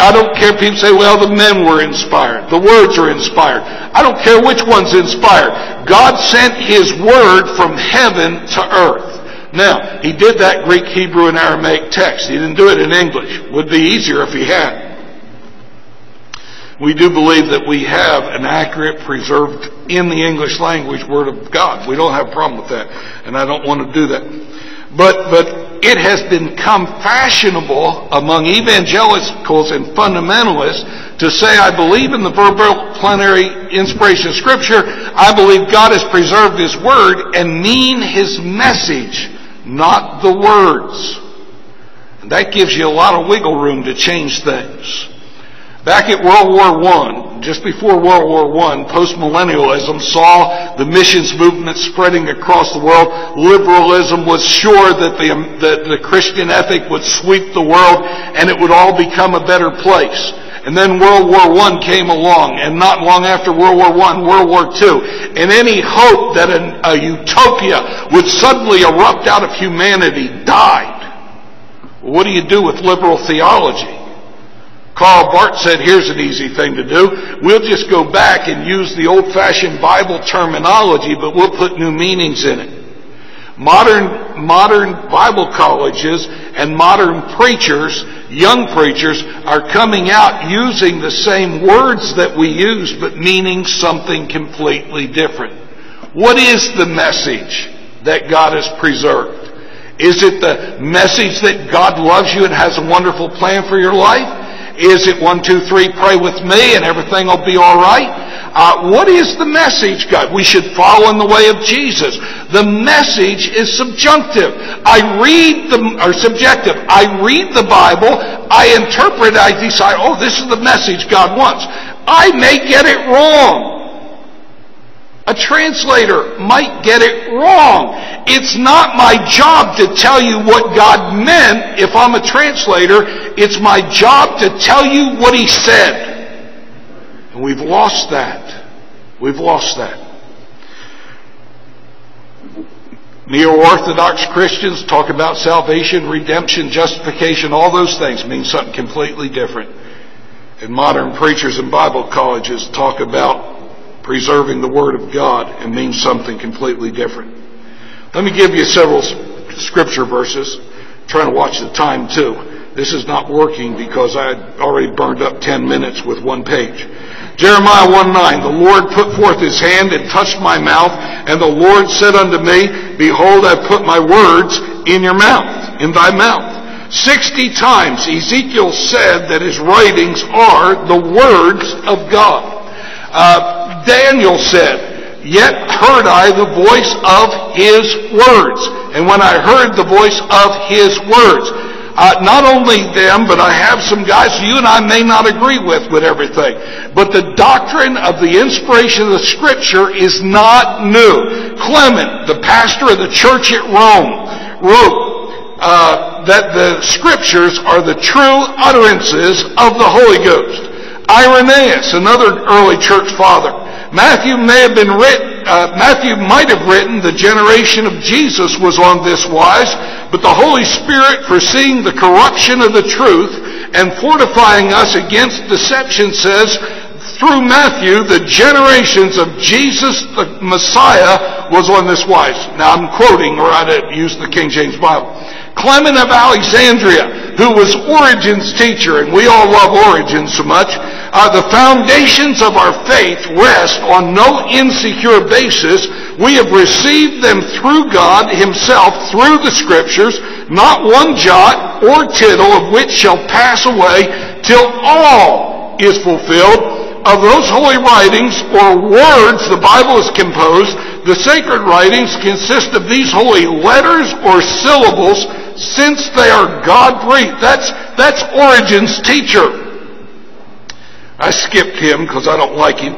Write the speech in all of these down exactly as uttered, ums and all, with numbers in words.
I don't care if people say, well, the men were inspired. The words are inspired. I don't care which one's inspired. God sent his word from heaven to earth. Now, he did that Greek, Hebrew, and Aramaic text. He didn't do it in English. Would be easier if he had. We do believe that we have an accurate, preserved, in the English language, Word of God. We don't have a problem with that, and I don't want to do that. But but it has become fashionable among evangelicals and fundamentalists to say, I believe in the verbal plenary inspiration of Scripture, I believe God has preserved His Word, and mean His message, not the words. And that gives you a lot of wiggle room to change things. Back at World War One, just before World War One, postmillennialism saw the missions movement spreading across the world. Liberalism was sure that the, that the Christian ethic would sweep the world and it would all become a better place. And then World War One came along, and not long after World War One, World War Two. And any hope that an, a utopia would suddenly erupt out of humanity died. Well, what do you do with liberal theology? Karl Barth said, here's an easy thing to do. We'll just go back and use the old-fashioned Bible terminology, but we'll put new meanings in it. Modern, modern Bible colleges and modern preachers, young preachers, are coming out using the same words that we use, but meaning something completely different. What is the message that God has preserved? Is it the message that God loves you and has a wonderful plan for your life? Is it one, two, three, pray with me and everything will be all right? Uh, what is the message, God? We should follow in the way of Jesus. The message is subjunctive. I read the, or subjective. I read the Bible. I interpret. I decide, oh, this is the message God wants. I may get it wrong. A translator might get it wrong. It's not my job to tell you what God meant if I'm a translator. It's my job to tell you what He said. And we've lost that. We've lost that. Neo-Orthodox Christians talk about salvation, redemption, justification, all those things mean something completely different. And modern preachers and Bible colleges talk about preserving the Word of God and means something completely different. Let me give you several scripture verses. I'm trying to watch the time too. This is not working because I had already burned up ten minutes with one page. Jeremiah one nine, the Lord put forth His hand and touched my mouth, and the Lord said unto me, behold, I put my words in your mouth, in thy mouth. Sixty times Ezekiel said that his writings are the words of God. Uh, Daniel said, yet heard I the voice of His words. And when I heard the voice of His words, uh, not only them, but I have some guys you and I may not agree with with everything. But the doctrine of the inspiration of the Scripture is not new. Clement, the pastor of the church at Rome, wrote uh, that the Scriptures are the true utterances of the Holy Ghost. Irenaeus, another early church father, Matthew may have been written, uh, Matthew might have written, the generation of Jesus was on this wise, but the Holy Spirit, foreseeing the corruption of the truth and fortifying us against deception, says, through Matthew, the generations of Jesus the Messiah was on this wise. Now I'm quoting, or I'd use the King James Bible. Clement of Alexandria, who was Origen's teacher, and we all love Origen so much, uh, the foundations of our faith rest on no insecure basis. We have received them through God Himself, through the Scriptures, not one jot or tittle of which shall pass away till all is fulfilled. Of those holy writings or words the Bible is composed, the sacred writings consist of these holy letters or syllables, since they are God-breathed. That's, that's Origen's teacher. I skipped him because I don't like him.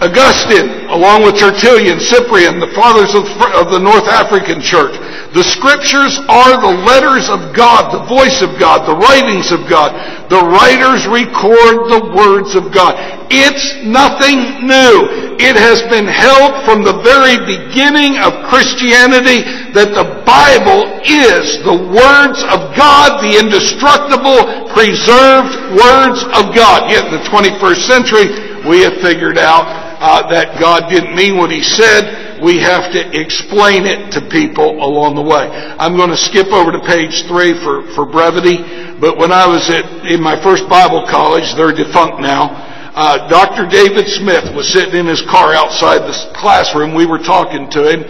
Augustine, along with Tertullian, Cyprian, the fathers of, of the North African Church. The Scriptures are the letters of God, the voice of God, the writings of God. The writers record the words of God. It's nothing new. It has been held from the very beginning of Christianity that the Bible is the words of God, the indestructible, preserved words of God. Yet in the twenty-first century, we have figured out Uh, that God didn't mean what he said. We have to explain it to people along the way. I'm going to skip over to page three for, for brevity, but when I was at, in my first Bible college, they're defunct now, uh, Doctor David Smith was sitting in his car outside the classroom. We were talking to him,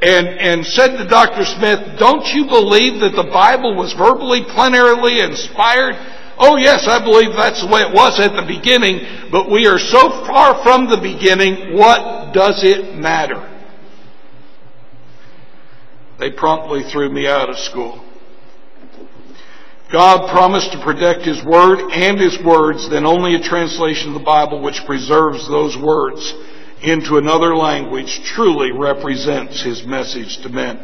and, and said to Doctor Smith, "Don't you believe that the Bible was verbally, plenarily inspired?" "Oh yes, I believe that's the way it was at the beginning, but we are so far from the beginning, what does it matter?" They promptly threw me out of school. God promised to protect His Word and His words, then only a translation of the Bible which preserves those words into another language truly represents His message to men.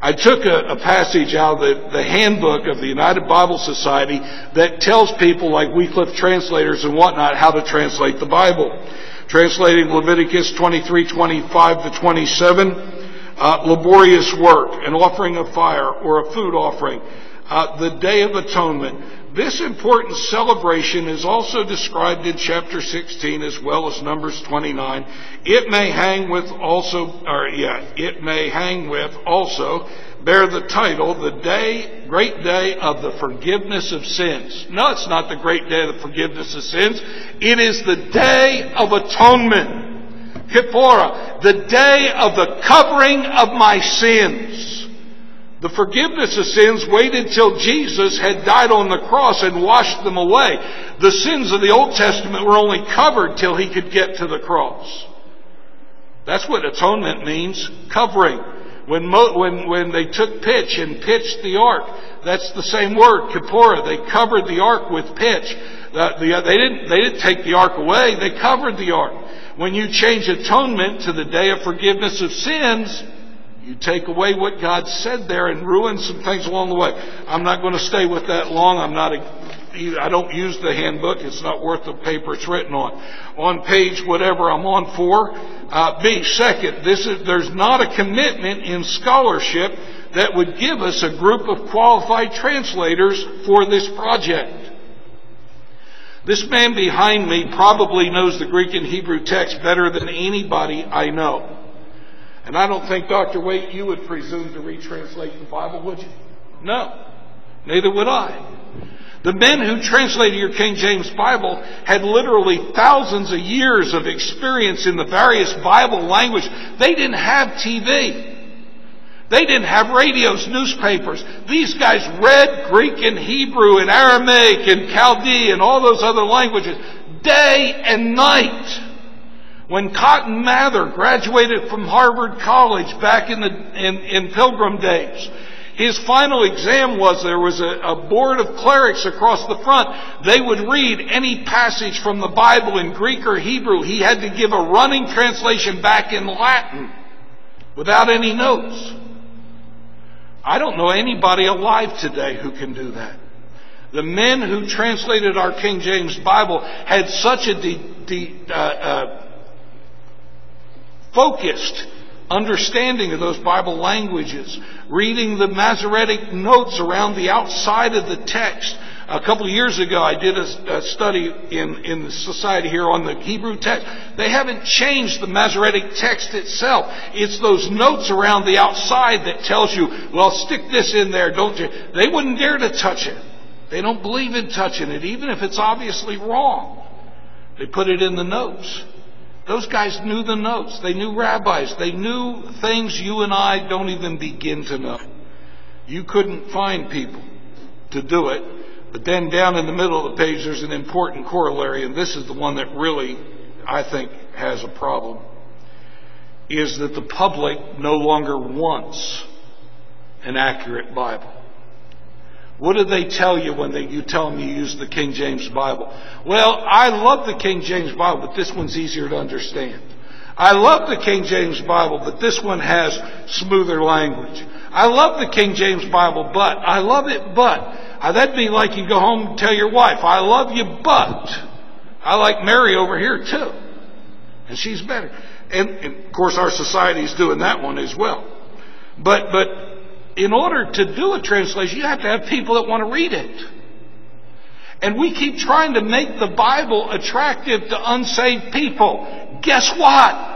I took a, a passage out of the, the handbook of the United Bible Society that tells people like Wycliffe translators and whatnot how to translate the Bible. Translating Leviticus twenty-three, twenty-five to twenty-seven, uh, laborious work, an offering of fire or a food offering, uh, the Day of Atonement. This important celebration is also described in chapter sixteen as well as Numbers twenty-nine. It may hang with also, or yeah, it may hang with also, bear the title, the day, great day of the forgiveness of sins. No, it's not the great day of the forgiveness of sins. It is the Day of Atonement, Kippurah, the day of the covering of my sins. The forgiveness of sins waited till Jesus had died on the cross and washed them away. The sins of the Old Testament were only covered till He could get to the cross. That's what atonement means, covering. When, Mo, when, when they took pitch and pitched the ark, that's the same word, Kippurah. They covered the ark with pitch. Uh, the, they, didn't, they didn't take the ark away, they covered the ark. When you change atonement to the day of forgiveness of sins, you take away what God said there and ruin some things along the way. I'm not going to stay with that long. I'm not. A, I don't use the handbook. It's not worth the paper it's written on. On page whatever I'm on for. Uh, B. Second, this is there's not a commitment in scholarship that would give us a group of qualified translators for this project. This man behind me probably knows the Greek and Hebrew text better than anybody I know. And I don't think, Doctor Waite, you would presume to retranslate the Bible, would you? No. Neither would I. The men who translated your King James Bible had literally thousands of years of experience in the various Bible language. They didn't have T V. They didn't have radios, newspapers. These guys read Greek and Hebrew and Aramaic and Chaldee and all those other languages day and night. When Cotton Mather graduated from Harvard College back in the in, in Pilgrim days, his final exam was there was a, a board of clerics across the front. They would read any passage from the Bible in Greek or Hebrew. He had to give a running translation back in Latin without any notes. I don't know anybody alive today who can do that. The men who translated our King James Bible had such a de, de, uh, uh, focused understanding of those Bible languages, reading the Masoretic notes around the outside of the text. A couple of years ago, I did a, a study in, in the society here on the Hebrew text. They haven't changed the Masoretic text itself. It's those notes around the outside that tells you, well, stick this in there, don't you? They wouldn't dare to touch it. They don't believe in touching it, even if it's obviously wrong. They put it in the notes. Those guys knew the notes. They knew rabbis. They knew things you and I don't even begin to know. You couldn't find people to do it. But then down in the middle of the page, there's an important corollary, and this is the one that really, I think, has a problem, is that the public no longer wants an accurate Bible. What do they tell you when they, you tell them you use the King James Bible? Well, I love the King James Bible, but this one's easier to understand. I love the King James Bible, but this one has smoother language. I love the King James Bible, but I love it, but uh, that'd be like you go home and tell your wife, "I love you, but I like Mary over here too, and she's better." And, and of course, our society's doing that one as well. But but in order to do a translation, you have to have people that want to read it. And we keep trying to make the Bible attractive to unsaved people. Guess what?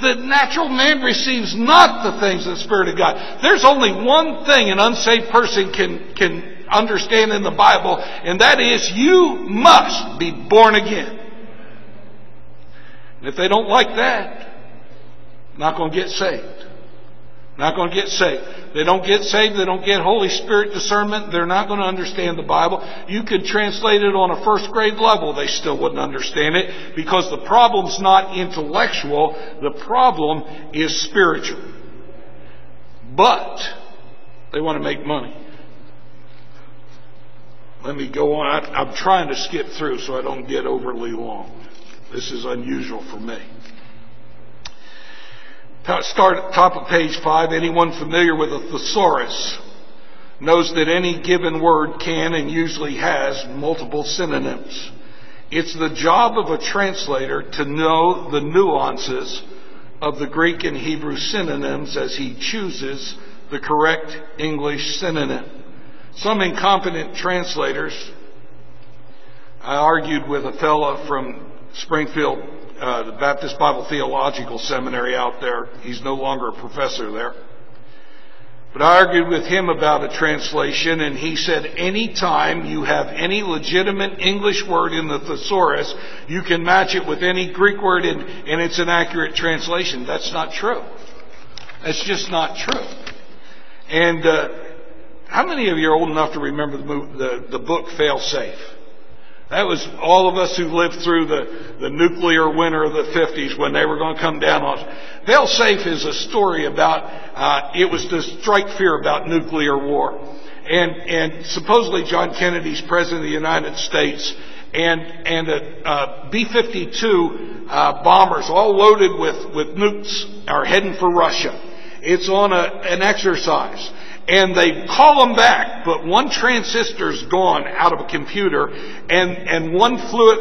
The natural man receives not the things of the Spirit of God. There's only one thing an unsaved person can, can understand in the Bible, and that is you must be born again. And if they don't like that, not going to get saved. Not going to get saved. They don't get saved, they don't get Holy Spirit discernment, they're not going to understand the Bible. You could translate it on a first grade level, they still wouldn't understand it, because the problem's not intellectual, the problem is spiritual. But they want to make money. Let me go on. I, I'm trying to skip through so I don't get overly long. This is unusual for me. Start at the top of page five. Anyone familiar with a thesaurus knows that any given word can and usually has multiple synonyms. It's the job of a translator to know the nuances of the Greek and Hebrew synonyms as he chooses the correct English synonym. Some incompetent translators, I argued with a fellow from Springfield, Uh, the Baptist Bible Theological Seminary out there. He's no longer a professor there. But I argued with him about a translation, and he said, any time you have any legitimate English word in the thesaurus, you can match it with any Greek word, and, and it's an accurate translation. That's not true. That's just not true. And uh, how many of you are old enough to remember the, movie, the, the book Fail Safe? That was all of us who lived through the, the nuclear winter of the fifties when they were going to come down on us. Fail Safe is a story about, uh, it was to strike fear about nuclear war. And, and supposedly John Kennedy's president of the United States, and, and a, uh, B fifty-two, uh, bombers all loaded with, with nukes are heading for Russia. It's on a, an exercise. And they call them back, but one transistor's gone out of a computer, and, and one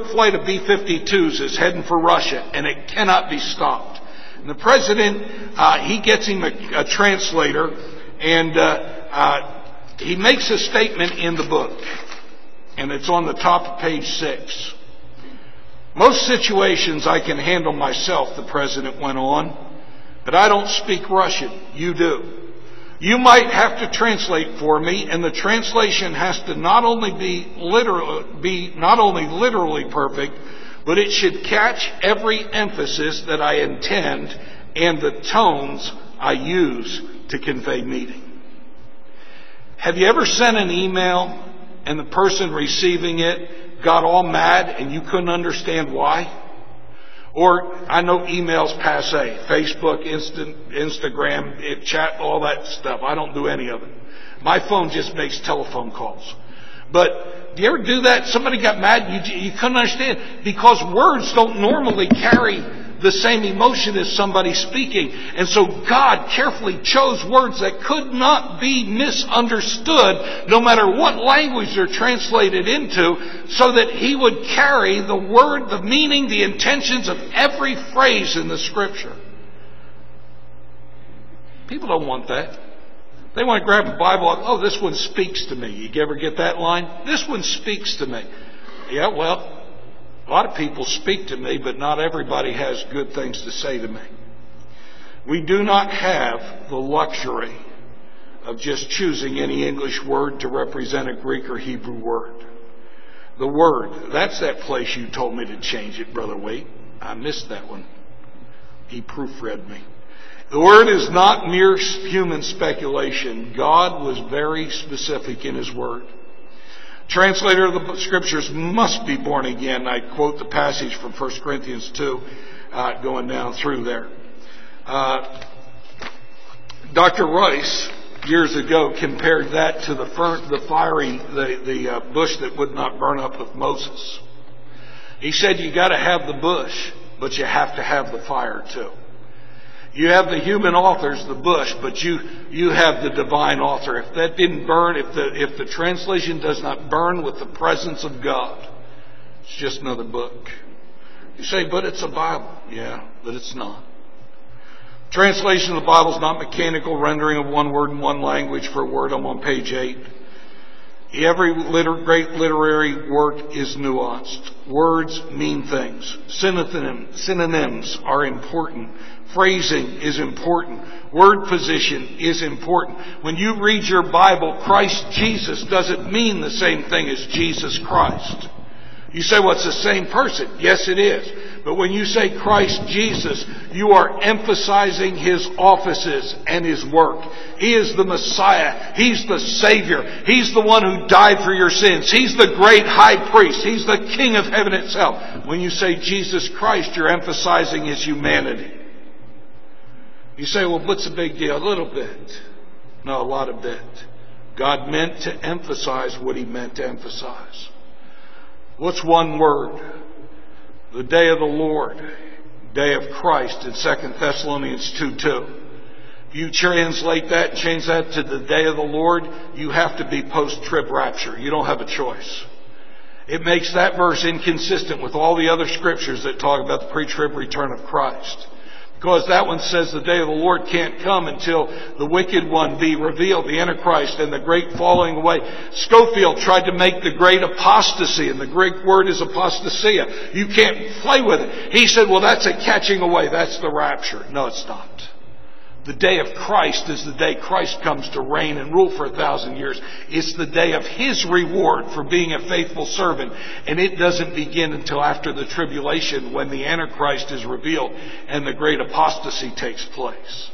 flight of B fifty-twos is heading for Russia, and it cannot be stopped. And the president, uh, he gets him a, a translator, and uh, uh, he makes a statement in the book, and it's on the top of page six. Most situations I can handle myself, the president went on, but I don't speak Russian. You do. You might have to translate for me, and the translation has to not only be literal, be not only literally perfect, but it should catch every emphasis that I intend and the tones I use to convey meaning. Have you ever sent an email and the person receiving it got all mad and you couldn't understand why? Or, I know email's passe. Facebook, instant, Instagram, it, chat, all that stuff. I don't do any of it. My phone just makes telephone calls. But, do you ever do that? Somebody got mad, you, you couldn't understand. Because words don't normally carry the same emotion as somebody speaking. And so God carefully chose words that could not be misunderstood, no matter what language they're translated into, so that He would carry the word, the meaning, the intentions of every phrase in the Scripture. People don't want that. They want to grab a Bible and, oh, this one speaks to me. You ever get that line? This one speaks to me. Yeah, well, a lot of people speak to me, but not everybody has good things to say to me. We do not have the luxury of just choosing any English word to represent a Greek or Hebrew word. The word, that's that place you told me to change it, Brother Wade. I missed that one. He proofread me. The word is not mere human speculation. God was very specific in His word. Translator of the Scriptures must be born again. I quote the passage from First Corinthians two, uh, going down through there. Uh, Doctor Rice years ago compared that to the, fir the firing, the, the uh, bush that would not burn up with Moses. He said you got to have the bush, but you have to have the fire too. You have the human author's the bush, but you, you have the divine author. If that didn't burn, if the, if the translation does not burn with the presence of God, it's just another book. You say, but it's a Bible. Yeah, but it's not. Translation of the Bible is not mechanical rendering of one word in one language for a word. I'm on page eight. Every liter great literary work is nuanced. Words mean things. Synonym, synonyms are important. Phrasing is important. Word position is important. When you read your Bible, Christ Jesus doesn't mean the same thing as Jesus Christ. You say, well, it's the same person. Yes, it is. But when you say Christ Jesus, you are emphasizing His offices and His work. He is the Messiah. He's the Savior. He's the one who died for your sins. He's the great high priest. He's the King of heaven itself. When you say Jesus Christ, you're emphasizing His humanity. You say, well, what's the big deal? A little bit. No, a lot of bit. God meant to emphasize what He meant to emphasize. What's one word? The day of the Lord, day of Christ in Second Thessalonians two two. If you translate that and change that to the day of the Lord, you have to be post-trib rapture. You don't have a choice. It makes that verse inconsistent with all the other scriptures that talk about the pre-trib return of Christ. Because that one says the day of the Lord can't come until the wicked one be revealed, the Antichrist, and the great falling away. Schofield tried to make the great apostasy, and the Greek word is apostasia. You can't play with it. He said, well, that's a catching away. That's the rapture. No, it's not. The day of Christ is the day Christ comes to reign and rule for a thousand years. It's the day of His reward for being a faithful servant. And it doesn't begin until after the tribulation when the Antichrist is revealed and the great apostasy takes place.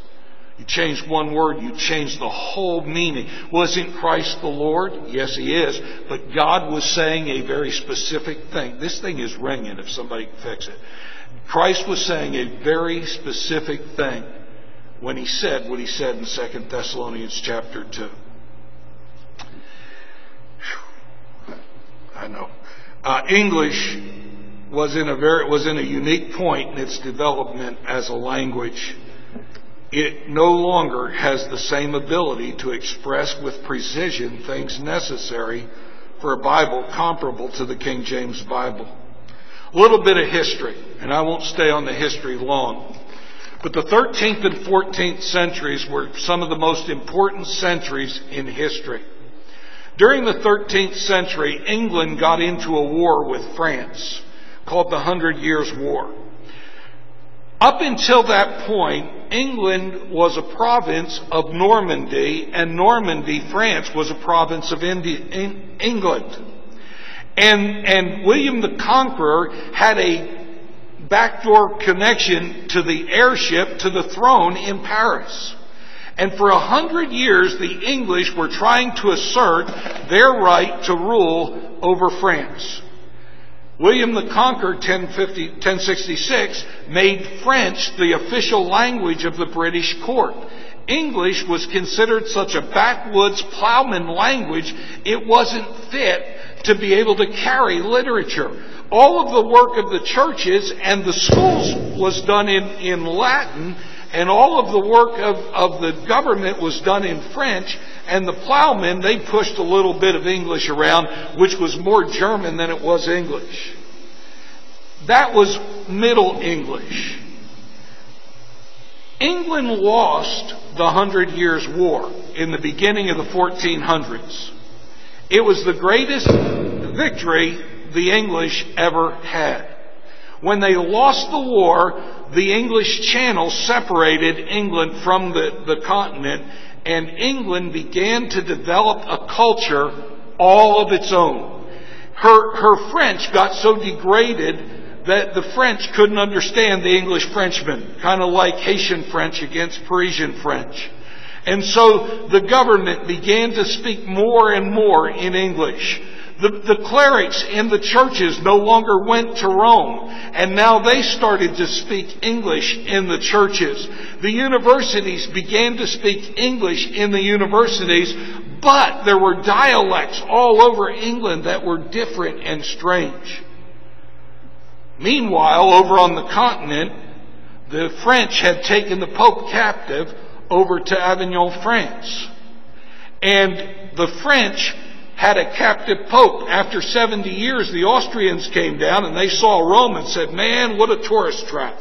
You change one word, you change the whole meaning. Well, isn't Christ the Lord? Yes, He is. But God was saying a very specific thing. This thing is ringing if somebody can fix it. Christ was saying a very specific thing when He said what He said in Second Thessalonians chapter two. Whew. I know. Uh, English was in a very, was in a unique point in its development as a language. It no longer has the same ability to express with precision things necessary for a Bible comparable to the King James Bible. A little bit of history, and I won't stay on the history long. But the thirteenth and fourteenth centuries were some of the most important centuries in history. During the thirteenth century, England got into a war with France called the Hundred Years' War. Up until that point, England was a province of Normandy, and Normandy, France, was a province of India, in England. And, and William the Conqueror had a backdoor connection to the airship to the throne in Paris. And for a hundred years, the English were trying to assert their right to rule over France. William the Conqueror, ten fifty, ten sixty-six, made French the official language of the British court. English was considered such a backwoods plowman language, it wasn't fit to be able to carry literature. All of the work of the churches and the schools was done in, in Latin, and all of the work of, of the government was done in French, and the plowmen, they pushed a little bit of English around, which was more German than it was English. That was Middle English. England lost the Hundred Years' War in the beginning of the fourteen hundreds. It was the greatest victory the English ever had. When they lost the war, the English Channel separated England from the, the continent, and England began to develop a culture all of its own. Her, her French got so degraded that the French couldn't understand the English Frenchman, kind of like Haitian French against Parisian French. And so the government began to speak more and more in English. The, the clerics in the churches no longer went to Rome, and now they started to speak English in the churches. The universities began to speak English in the universities, but there were dialects all over England that were different and strange. Meanwhile, over on the continent, the French had taken the Pope captive over to Avignon, France. And the French had a captive Pope. After seventy years, the Austrians came down and they saw Rome and said, man, what a tourist trap.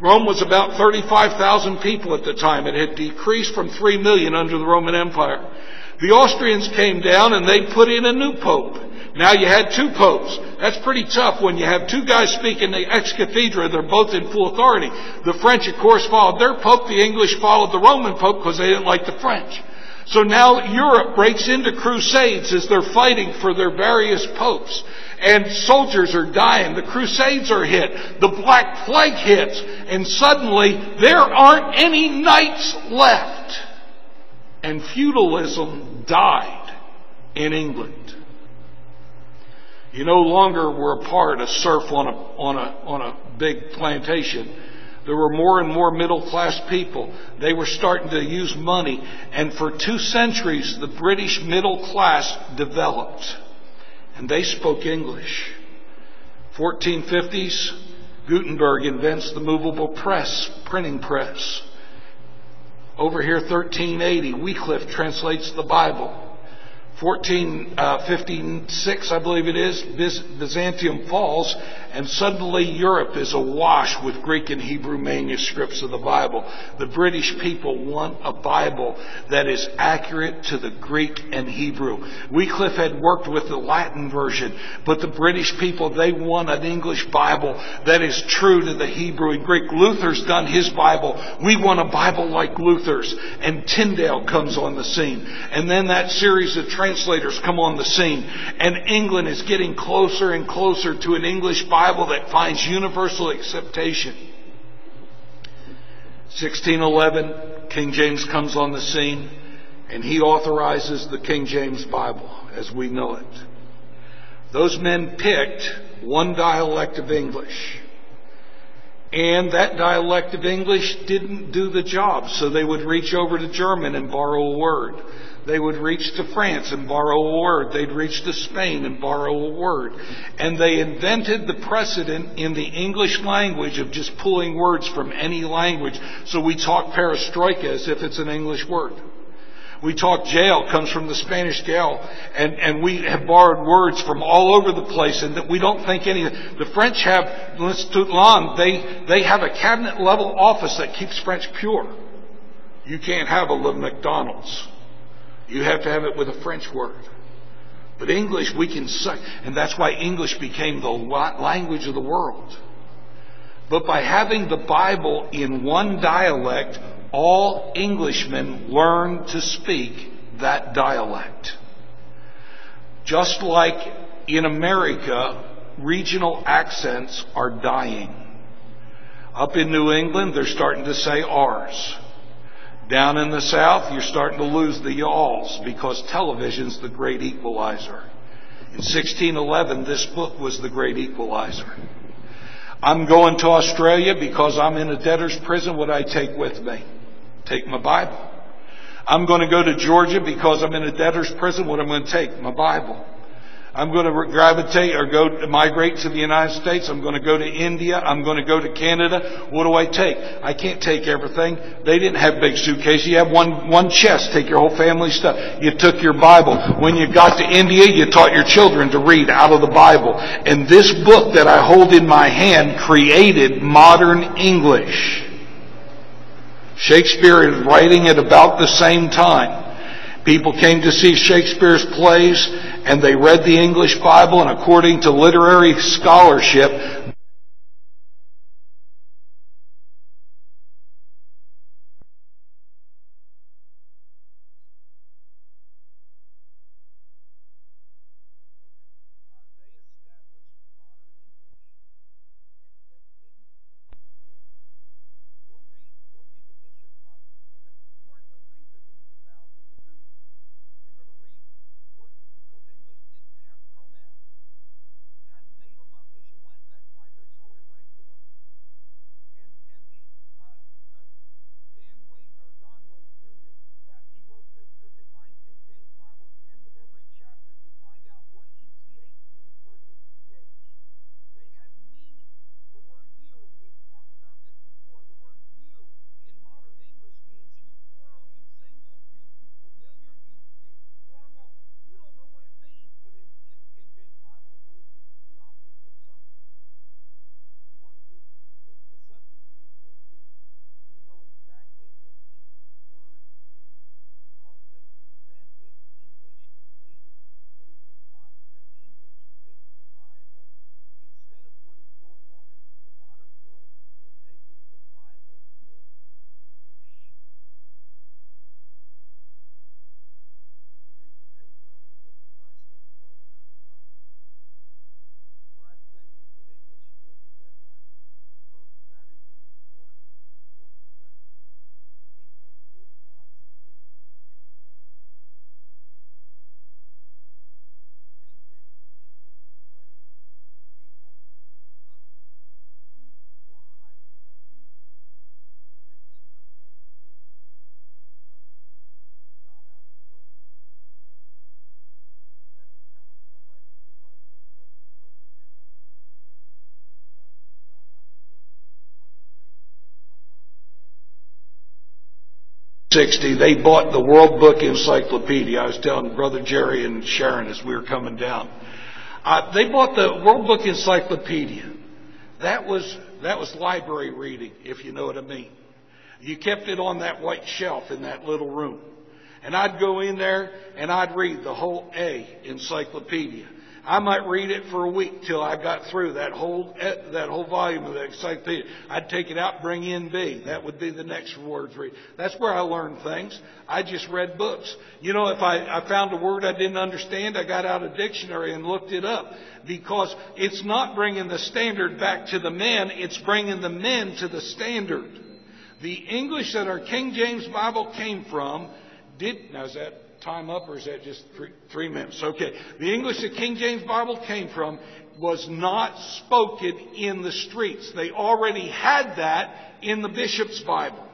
Rome was about thirty-five thousand people at the time. It had decreased from three million under the Roman Empire. The Austrians came down and they put in a new Pope. Now you had two popes. That's pretty tough when you have two guys speaking the ex cathedra. They're both in full authority. The French, of course, followed their Pope. The English followed the Roman Pope because they didn't like the French. So now Europe breaks into crusades as they're fighting for their various popes. And soldiers are dying. The crusades are hit. The Black Plague hits. And suddenly there aren't any knights left. And feudalism died in England. You no longer were a part of serf on a, on a, on a big plantation. There were more and more middle-class people. They were starting to use money. And for two centuries, the British middle class developed. And they spoke English. fourteen fifties, Gutenberg invents the movable press, printing press. Over here, thirteen eighty, Wycliffe translates the Bible. fourteen fifty-six, I believe it is, Byzantium falls, and suddenly Europe is awash with Greek and Hebrew manuscripts of the Bible. The British people want a Bible that is accurate to the Greek and Hebrew. Wycliffe had worked with the Latin version, but the British people, they want an English Bible that is true to the Hebrew and Greek. Luther's done his Bible. We want a Bible like Luther's. And Tyndale comes on the scene. And then that series of translations Translators come on the scene, and England is getting closer and closer to an English Bible that finds universal acceptation. sixteen eleven, King James comes on the scene, and he authorizes the King James Bible as we know it. Those men picked one dialect of English, and that dialect of English didn't do the job, so they would reach over to German and borrow a word. They would reach to France and borrow a word. They'd reach to Spain and borrow a word. And they invented the precedent in the English language of just pulling words from any language. So we talk perestroika as if it's an English word. We talk jail comes from the Spanish jail, and, and we have borrowed words from all over the place, and that we don't think any. The French have l'Institut Lang. They they have a cabinet level office that keeps French pure. You can't have a little McDonald's. You have to have it with a French word. But English, we can suck. And that's why English became the language of the world. But by having the Bible in one dialect, all Englishmen learned to speak that dialect. Just like in America, regional accents are dying. Up in New England, they're starting to say R's. Down in the South, you're starting to lose the y'alls because television's the great equalizer. In sixteen eleven, this book was the great equalizer. I'm going to Australia because I'm in a debtor's prison. What do I take with me? Take my Bible. I'm going to go to Georgia because I'm in a debtor's prison. What am I going to take? My Bible. I'm going to gravitate or go to migrate to the United States. I'm going to go to India. I'm going to go to Canada. What do I take? I can't take everything. They didn't have big suitcases. You have one, one chest. Take your whole family stuff. You took your Bible. When you got to India, you taught your children to read out of the Bible. And this book that I hold in my hand created modern English. Shakespeare is writing at about the same time. People came to see Shakespeare's plays, and they read the English Bible, and according to literary scholarship, sixty, they bought the World Book Encyclopedia. I was telling Brother Jerry and Sharon as we were coming down. Uh, they bought the World Book Encyclopedia. That was, that was library reading, if you know what I mean. You kept it on that white shelf in that little room. And I'd go in there and I'd read the whole A encyclopedia. I might read it for a week till I got through that whole that whole volume of the encyclopedia. I'd take it out, bring in B. That would be the next words read. That's where I learned things. I just read books. You know, if I, I found a word I didn't understand, I got out a dictionary and looked it up. Because it's not bringing the standard back to the men, it's bringing the men to the standard. The English that our King James Bible came from did... Now, is that... time up, or is that just three, three minutes? Okay. The English the King James Bible came from was not spoken in the streets. They already had that in the Bishop's Bible.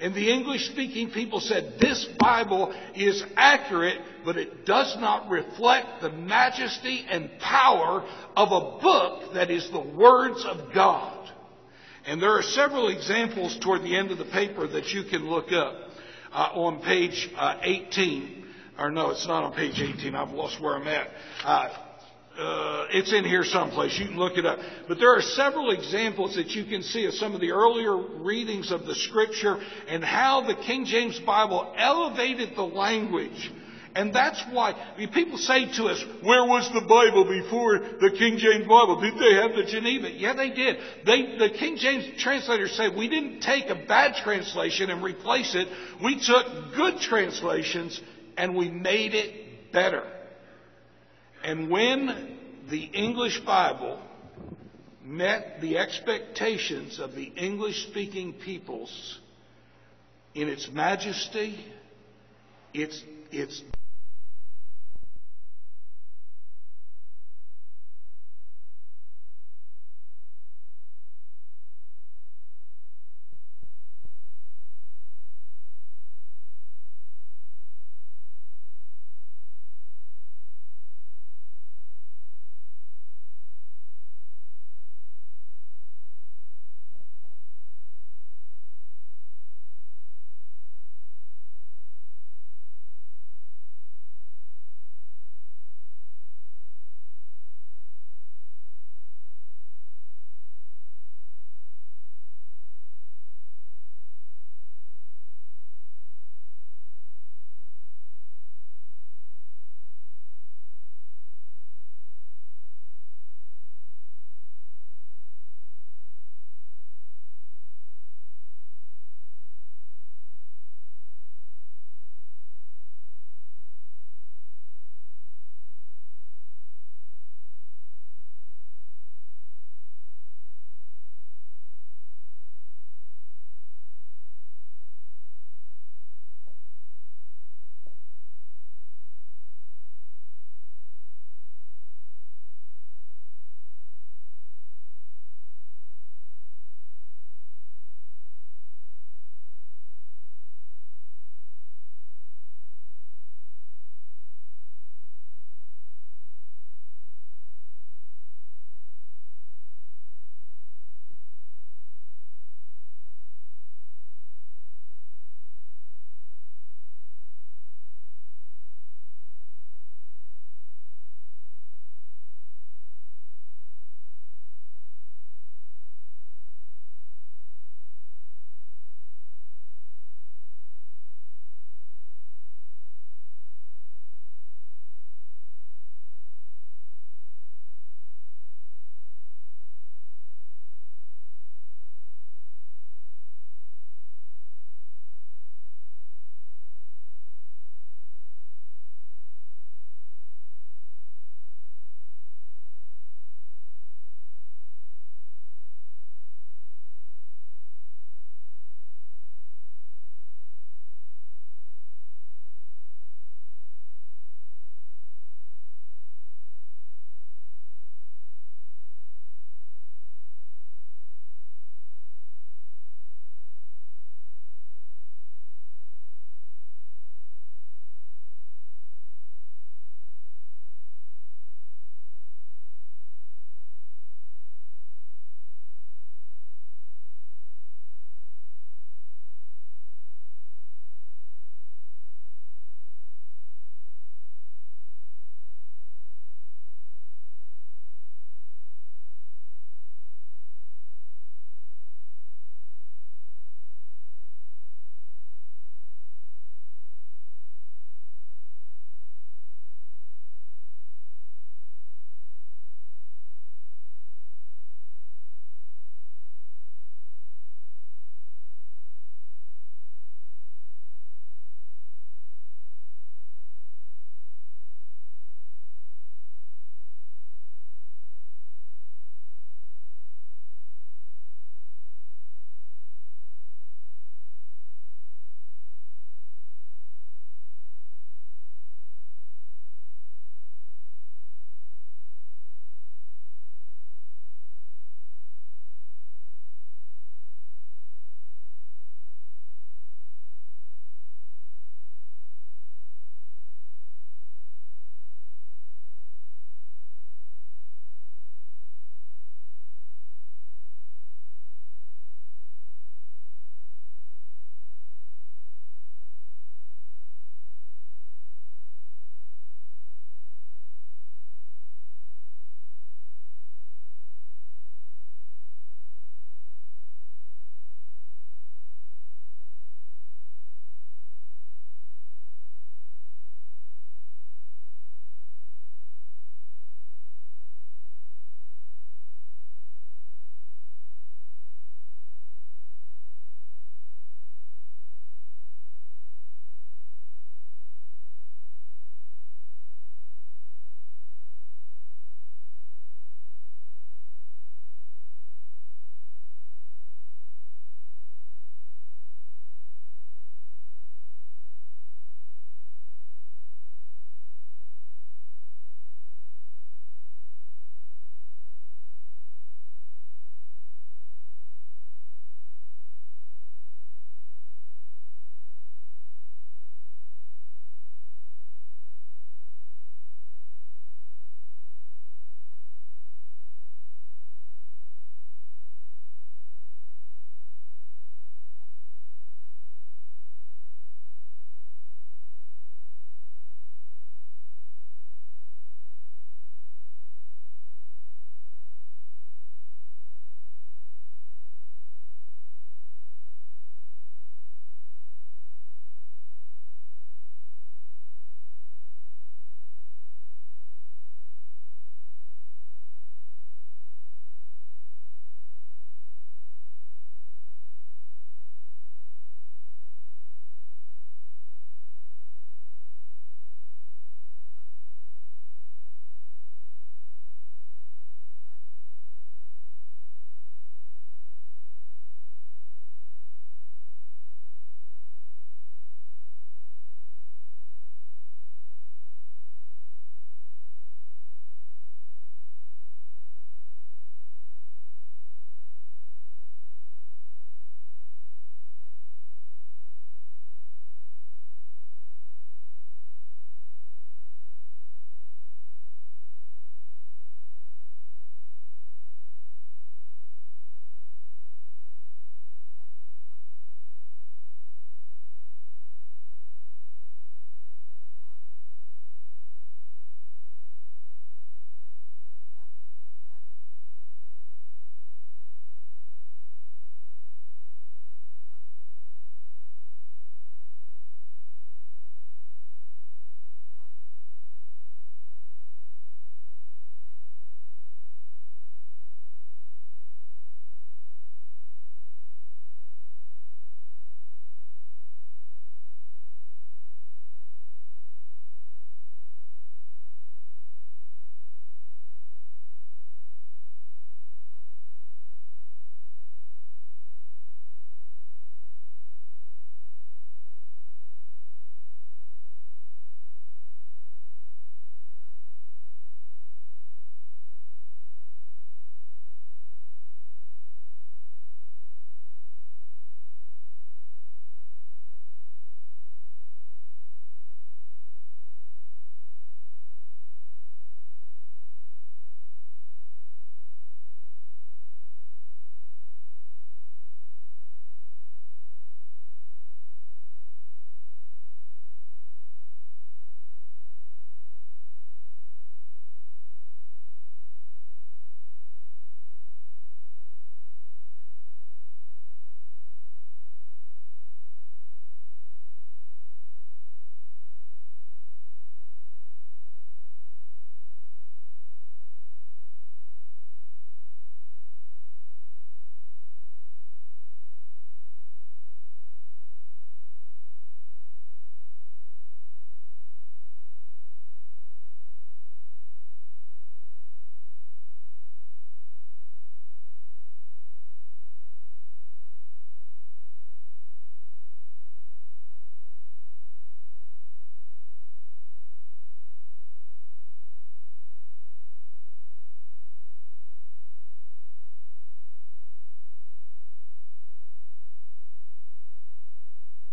And the English-speaking people said, this Bible is accurate, but it does not reflect the majesty and power of a book that is the words of God. And there are several examples toward the end of the paper that you can look up. Uh, on page uh, eighteen, or no, it's not on page eighteen. I've lost where I'm at. Uh, uh, it's in here someplace. You can look it up. But there are several examples that you can see of some of the earlier readings of the Scripture and how the King James Bible elevated the language. And that's why, I mean, people say to us, where was the Bible before the King James Bible? Did they have the Geneva? Yeah, they did. They, the King James translators say we didn't take a bad translation and replace it. We took good translations and we made it better. And when the English Bible met the expectations of the English-speaking peoples in its majesty, its its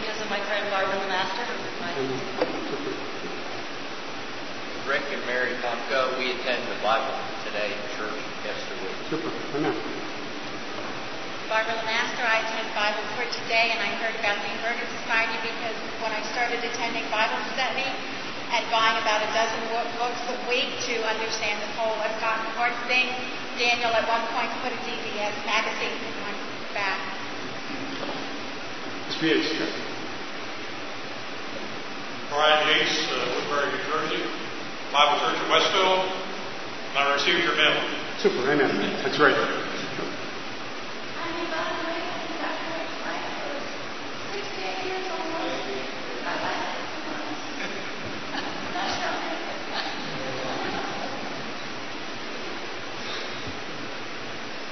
because of my friend Barbara the Master. Rick and Mary Tomko, we attend the Bible Today Church Esther Week. Super. Amen. Barbara the Master, I attend Bible for Today, and I heard about the Dean Burgon Society because when I started attending Bible study and buying about a dozen books a week to understand the whole Westcott-Hort thing, Daniel at one point put a D V S magazine in my back. Speech. Brian Hayes, uh, Woodbury, New Jersey, Bible Church in Westville, and I received your mail. Super, amen. That's right.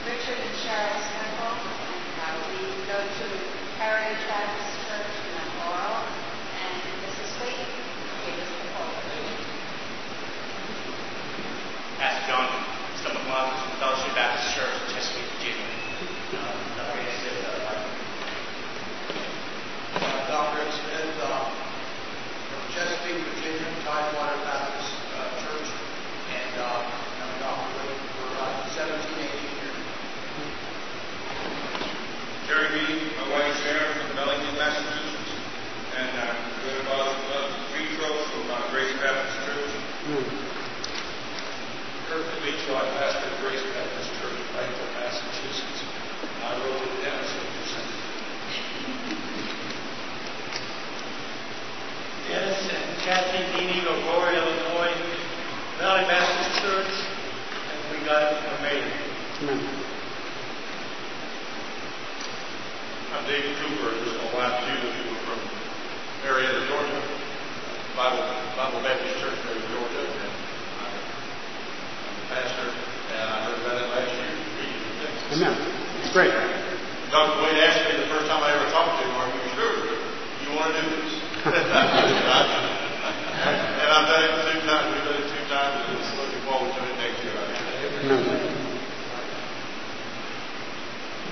Richard and Cheryl Semple, uh, we go to Heritage Baptist Church in Mount Laurel, and Missus Wade gave us the call. Pastor John Stumbleblock from Fellowship Baptist Church in Chesapeake, Virginia. Uh, Doctor Smith uh, from Chesapeake, Virginia, Tidewater Baptist uh, Church, and I'm Doctor Wade for about seventeen, eighteen. Jerry Meade, my wife Sharon from Bellingham, Massachusetts, and uh, good about uh, three folks from uh, Grace Baptist Church. Kurt Felicio, I pastor at Grace Baptist Church in Lakeville, Massachusetts. I wrote it down so you can send it. Yes, and Kathy Meade of Gore, Illinois, Valley Baptist Church, and we got it from Maine. I'm David Cooper, and this is my wife Judith, who are from Marietta, Georgia, Bible, Bible Baptist Church in Georgia, and I'm a pastor, and I heard about it last year. Amen. It's great. Doctor Wade asked me the first time I ever talked to him, are you sure you want to do this? And I've done it two times, we've done it two times, and it's looking forward to it next year. Amen.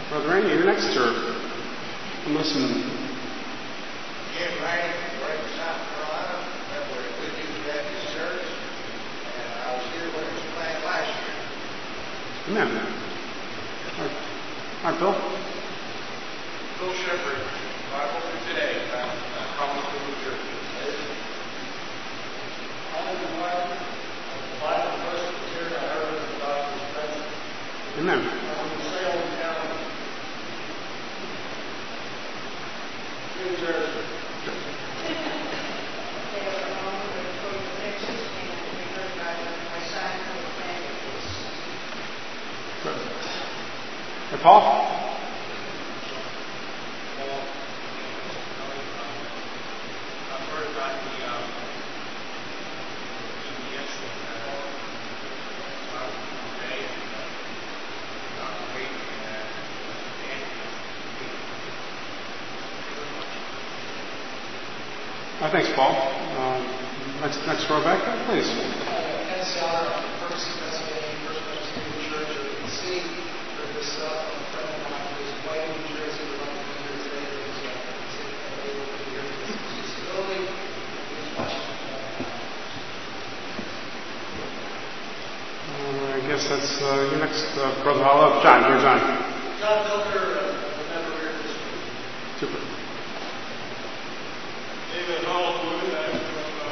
Brother Randy, you're next, sir. I'm listening. Jim Randy from Brighton, South Carolina, member of the Good News Baptist Church, and I was here when it was planned last year. Amen. All right, All right Bill. Bill Shepherd, Bible for Today, about common school church. I was invited to the Bible first year I heard of the Bible was present. Amen. I was in Salem, County. New Jersey. They are along with the Codex Textus and we heard about it by sign of the Sinaiticus. And Paul? Paul. I've heard about the E S V panel today and Doctor Wade and Daniel. Oh, thanks, Paul. Um, next, next row back, please. Uh, N C R from Ferguson, Pennsylvania, First Presbyterian Church of the City. Heard this up from a friend of mine who's in Wayne, New Jersey, who runs the New Jersey Day, who's able to hear his disability. He's watching. I guess that's uh, your next uh, brother. Hello, John. Here's John. John Bilker, uh, member here this week. Super. David Hollywood, I'm from uh,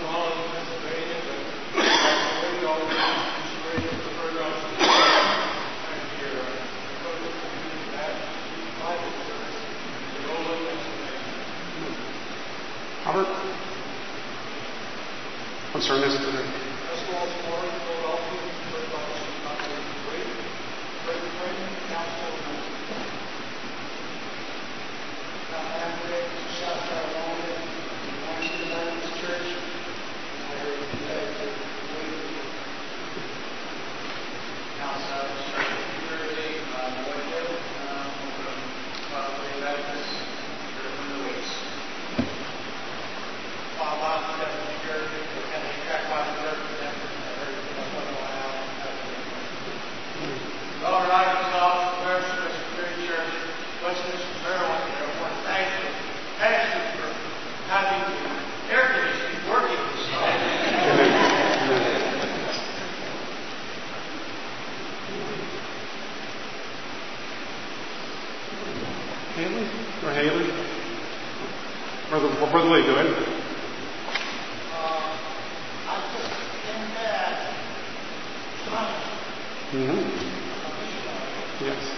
New Holland, Pennsylvania, but I waited all the time to be ready for her house to be here. I go to the community Baptist Bible Church in Olin, Pennsylvania. Albert? I'm sorry, Mister President. West Walls Warren, Philadelphia, Church Bible Church, Great, Great Britain, Council of Pennsylvania. Now, I'm ready to shout out all the Church. Now, so I was trying to Thursday, um, Wycliffe, um, from Wycliffe Baptist, for the weeks. Bob Bob, Stephanie Kirk, and the track by the Kirk, and I heard it for a while. All right, it's off, First Presbyterian Church, Westminster, Maryland, and I want to thank you. Hey! Brother, brother Lee, go ahead. Mm-hmm. Yes.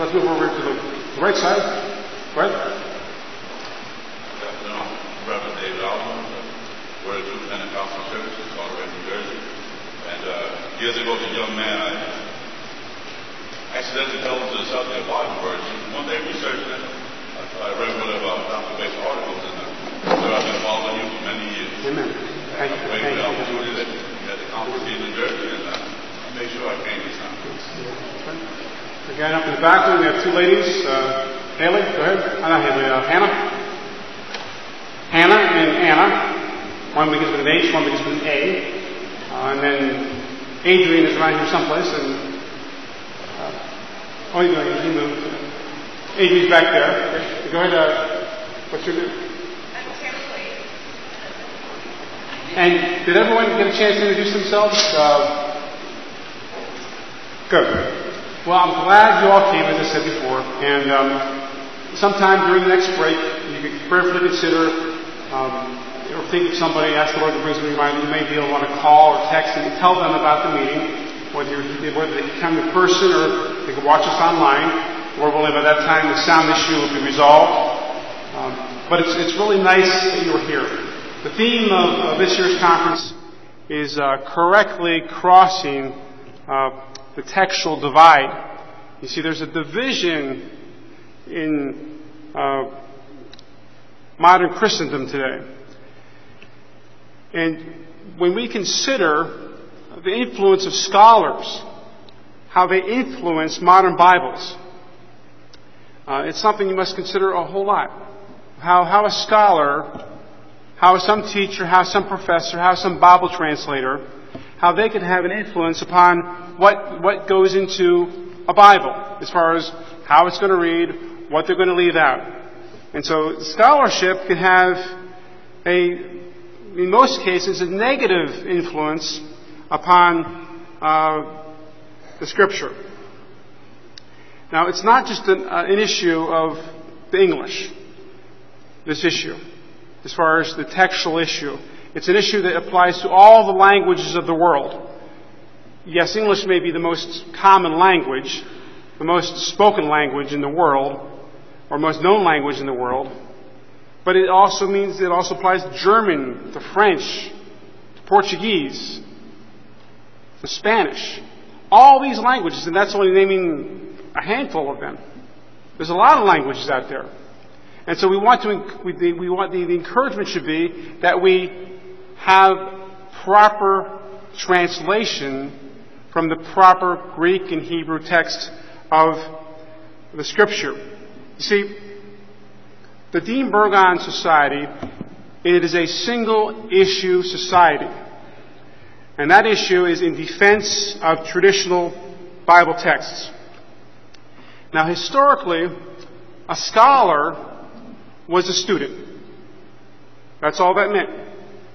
Let's move over to the, the right side. Right? No, Reverend David Alvin, we're at two Pentecostal services all the way to New Jersey. And uh, years ago, as a young man, I accidentally fell into the Southern Bible verse. One day researching it, I read one of uh, Doctor Bates' articles, and uh, I've been following you for many years. Amen. Thank you. Thank you. I waited for the opportunity that you had the conference in New Jersey, and uh, I made sure I came this time. Yeah. Again, up in the back room, we have two ladies. Uh, Haley, go ahead. Uh, not Haley, uh, Hannah. Hannah and Anna. One begins with an H, one begins with an A. Uh, and then Adrian is around here someplace. And, uh, oh, you know, he moved. Adrian's back there. Go ahead. Uh, what's your name? I'm Kimberly. And did everyone get a chance to introduce themselves? Uh, good. Well, I'm glad you all came, as I said before, and um, sometime during the next break, you can prayerfully consider, um, or think of somebody, ask the Lord to bring some reminder. You may be able to want to call or text and tell them about the meeting, whether, you're, whether they can come in person or they can watch us online, or really by that time the sound issue will be resolved. Um, but it's, it's really nice that you're here. The theme of, of this year's conference is uh, correctly crossing uh the textual divide. You see, there's a division in uh, modern Christendom today. And when we consider the influence of scholars, how they influence modern Bibles, uh, it's something you must consider a whole lot. How, how a scholar, how some teacher, how some professor, how some Bible translator, how they can have an influence upon what what goes into a Bible, as far as how it's going to read, what they're going to leave out. And so scholarship can have, a, in most cases, a negative influence upon uh, the Scripture. Now, it's not just an, uh, an issue of the English, this issue, as far as the textual issue. It's an issue that applies to all the languages of the world. Yes, English may be the most common language, the most spoken language in the world, or most known language in the world, but it also means it also applies to German, to French, to Portuguese, to Spanish. All these languages, and that's only naming a handful of them. There's a lot of languages out there. And so we want to, we, we want, the, the encouragement should be that we have proper translation from the proper Greek and Hebrew text of the Scripture. You see, the Dean Burgon Society, it is a single-issue society. And that issue is in defense of traditional Bible texts. Now, historically, a scholar was a student. That's all that meant.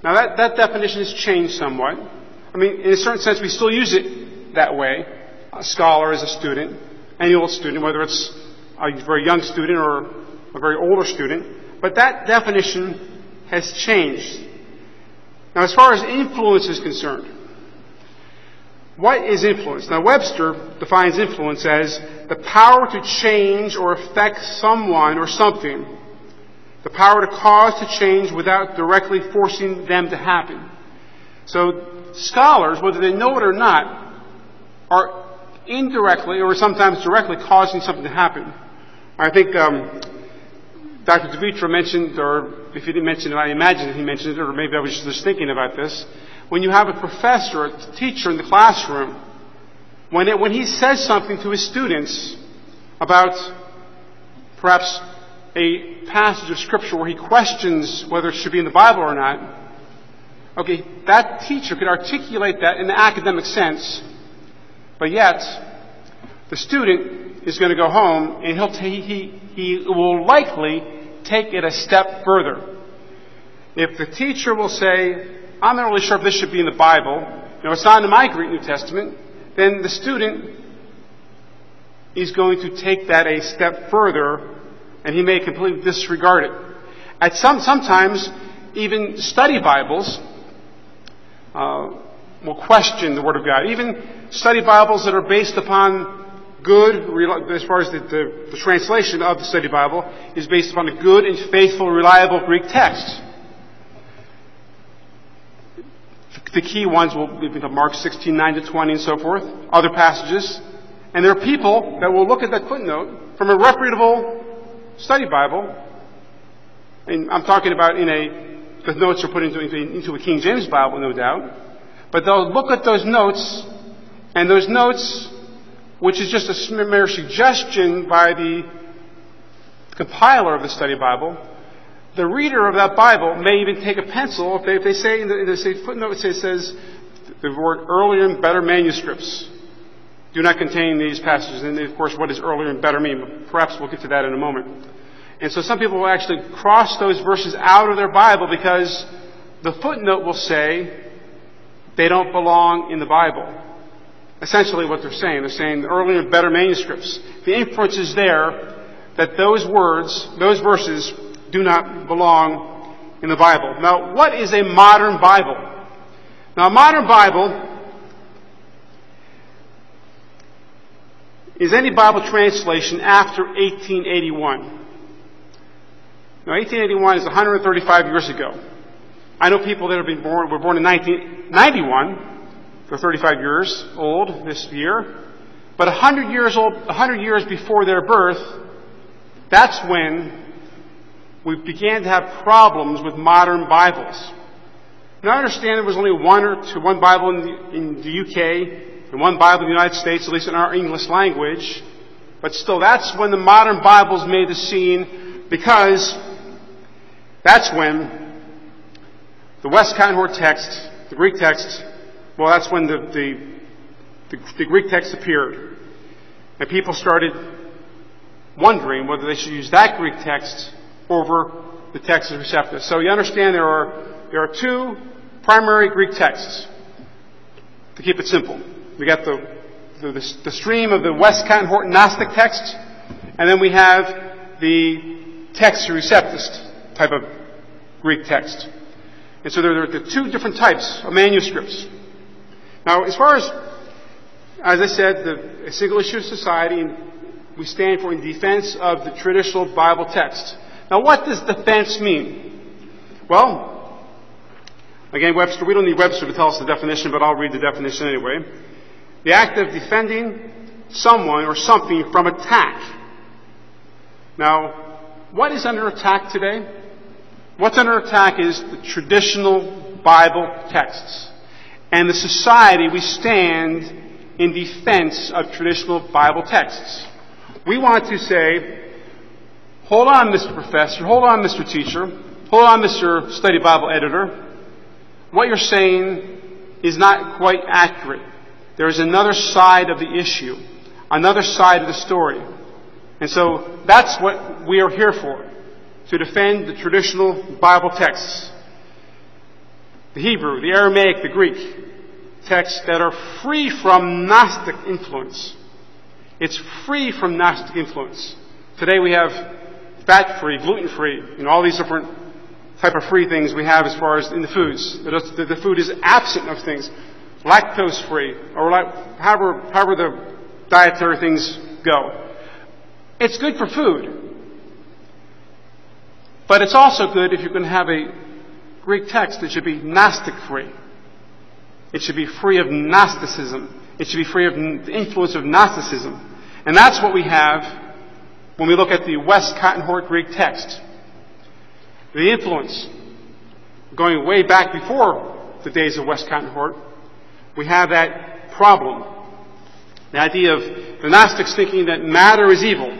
Now, that, that definition has changed somewhat. I mean, in a certain sense, we still use it that way. A scholar is a student, any old student, whether it's a very young student or a very older student. But that definition has changed. Now, as far as influence is concerned, what is influence? Now, Webster defines influence as the power to change or affect someone or something. The power to cause to change without directly forcing them to happen. So scholars, whether they know it or not, are indirectly or sometimes directly causing something to happen. I think um, Doctor DeVitra mentioned, or if he didn't mention it, I imagine he mentioned it, or maybe I was just thinking about this. When you have a professor, a teacher in the classroom When, it, when he says something to his students about perhaps a passage of Scripture where he questions whether it should be in the Bible or not, okay, that teacher could articulate that in the academic sense, but yet the student is going to go home and he'll t he, he will likely take it a step further. If the teacher will say, I'm not really sure if this should be in the Bible, you know, it's not in my Greek New Testament, then the student is going to take that a step further, and he may completely disregard it. At some, sometimes, even study Bibles uh, will question the Word of God. Even study Bibles that are based upon good, as far as the, the, the translation of the study Bible, is based upon a good and faithful, reliable Greek text. The key ones will be Mark sixteen, nine to twenty, and so forth, other passages. And there are people that will look at that footnote from a reputable study Bible, and I'm talking about in a, the notes are put into, into a King James Bible, no doubt, but they'll look at those notes, and those notes, which is just a mere suggestion by the compiler of the study Bible, the reader of that Bible may even take a pencil if they, if they say in the, in the footnote it says the word earlier and better manuscripts do not contain these passages. And of course, what does earlier and better mean? Perhaps we'll get to that in a moment. And so some people will actually cross those verses out of their Bible because the footnote will say they don't belong in the Bible. Essentially what they're saying. They're saying earlier and better manuscripts. The inference is there that those words, those verses, do not belong in the Bible. Now, what is a modern Bible? Now, a modern Bible is any Bible translation after eighteen eighty-one. Now, eighteen eighty-one is one hundred thirty-five years ago. I know people that have been born, were born in nineteen ninety-one, they're thirty-five years old this year, but one hundred years old, one hundred years before their birth, that's when we began to have problems with modern Bibles. Now, I understand there was only one or two, one Bible in the, in the U K and one Bible in the United States, at least in our English language, but still, that's when the modern Bibles made the scene, because that's when the Westcott-Hort text, the Greek text, well, that's when the, the, the, the Greek text appeared, and people started wondering whether they should use that Greek text over the Textus Receptus. So you understand there are, there are two primary Greek texts, to keep it simple. We got the, the, the stream of the Westcott-Hort Gnostic text, and then we have the Textus Receptus type of Greek text. And so there are the two different types of manuscripts. Now, as far as, as I said, the single issue society, we stand for in defense of the traditional Bible text. Now, what does defense mean? Well, again, Webster, we don't need Webster to tell us the definition, but I'll read the definition anyway. The act of defending someone or something from attack. Now, what is under attack today? What's under attack is the traditional Bible texts. And the society, we stand in defense of traditional Bible texts. We want to say, hold on, Mister Professor. Hold on, Mister Teacher. Hold on, Mister Study Bible Editor. What you're saying is not quite accurate. There is another side of the issue, another side of the story. And so that's what we are here for, to defend the traditional Bible texts, the Hebrew, the Aramaic, the Greek texts that are free from Gnostic influence. It's free from Gnostic influence. Today we have fat-free, gluten-free, you know, all these different type of free things we have as far as in the foods. The food is absent of things, lactose-free, or however, however the dietary things go. It's good for food, but it's also good if you're going to have a Greek text that should be Gnostic-free. It should be free of Gnosticism. It should be free of the influence of Gnosticism. And that's what we have when we look at the Westcott-Hort Greek text. The influence, going way back before the days of Westcott-Hort, we have that problem. The idea of the Gnostics thinking that matter is evil,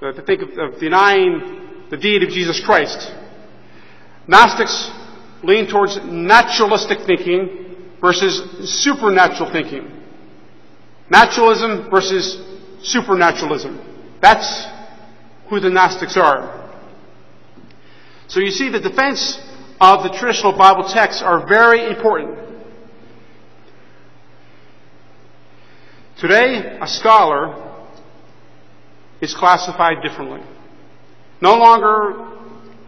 to think of, of denying the deity of Jesus Christ. Gnostics lean towards naturalistic thinking versus supernatural thinking. Naturalism versus supernaturalism. That's who the Gnostics are. So you see, the defense of the traditional Bible texts are very important. Today, a scholar is classified differently. No longer,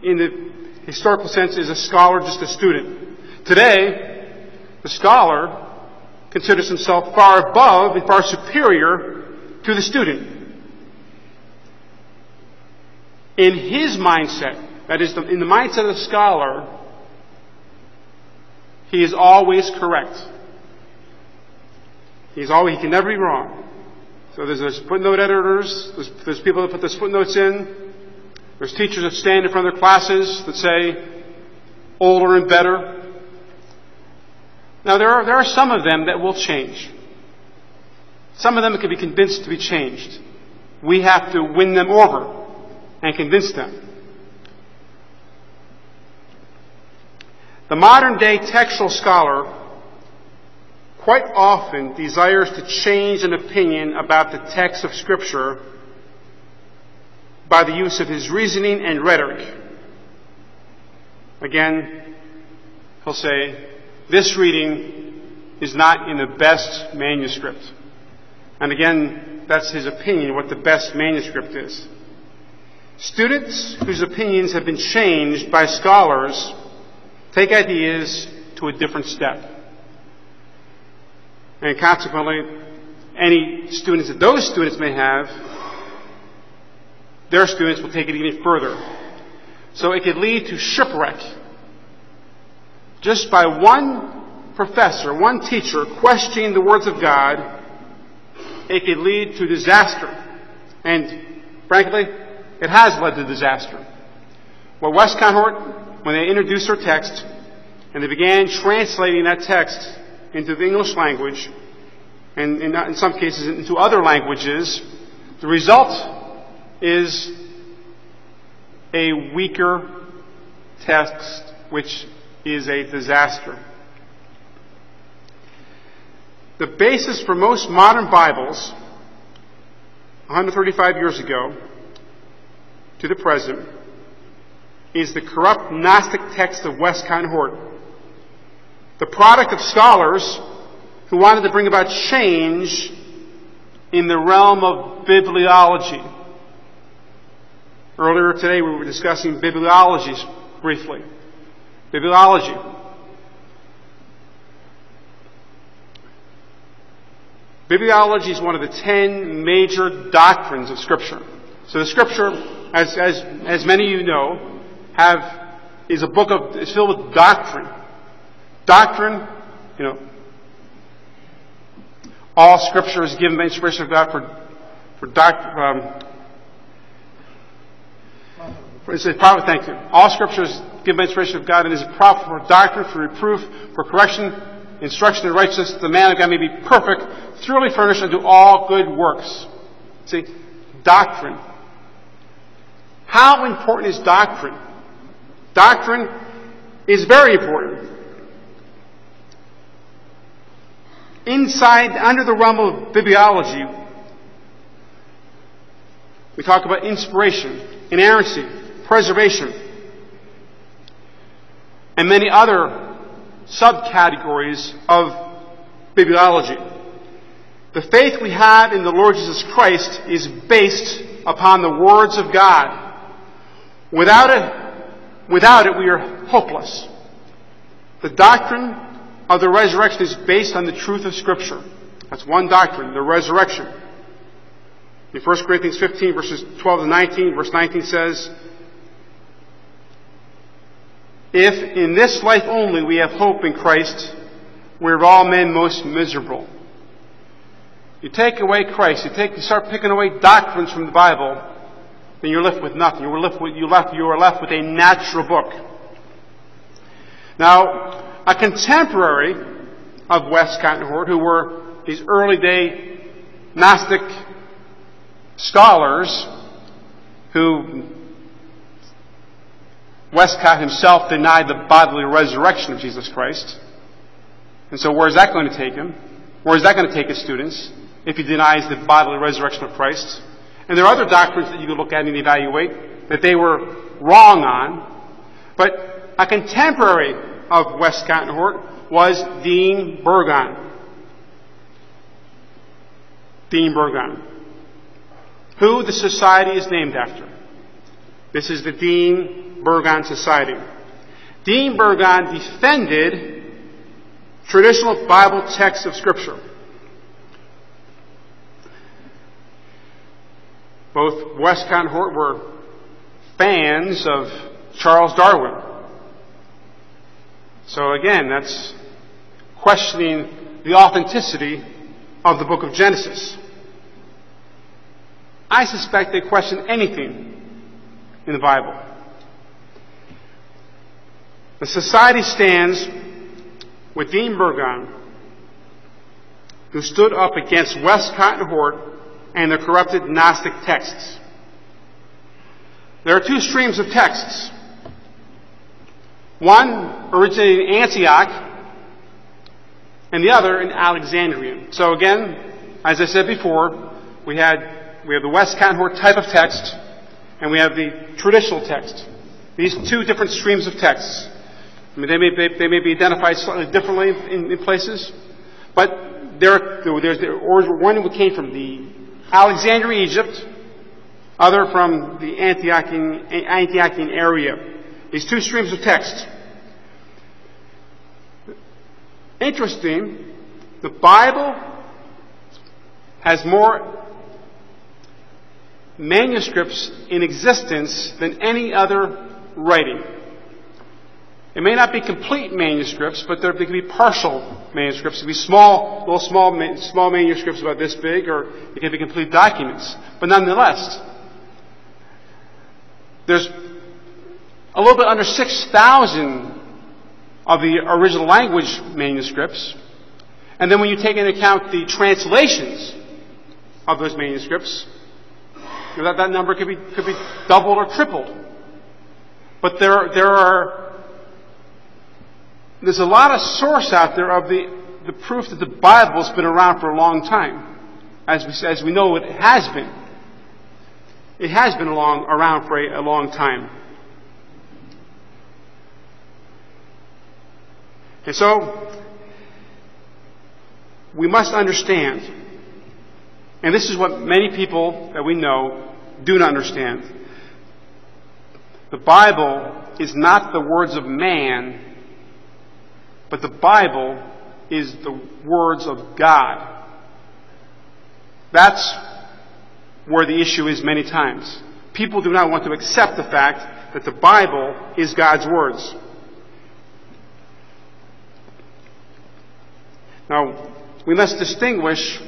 in the historical sense, is a scholar just a student. Today, the scholar considers himself far above and far superior to the student. In his mindset, that is, the, in the mindset of the scholar, he is always correct. He's always, he can never be wrong. So there's, there's footnote editors, there's, there's people that put those footnotes in, there's teachers that stand in front of their classes that say, older and better. Now, there are, there are some of them that will change. Some of them can be convinced to be changed. We have to win them over and convince them. The modern-day textual scholar quite often desires to change an opinion about the text of Scripture by the use of his reasoning and rhetoric. Again, he'll say, this reading is not in the best manuscript. And again, that's his opinion, what the best manuscript is. Students whose opinions have been changed by scholars take ideas to a different step. And consequently, any students that those students may have, their students will take it even further. So it could lead to shipwreck. Just by one professor, one teacher, questioning the words of God, it could lead to disaster. And frankly, it has led to disaster. Well, Westcott-Hort, when they introduced their text, and they began translating that text into the English language, and in some cases into other languages, the result is a weaker text, which is a disaster. The basis for most modern Bibles, one hundred thirty-five years ago, to the present, is the corrupt Gnostic text of Westcott-Hort, the product of scholars who wanted to bring about change in the realm of bibliology. Earlier today we were discussing bibliologies briefly. Bibliology. Bibliology is one of the ten major doctrines of Scripture. So the Scripture, as as as many of you know, have is a book of is filled with doctrine. Doctrine, you know, all Scripture is given by inspiration of God for for doc. Um, for, it's a prophet. Thank you. All Scripture is given by inspiration of God and is a prophet for doctrine, for reproof, for correction, instruction in righteousness, that the man of God may be perfect, thoroughly furnished unto all good works. See, doctrine. How important is doctrine? Doctrine is very important. Inside, under the realm of bibliology, we talk about inspiration, inerrancy, preservation, and many other subcategories of bibliology. The faith we have in the Lord Jesus Christ is based upon the words of God. Without it, without it, we are hopeless. The doctrine of the resurrection is based on the truth of Scripture. That's one doctrine, the resurrection. In First Corinthians fifteen, verses twelve to nineteen, verse nineteen says, if in this life only we have hope in Christ, we are of all men most miserable. You take away Christ, you take, you start picking away doctrines from the Bible, then you're left with nothing. You are left with, you left, you are left with a natural book. Now, a contemporary of Westcott-Hort, who were these early day Gnostic scholars who Westcott himself denied the bodily resurrection of Jesus Christ. And so where is that going to take him? Where is that going to take his students if he denies the bodily resurrection of Christ? And there are other doctrines that you can look at and evaluate that they were wrong on. But a contemporary of Westcott-Hort was Dean Burgon. Dean Burgon, who the society is named after. This is the Dean Burgon Society. Dean Burgon defended traditional Bible texts of Scripture. Both Westcott and Hort were fans of Charles Darwin. So again, that's questioning the authenticity of the book of Genesis. I suspect they question anything in the Bible. The society stands with Dean Burgon, who stood up against Westcott and Hort and their corrupted Gnostic texts. There are two streams of texts. One originated in Antioch, and the other in Alexandrian. So again, as I said before, we had we have the Westcott-Hort type of text, and we have the traditional text. These two different streams of texts. I mean, they may they, they may be identified slightly differently in, in places, but there there's the origin, one who came from the Alexandria, Egypt, other from the Antiochian Antiochian area. These two streams of text. Interesting, the Bible has more manuscripts in existence than any other writing. It may not be complete manuscripts, but there could be partial manuscripts. It could be small, little small, small manuscripts about this big, or it could be complete documents. But nonetheless, there's a little bit under six thousand of the original language manuscripts. And then when you take into account the translations of those manuscripts, you know, that, that number could be, could be doubled or tripled. But there, there are, there's a lot of source out there of the, the proof that the Bible's been around for a long time. As we, as we know, it has been. It has been along, around for a, a long time. And so, we must understand, and this is what many people that we know do not understand. The Bible is not the words of man, but the Bible is the words of God. That's where the issue is many times. People do not want to accept the fact that the Bible is God's words. Now, we must distinguish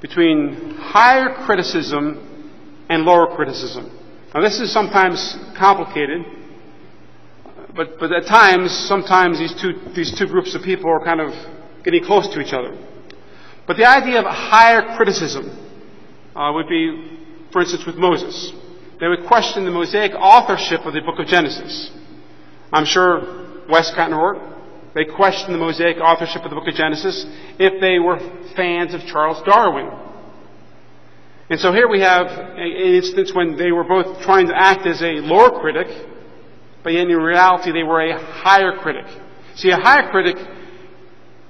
between higher criticism and lower criticism. Now, this is sometimes complicated, but, but at times, sometimes these two, these two groups of people are kind of getting close to each other. But the idea of a higher criticism uh, would be, for instance, with Moses. They would question the Mosaic authorship of the book of Genesis. I'm sure Westcott and Hort, they questioned the Mosaic authorship of the book of Genesis if they were fans of Charles Darwin. And so here we have an instance when they were both trying to act as a lower critic, but in reality they were a higher critic. See, a higher critic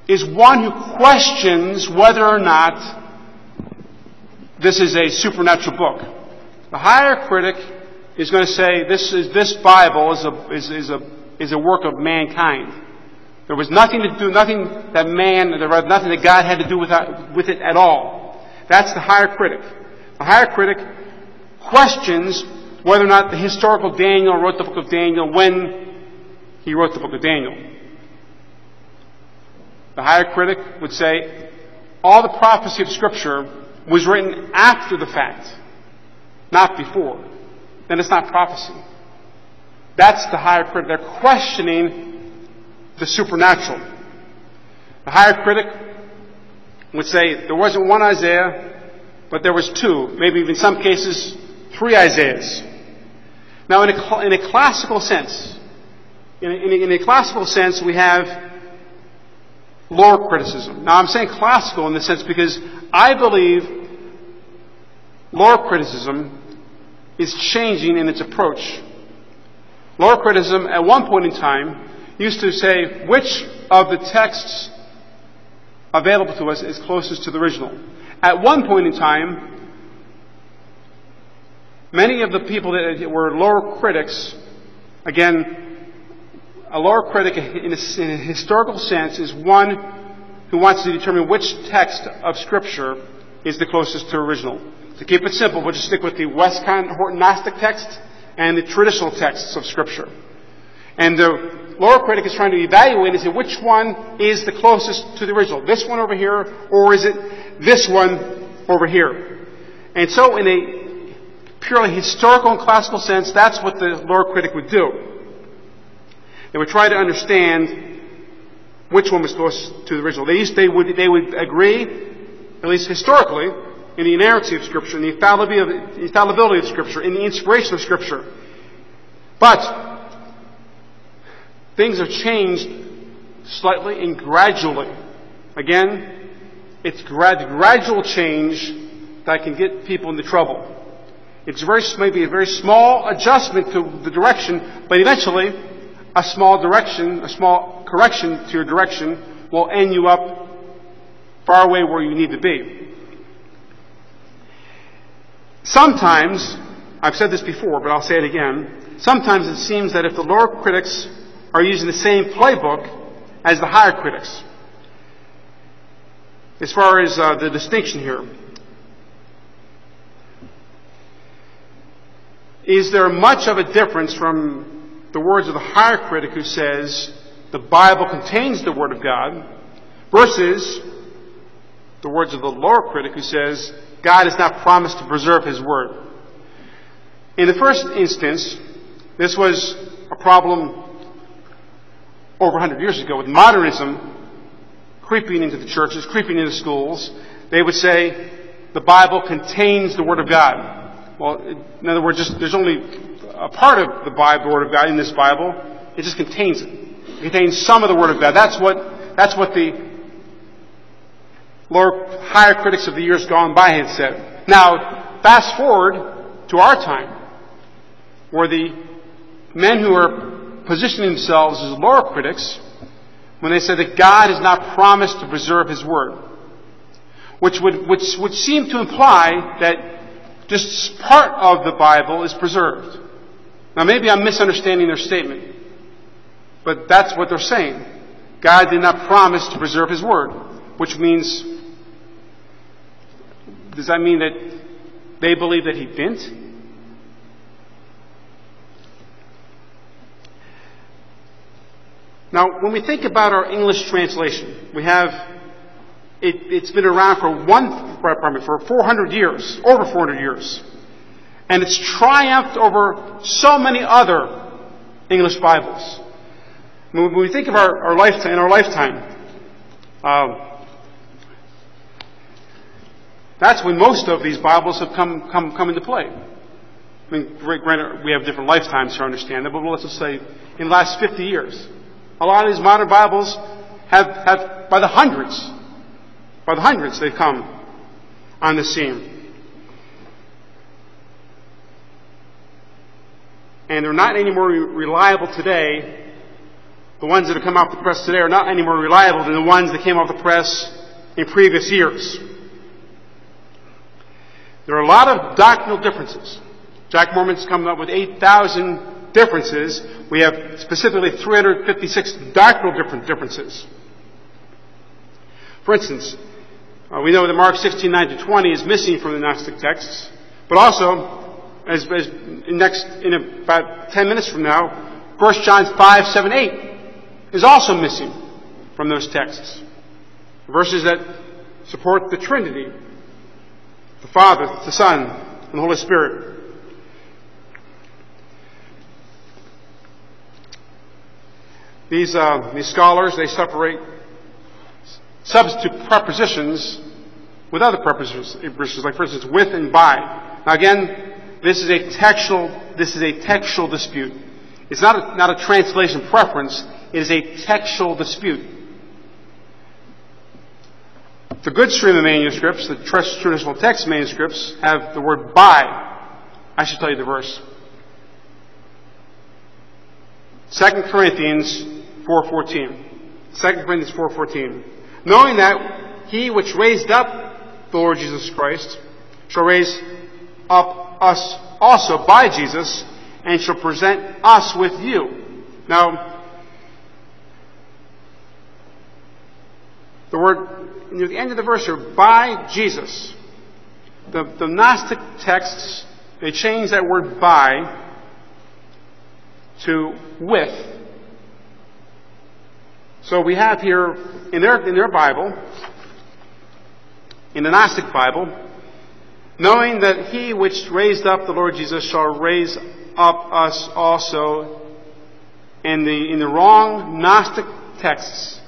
is one who questions whether or not this is a supernatural book. The higher critic is going to say this is this Bible is a is, is a is a work of mankind. There was nothing to do, nothing that man, there was nothing that God had to do with it at all. That's the higher critic. The higher critic questions whether or not the historical Daniel wrote the book of Daniel when he wrote the book of Daniel. The higher critic would say, all the prophecy of Scripture was written after the fact, not before. Then it's not prophecy. That's the higher critic. They're questioning the supernatural. The higher critic would say there wasn't one Isaiah, But there was two, maybe in some cases, three Isaiahs. Now, in a, in a classical sense, in a, in, a, in a classical sense, we have lore criticism. Now, I'm saying classical in this sense because I believe lore criticism is changing in its approach. Lore criticism, at one point in time, used to say which of the texts available to us is closest to the original. At one point in time, many of the people that were lore critics, again, a lore critic in a, in a historical sense is one who wants to determine which text of Scripture is the closest to original. To keep it simple, we'll just stick with the Westcott-Hort Gnostic text and the traditional texts of Scripture. And the lore critic is trying to evaluate and say which one is the closest to the original. This one over here, or is it this one over here? And so in a purely historical and classical sense, that's what the lore critic would do. They would try to understand which one was closest to the original. They, used, they, would, they would agree, at least historically, in the inerrancy of Scripture, in the infallibility of Scripture, in the inspiration of Scripture. But things have changed slightly and gradually. Again, it's grad, gradual change that can get people into trouble. It's very, maybe a very small adjustment to the direction, but eventually a small direction, a small correction to your direction will end you up far away where you need to be. Sometimes, I've said this before, but I'll say it again, sometimes it seems that if the lower critics are using the same playbook as the higher critics, as far as uh, the distinction here, is there much of a difference from the words of the higher critic who says the Bible contains the Word of God versus the words of the lower critic who says God has not promised to preserve His Word? In the first instance, this was a problem over one hundred years ago with modernism creeping into the churches, creeping into schools. They would say the Bible contains the Word of God. Well, in other words, just, there's only a part of the Bible, the Word of God in this Bible. It just contains it. It contains some of the Word of God. That's what, that's what the lower, higher critics of the years gone by had said. Now, fast forward to our time, where the men who are positioning themselves as lower critics, when they said that God has not promised to preserve His Word, which would, which would seem to imply that just part of the Bible is preserved. Now, maybe I'm misunderstanding their statement, but that's what they're saying. God did not promise to preserve His Word, which means, does that mean that they believe that He didn't? Now, when we think about our English translation, we have It, it's been around for one, pardon me, for four hundred years, over four hundred years. And it's triumphed over so many other English Bibles. When we think of our, our lifetime, in our lifetime, uh, that's when most of these Bibles have come, come, come into play. I mean, granted, we have different lifetimes here, I understand that, but let's just say in the last fifty years. A lot of these modern Bibles have, have by the hundreds, By the hundreds, they've come on the scene. And they're not any more reliable today. The ones that have come off the press today are not any more reliable than the ones that came off the press in previous years. There are a lot of doctrinal differences. Jack Mormon's come up with eight thousand differences. We have specifically three hundred fifty-six doctrinal different differences. For instance, uh, we know that Mark sixteen, nine to twenty is missing from the Gnostic texts, but also, as, as next in about ten minutes from now, First John five, seven, eight is also missing from those texts. Verses that support the Trinity, the Father, the Son, and the Holy Spirit. These, uh, these scholars, they separate substitute prepositions with other prepositions, like, for instance, with and by. Now, again, this is a textual, this is a textual dispute. It's not a, not a translation preference. It is a textual dispute. The good stream of manuscripts, the traditional text manuscripts, have the word by. I should tell you the verse. Second Corinthians four fourteen. Second Corinthians four fourteen. Knowing that he which raised up the Lord Jesus Christ shall raise up us also by Jesus, and shall present us with you. Now, the word near the end of the verse here, by Jesus. The, the Gnostic texts, they change that word by to with. So we have here in their in their Bible, in the Gnostic Bible, knowing that he which raised up the Lord Jesus shall raise up us also. In the in the wrong Gnostic texts,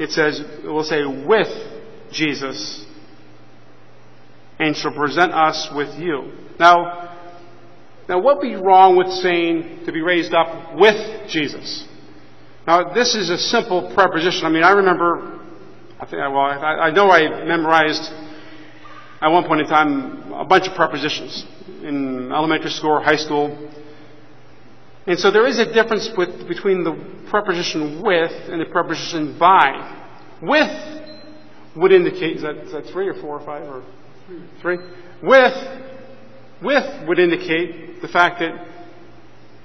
it says it will say with Jesus, and shall present us with you. Now. Now, what would be wrong with saying to be raised up with Jesus? Now, this is a simple preposition. I mean, I remember, I think, well, I, I know I memorized at one point in time a bunch of prepositions in elementary school or high school. And so there is a difference with, between the preposition with and the preposition by. With would indicate, is that, is that three or four or five or three? With. With would indicate the fact that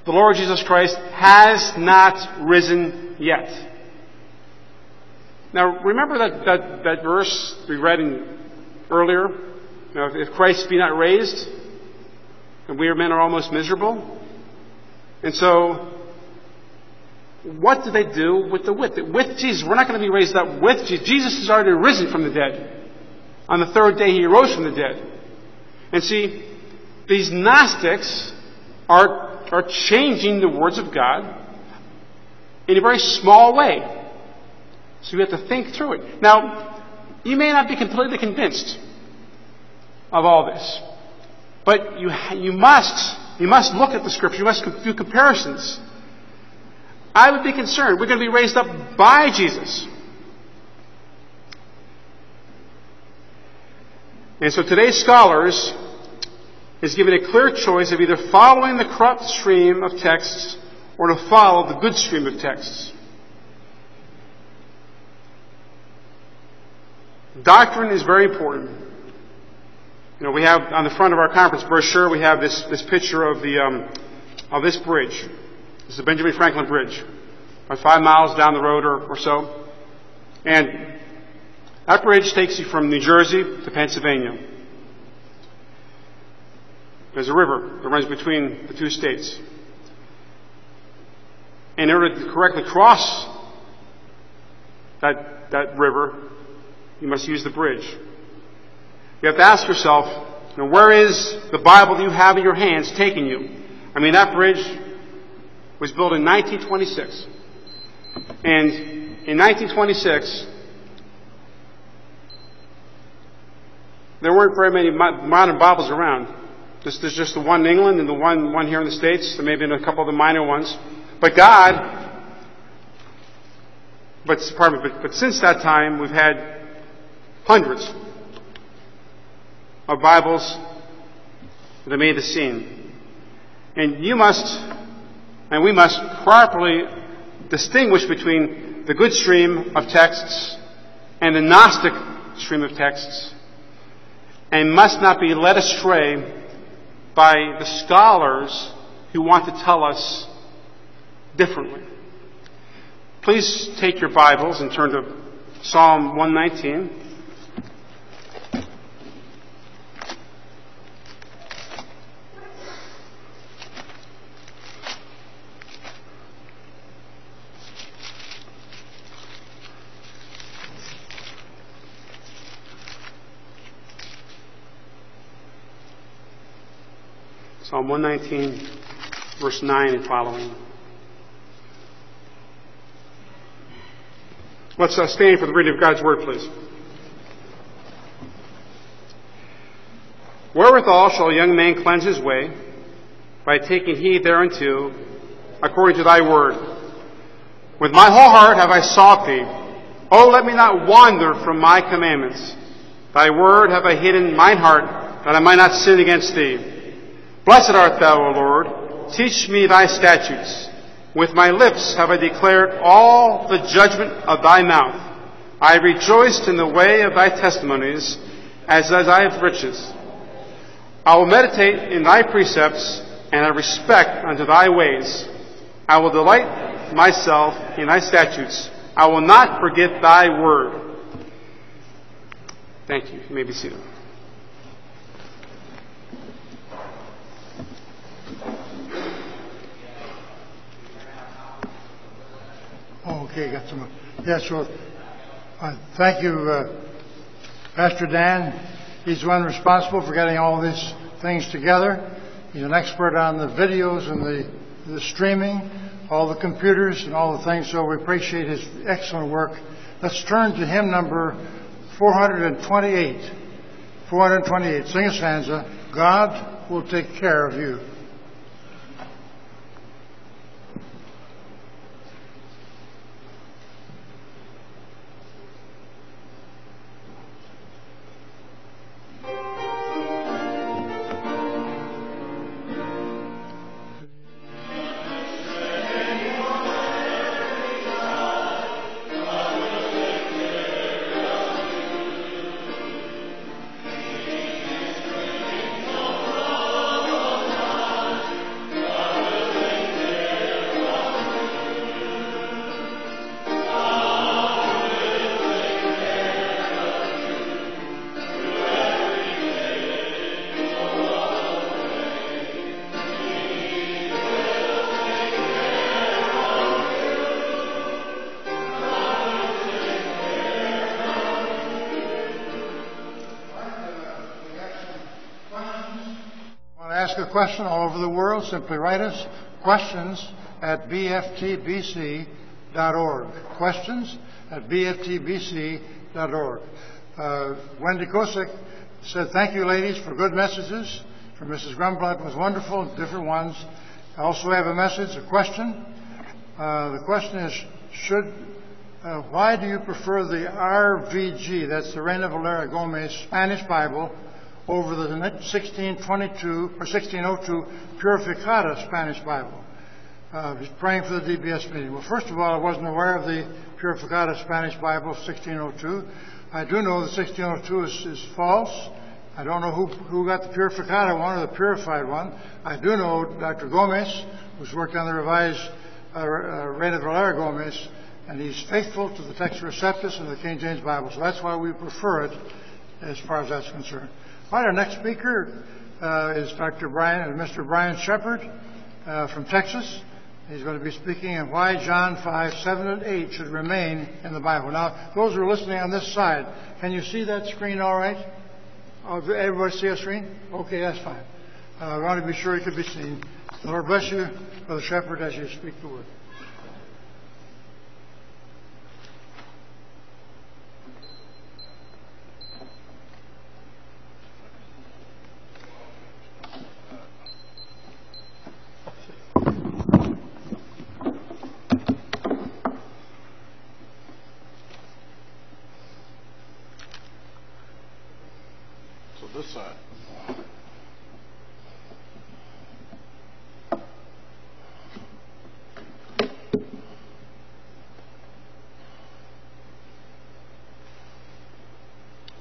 the Lord Jesus Christ has not risen yet. Now, remember that, that, that verse we read in earlier? You know, if Christ be not raised, then we men are almost miserable. And so, what do they do with the with? With Jesus, we're not going to be raised up with Jesus. Jesus is already risen from the dead. On the third day, he rose from the dead. And see, these Gnostics are, are changing the words of God in a very small way. So you have to think through it. Now, you may not be completely convinced of all this, but you, you, must, you must look at the Scripture. You must do comparisons. I would be concerned. We're going to be raised up by Jesus. And so today's scholars is given a clear choice of either following the corrupt stream of texts or to follow the good stream of texts. Doctrine is very important. You know, we have on the front of our conference brochure, we have this, this picture of the um, of this bridge. This is the Benjamin Franklin Bridge, about five miles down the road or, or so. And that bridge takes you from New Jersey to Pennsylvania. There's a river that runs between the two states. In order to correctly cross that, that river, you must use the bridge. You have to ask yourself, you know, where is the Bible that you have in your hands taking you? I mean, that bridge was built in nineteen twenty-six. And in nineteen twenty-six, there weren't very many modern Bibles around. There's just the one in England and the one, one here in the States. There may have been a couple of the minor ones. But God, but, pardon me, but, but since that time, we've had hundreds of Bibles that made the scene. And you must, and we must properly distinguish between the good stream of texts and the Gnostic stream of texts, and must not be led astray by the scholars who want to tell us differently. Please take your Bibles and turn to Psalm one nineteen. Psalm one nineteen, verse nine and following. Let's uh, stand for the reading of God's Word, please. Wherewithal shall a young man cleanse his way? By taking heed thereunto, according to thy word. With my whole heart have I sought thee. O, let me not wander from my commandments. Thy word have I hidden mine heart, that I might not sin against thee. Blessed art thou, O Lord. Teach me thy statutes. With my lips have I declared all the judgment of thy mouth. I rejoiced in the way of thy testimonies, as as I have riches. I will meditate in thy precepts, and I respect unto thy ways. I will delight myself in thy statutes. I will not forget thy word. Thank you. You may be seated. Okay, got some. Yeah, sure. Uh, thank you, uh, Pastor Dan. He's the one responsible for getting all these things together. He's an expert on the videos and the, the streaming, all the computers and all the things, so we appreciate his excellent work. Let's turn to hymn number four twenty-eight. four twenty-eight. Sing a stanza. God will take care of you. A question all over the world, simply write us questions at b f t b c dot org. Questions at b f t b c dot org. Uh, Wendy Kosick said, thank you, ladies, for good messages. From Missus Grumblatt was wonderful, different ones. I also have a message, a question. Uh, the question is, should, uh, why do you prefer the R V G, that's the Reina-Valera Gómez Spanish Bible, over the sixteen twenty-two or sixteen oh two Purificada Spanish Bible? Uh, he's praying for the D B S meeting. Well, first of all, I wasn't aware of the Purificada Spanish Bible of sixteen oh two. I do know that sixteen oh two is, is false. I don't know who, who got the Purificada one or the Purified one. I do know Doctor Gomez, who's worked on the revised uh, uh, Reina-Valera Gómez, and he's faithful to the Textus Receptus and the King James Bible. So that's why we prefer it as far as that's concerned. All right, our next speaker uh, is Doctor Brian, Mister Brian Shepherd uh, from Texas. He's going to be speaking on why John five, seven, and eight should remain in the Bible. Now, those who are listening on this side, can you see that screen all right? Everybody see a screen? Okay, that's fine. Uh, I want to be sure it could be seen. The Lord bless you, Brother Shepherd, as you speak the word.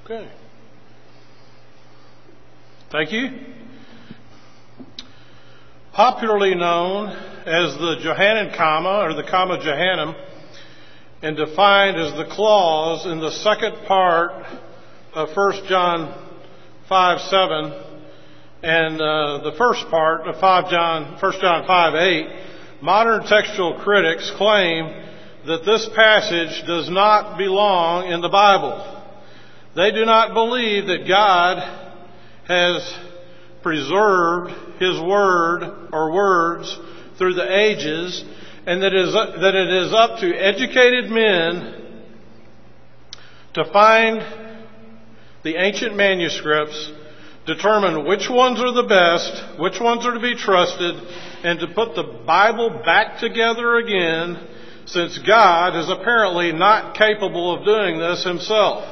Okay. Thank you. Popularly known as the Johannine comma, or the comma Johannum, and defined as the clause in the second part of First John five seven and uh, the first part of First John five eight, modern textual critics claim that this passage does not belong in the Bible. They do not believe that God has preserved His Word or words through the ages, and that it is up to educated men to find the ancient manuscripts determine which ones are the best, which ones are to be trusted, and to put the Bible back together again, since God is apparently not capable of doing this himself.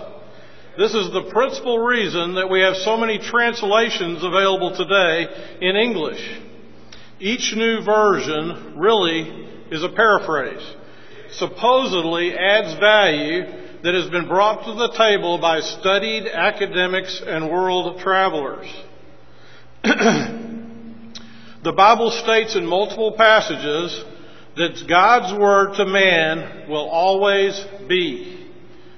This is the principal reason that we have so many translations available today in English. Each new version really is a paraphrase, supposedly adds value that has been brought to the table by studied academics and world travelers. The Bible states in multiple passages that God's word to man will always be.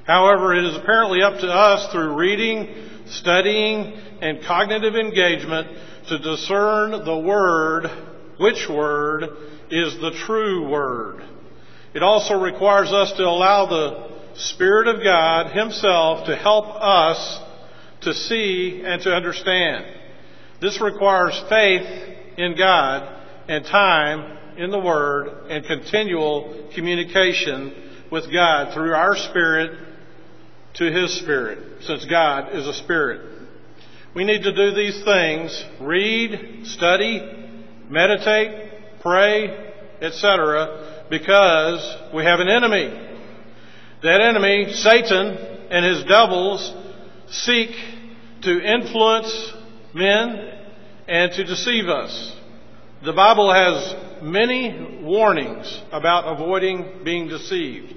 However, it is apparently up to us through reading, studying, and cognitive engagement to discern the word, which word is the true word. It also requires us to allow the Spirit of God himself to help us to see and to understand. This requires faith in God and time in the word and continual communication with God through our spirit to his spirit, since God is a spirit. We need to do these things: read, study, meditate, pray, et cetera, because we have an enemy. That enemy, Satan, and his devils seek to influence men and to deceive us. The Bible has many warnings about avoiding being deceived,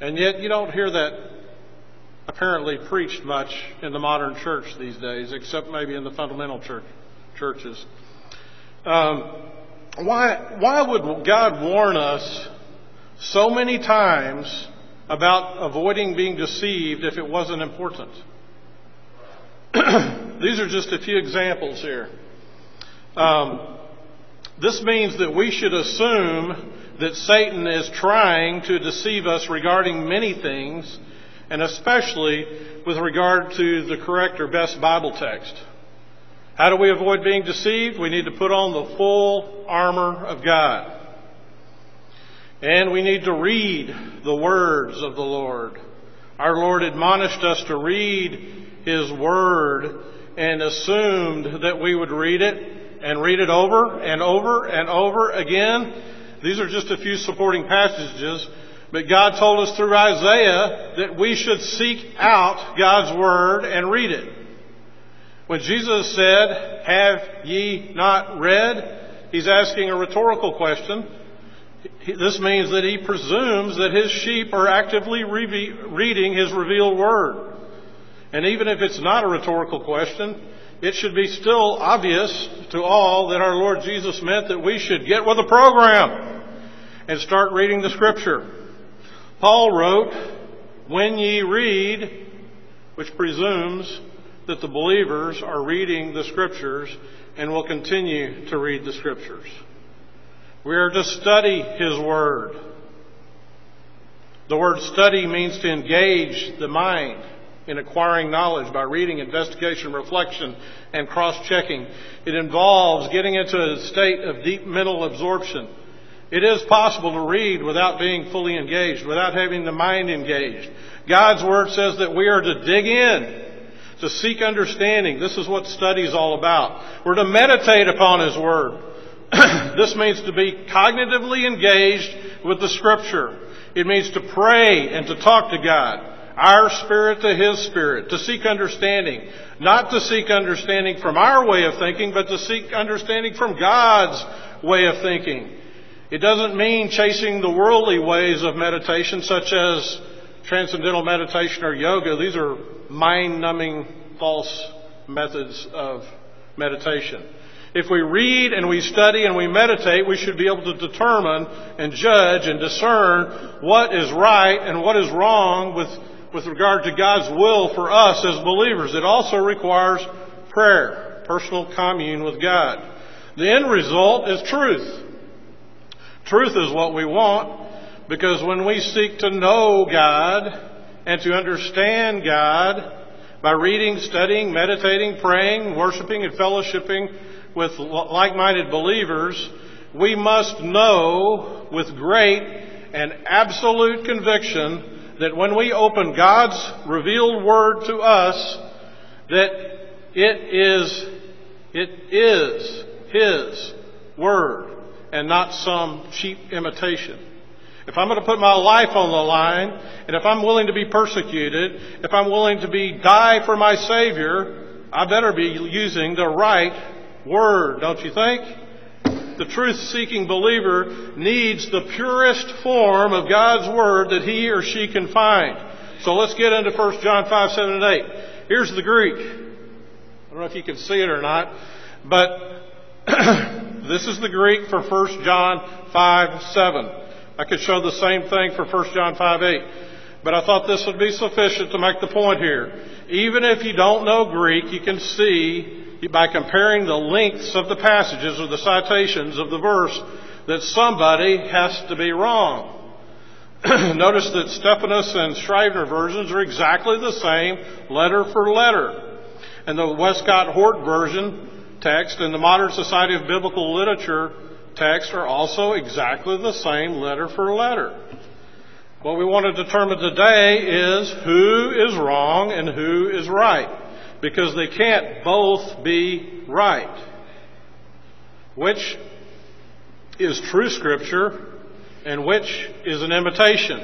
and yet you don't hear that apparently preached much in the modern church these days, except maybe in the fundamental church, churches. Um, why, why would God warn us so many times about avoiding being deceived if it wasn't important? These are just a few examples here. Um, this means that we should assume that Satan is trying to deceive us regarding many things, and especially with regard to the correct or best Bible text. How do we avoid being deceived? We need to put on the full armor of God. And we need to read the words of the Lord. Our Lord admonished us to read his word and assumed that we would read it and read it over and over and over again. These are just a few supporting passages. But God told us through Isaiah that we should seek out God's word and read it. When Jesus said, "Have ye not read?" he's asking a rhetorical question. This means that he presumes that his sheep are actively re- reading his revealed word. And even if it's not a rhetorical question, it should be still obvious to all that our Lord Jesus meant that we should get with the program and start reading the scripture. Paul wrote, "When ye read," which presumes that the believers are reading the Scriptures and will continue to read the Scriptures. We are to study his word. The word study means to engage the mind in acquiring knowledge by reading, investigation, reflection, and cross-checking. It involves getting into a state of deep mental absorption. It is possible to read without being fully engaged, without having the mind engaged. God's Word says that we are to dig in, to seek understanding. This is what study is all about. We're to meditate upon His Word. This means to be cognitively engaged with the Scripture. It means to pray and to talk to God, our spirit to His spirit, to seek understanding. Not to seek understanding from our way of thinking, but to seek understanding from God's way of thinking. It doesn't mean chasing the worldly ways of meditation, such as transcendental meditation or yoga. These are mind-numbing, false methods of meditation. If we read and we study and we meditate, we should be able to determine and judge and discern what is right and what is wrong with, with regard to God's will for us as believers. It also requires prayer, personal commune with God. The end result is truth. Truth is what we want, because when we seek to know God and to understand God by reading, studying, meditating, praying, worshiping, and fellowshipping with like-minded believers, we must know with great and absolute conviction that when we open God's revealed word to us, that It is, it is His Word and not some cheap imitation. If I'm going to put my life on the line, and if I'm willing to be persecuted, if I'm willing to be die for my Savior, I better be using the right word, don't you think? The truth-seeking believer needs the purest form of God's Word that he or she can find. So let's get into First John five, seven, and eight. Here's the Greek. I don't know if you can see it or not, but this is the Greek for First John five, seven. I could show the same thing for First John five, eight. But I thought this would be sufficient to make the point here. Even if you don't know Greek, you can see by comparing the lengths of the passages or the citations of the verse that somebody has to be wrong. Notice that Stephanus and Shrivener versions are exactly the same letter for letter. And the Westcott-Hort version text and the Modern Society of Biblical Literature texts are also exactly the same letter for letter. What we want to determine today is who is wrong and who is right, because they can't both be right. Which is true Scripture and which is an imitation?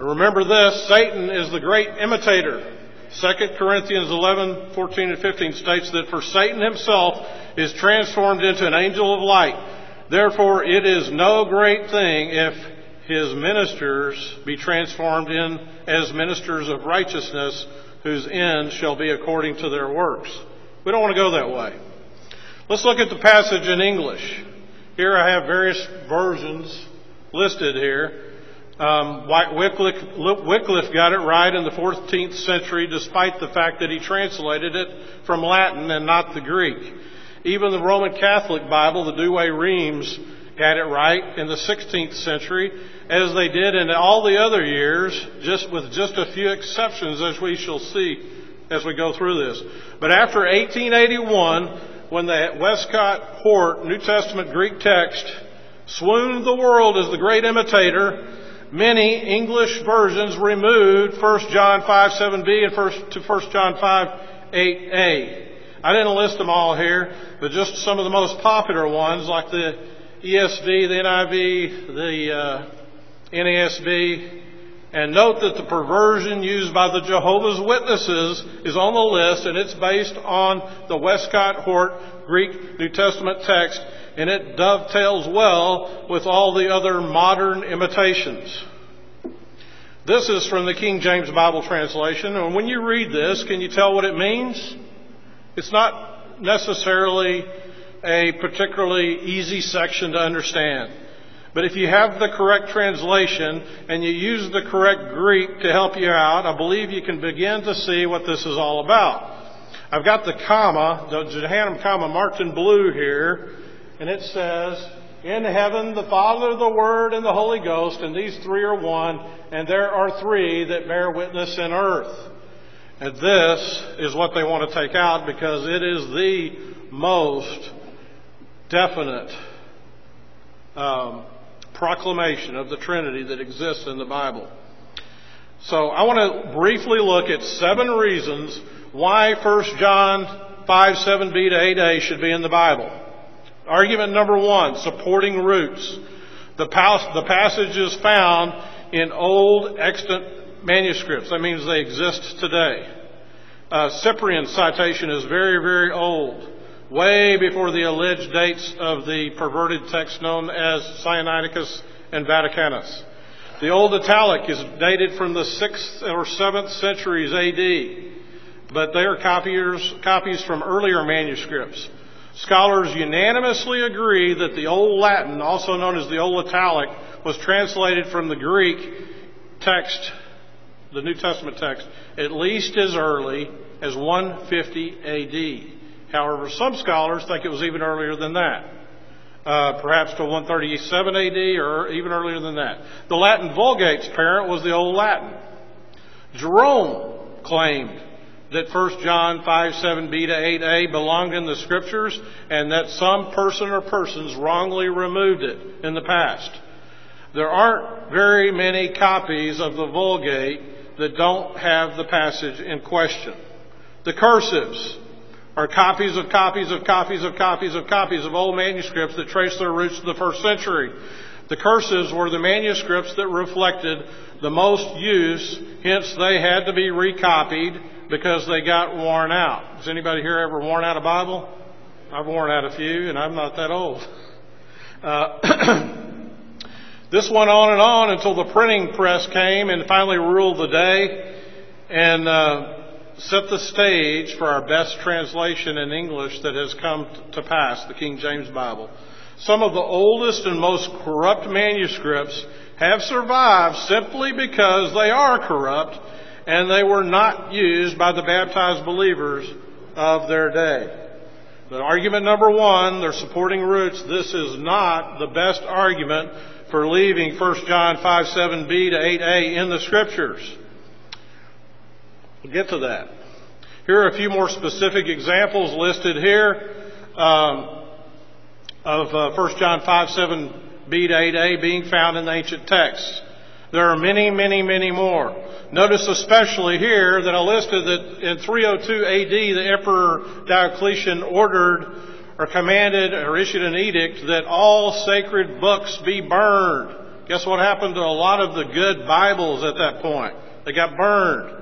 Remember this, Satan is the great imitator. Second Corinthians eleven, fourteen, and fifteen states that for Satan himself is transformed into an angel of light. Therefore, it is no great thing if his ministers be transformed in as ministers of righteousness, whose end shall be according to their works. We don't want to go that way. Let's look at the passage in English. Here I have various versions listed here. Um, Wycliffe, Wycliffe got it right in the fourteenth century, despite the fact that he translated it from Latin and not the Greek. Even the Roman Catholic Bible, the Douay Rheims, got it right in the sixteenth century, as they did in all the other years, just with just a few exceptions, as we shall see as we go through this. But after eighteen eighty-one, when the Westcott-Hort New Testament Greek text swooned the world as the great imitator, many English versions removed First John five, seven b and First John five, eight a. I didn't list them all here, but just some of the most popular ones like the E S V, the N I V, the uh, N A S B. And note that the perversion used by the Jehovah's Witnesses is on the list, and it's based on the Westcott-Hort Greek New Testament text, and it dovetails well with all the other modern imitations. This is from the King James Bible translation, and when you read this, can you tell what it means? It's not necessarily a particularly easy section to understand. But if you have the correct translation and you use the correct Greek to help you out, I believe you can begin to see what this is all about. I've got the comma, the Johannine comma marked in blue here, and it says, "In heaven, the Father, the Word, and the Holy Ghost, and these three are one, and there are three that bear witness in earth." And this is what they want to take out because it is the most definite um proclamation of the Trinity that exists in the Bible. So I want to briefly look at seven reasons why First John five, seven b to eight a should be in the Bible. Argument number one, supporting roots. The, pas- the passage is found in old extant manuscripts. That means they exist today. Uh, Cyprian's citation is very, very old. Way before the alleged dates of the perverted text known as Sinaiticus and Vaticanus. The old italic is dated from the sixth or seventh centuries A D, but they are copiers, copies from earlier manuscripts. Scholars unanimously agree that the Old Latin, also known as the Old Italic, was translated from the Greek text, the New Testament text, at least as early as one fifty A D. However, some scholars think it was even earlier than that, uh, perhaps to one thirty-seven A D or even earlier than that. The Latin Vulgate's parent was the Old Latin. Jerome claimed that First John five, seven b to eight a belonged in the Scriptures and that some person or persons wrongly removed it in the past. There aren't very many copies of the Vulgate that don't have the passage in question. The cursives are copies of copies of copies of copies of copies of old manuscripts that trace their roots to the first century. The cursives were the manuscripts that reflected the most use, hence they had to be recopied because they got worn out. Has anybody here ever worn out a Bible? I've worn out a few, and I'm not that old. Uh, this went on and on until the printing press came and finally ruled the day and uh, set the stage for our best translation in English that has come to pass, the King James Bible. Some of the oldest and most corrupt manuscripts have survived simply because they are corrupt and they were not used by the baptized believers of their day. But argument number one, their supporting roots, this is not the best argument for leaving First John five, seven b to eight a in the Scriptures. We'll get to that. Here are a few more specific examples listed here um, of uh, First John five, seven b to eight a being found in ancient texts. There are many, many, many more. Notice especially here that I listed that in three oh two A D, the Emperor Diocletian ordered or commanded or issued an edict that all sacred books be burned. Guess what happened to a lot of the good Bibles at that point? They got burned.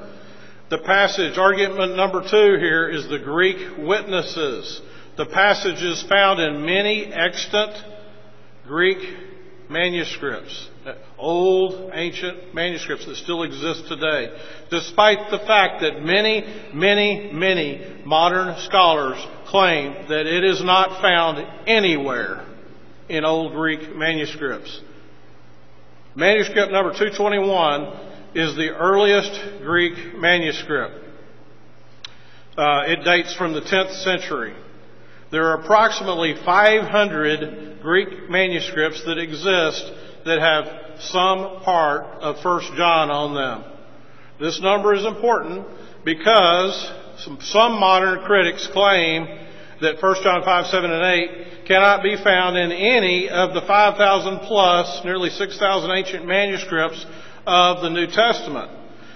The passage, argument number two here, is the Greek witnesses. The passage is found in many extant Greek manuscripts. Old, ancient manuscripts that still exist today, despite the fact that many, many, many modern scholars claim that it is not found anywhere in old Greek manuscripts. Manuscript number two twenty-one is the earliest Greek manuscript. Uh, it dates from the tenth century. There are approximately five hundred Greek manuscripts that exist that have some part of First John on them. This number is important because some, some modern critics claim that First John five, seven, and eight cannot be found in any of the five thousand plus, nearly six thousand ancient manuscripts of the New Testament.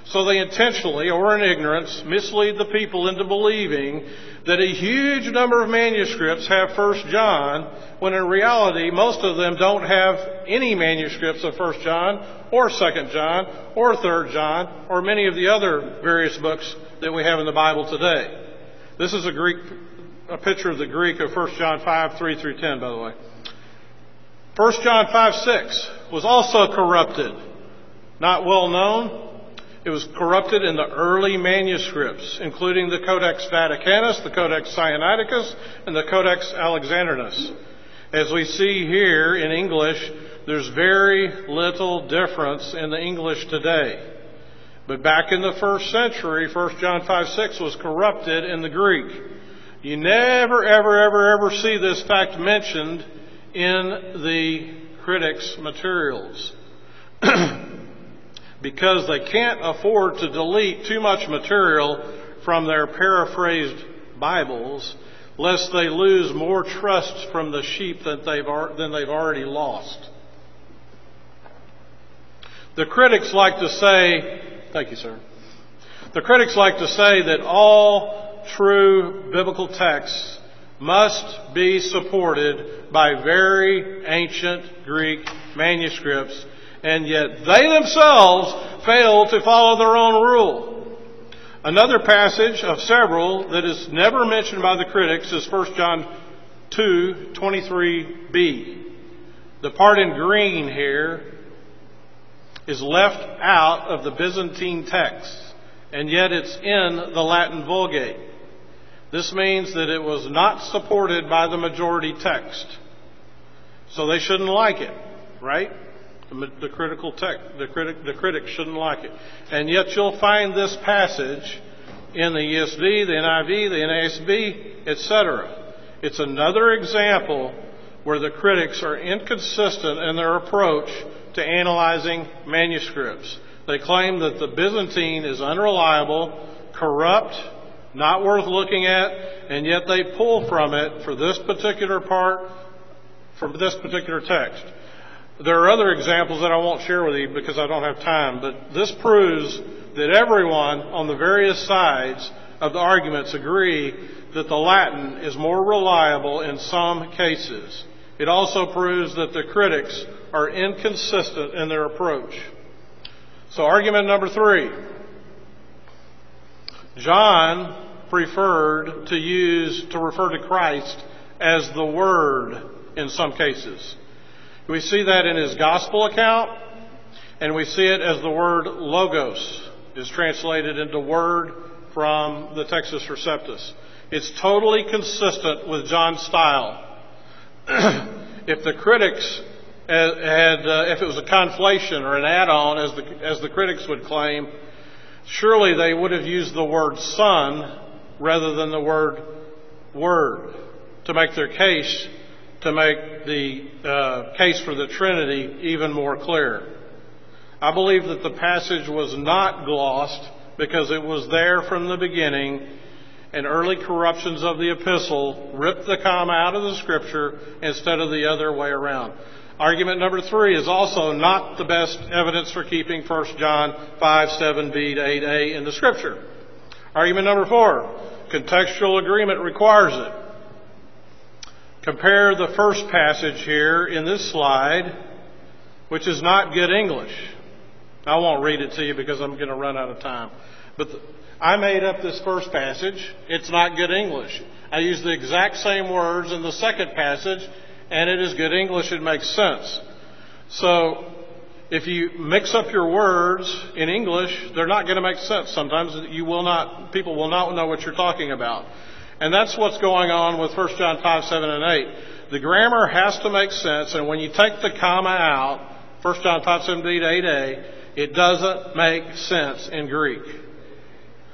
So they intentionally, or in ignorance, mislead the people into believing that a huge number of manuscripts have First John, when in reality most of them don't have any manuscripts of First John, or Second John, or Third John, or many of the other various books that we have in the Bible today. This is a Greek, a picture of the Greek of First John five, three through ten, by the way. First John five, six was also corrupted, not well known. It was corrupted in the early manuscripts, including the Codex Vaticanus, the Codex Sinaiticus, and the Codex Alexandrinus. As we see here in English, there's very little difference in the English today. But back in the first century, First John five, six was corrupted in the Greek. You never, ever, ever, ever see this fact mentioned in the critics' materials. Because they can't afford to delete too much material from their paraphrased Bibles, lest they lose more trust from the sheep than they've already lost. The critics like to say, thank you, sir. The critics like to say that all true biblical texts must be supported by very ancient Greek manuscripts, and yet they themselves fail to follow their own rule. Another passage of several that is never mentioned by the critics is First John two, twenty-three b. The part in green here is left out of the Byzantine text, and yet it's in the Latin Vulgate. This means that it was not supported by the majority text. So they shouldn't like it, right? The critical text, the critic, the critics shouldn't like it. And yet you'll find this passage in the E S V, the N I V, the N A S B, et cetera. It's another example where the critics are inconsistent in their approach to analyzing manuscripts. They claim that the Byzantine is unreliable, corrupt, not worth looking at, and yet they pull from it for this particular part, from this particular text. There are other examples that I won't share with you because I don't have time, but this proves that everyone on the various sides of the arguments agree that the Latin is more reliable in some cases. It also proves that the critics are inconsistent in their approach. So argument number three. John preferred to use, to refer to Christ as the Word in some cases. We see that in his Gospel account, and we see it as the word logos is translated into word from the Textus Receptus. It's totally consistent with John's style. If the critics had, uh, if it was a conflation or an add-on, as the as the critics would claim, surely they would have used the word son rather than the word word to make their case, to make the uh, case for the Trinity even more clear. I believe that the passage was not glossed because it was there from the beginning, and early corruptions of the epistle ripped the comma out of the scripture instead of the other way around. Argument number three is also not the best evidence for keeping First John five, seven b to eight a in the scripture. Argument number four, contextual agreement requires it. Compare the first passage here in this slide, which is not good English. I won't read it to you because I'm going to run out of time. But the, I made up this first passage. It's not good English. I used the exact same words in the second passage, and it is good English. It makes sense. So if you mix up your words in English, they're not going to make sense. Sometimes you will not, people will not know what you're talking about. And that's what's going on with First John five, seven, and eight. The grammar has to make sense, and when you take the comma out, First John five, seven, eight a, it doesn't make sense in Greek.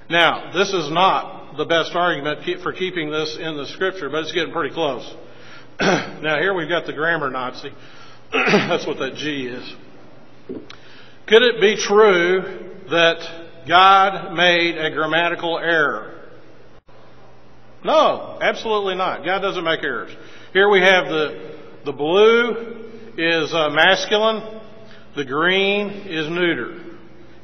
Now, this is not the best argument for keeping this in the scripture, but it's getting pretty close. Now, here we've got the grammar Nazi. That's what that G is. Could it be true that God made a grammatical error? No, absolutely not. God doesn't make errors. Here we have the the blue is uh, masculine, the green is neuter.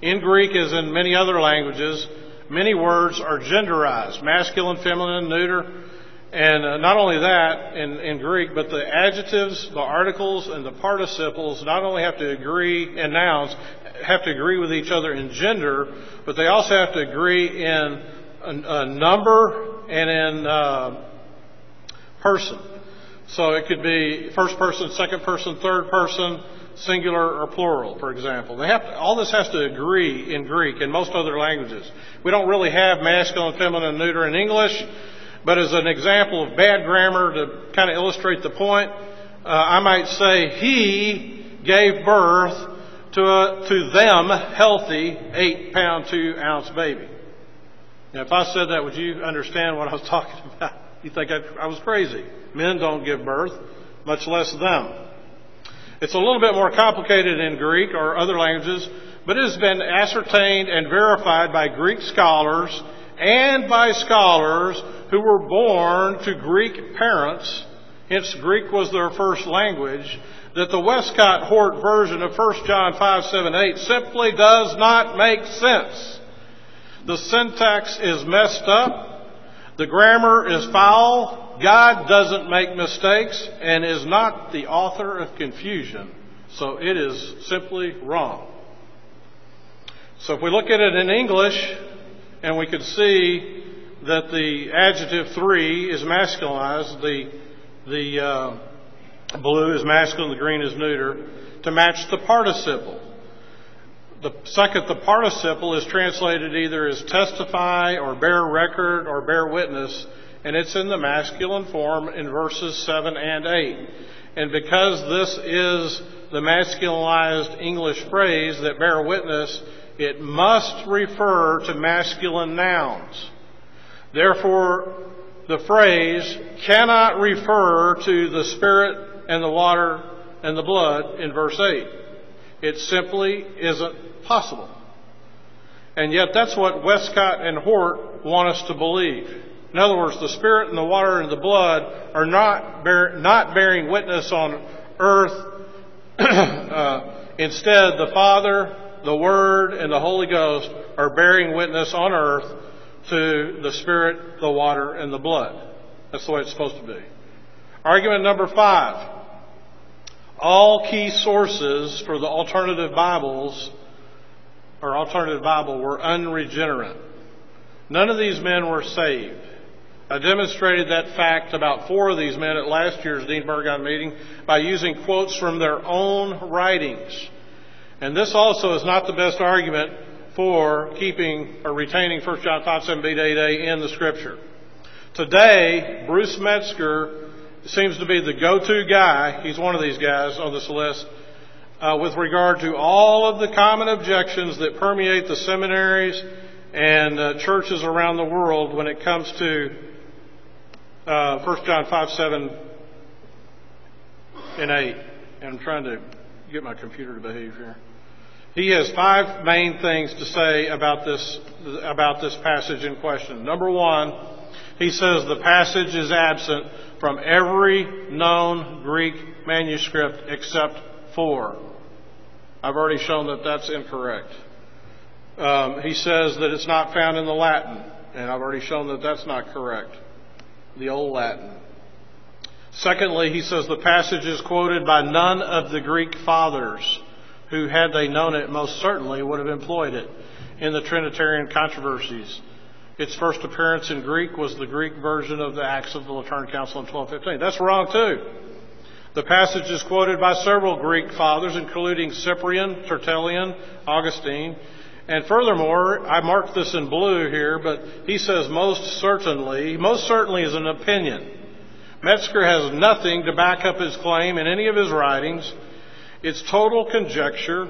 In Greek, as in many other languages, many words are genderized: masculine, feminine, neuter. And uh, not only that, in, in Greek, but the adjectives, the articles, and the participles not only have to agree, and nouns have to agree with each other in gender, but they also have to agree in a number and in uh, person. So it could be first person, second person, third person, singular or plural, for example. They have to, all this has to agree in Greek and most other languages. We don't really have masculine, feminine, neuter in English, but as an example of bad grammar to kind of illustrate the point, uh, I might say he gave birth to a, to them healthy eight pound two ounce baby. Now, if I said that, would you understand what I was talking about? You think I, I was crazy. Men don't give birth, much less them. It's a little bit more complicated in Greek or other languages, but it has been ascertained and verified by Greek scholars and by scholars who were born to Greek parents, hence Greek was their first language, that the Westcott-Hort version of First John five, seven, eight simply does not make sense. The syntax is messed up. The grammar is foul. God doesn't make mistakes and is not the author of confusion. So it is simply wrong. So if we look at it in English, and we can see that the adjective three is masculinized. The, the uh, blue is masculine. The green is neuter. To match the participle. The second, the participle is translated either as testify or bear record or bear witness, and it's in the masculine form in verses seven and eight. And because this is the masculinized English phrase that bear witness, it must refer to masculine nouns. Therefore, the phrase cannot refer to the Spirit and the water and the blood in verse eight. It simply isn't possible. And yet that's what Westcott and Hort want us to believe. In other words, the Spirit and the water and the blood are not bear, not bearing witness on earth. uh, instead, the Father, the Word, and the Holy Ghost are bearing witness on earth to the Spirit, the water, and the blood. That's the way it's supposed to be. Argument number five. All key sources for the alternative Bibles or alternative Bible were unregenerate. None of these men were saved. I demonstrated that fact about four of these men at last year's Dean Burgon meeting by using quotes from their own writings. And this also is not the best argument for keeping or retaining First John five, seven b to eight a in the Scripture. Today, Bruce Metzger seems to be the go-to guy. He's one of these guys on this list uh, with regard to all of the common objections that permeate the seminaries and uh, churches around the world when it comes to uh, First John five, seven and eight. And I'm trying to get my computer to behave here. He has five main things to say about this about this passage in question. Number one, he says the passage is absent from every known Greek manuscript except four. I've already shown that that's incorrect. Um, he says that it's not found in the Latin, and I've already shown that that's not correct. The Old Latin. Secondly, he says the passage is quoted by none of the Greek fathers, who, had they known it, most certainly would have employed it in the Trinitarian controversies. Its first appearance in Greek was the Greek version of the Acts of the Lateran Council in twelve fifteen. That's wrong, too. The passage is quoted by several Greek fathers, including Cyprian, Tertullian, Augustine. And furthermore, I marked this in blue here, but he says most certainly. Most certainly is an opinion. Metzger has nothing to back up his claim in any of his writings. It's total conjecture.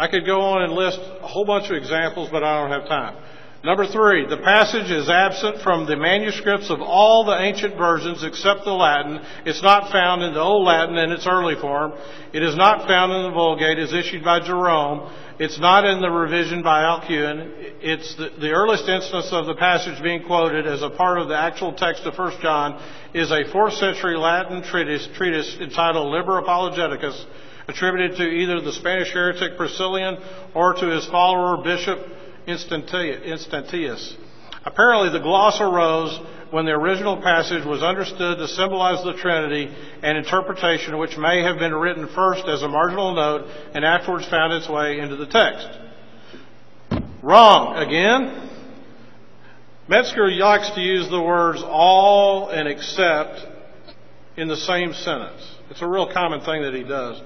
I could go on and list a whole bunch of examples, but I don't have time. Number three, the passage is absent from the manuscripts of all the ancient versions except the Latin. It's not found in the Old Latin in its early form. It is not found in the Vulgate as issued by Jerome. It's not in the revision by Alcuin. It's the, the earliest instance of the passage being quoted as a part of the actual text of First John is a fourth century Latin treatise, treatise entitled Liber Apologeticus, attributed to either the Spanish heretic Priscillian or to his follower, Bishop Instantius. Apparently, the gloss arose when the original passage was understood to symbolize the Trinity, an interpretation which may have been written first as a marginal note and afterwards found its way into the text. Wrong, again. Metzger likes to use the words all and except in the same sentence. It's a real common thing that he does.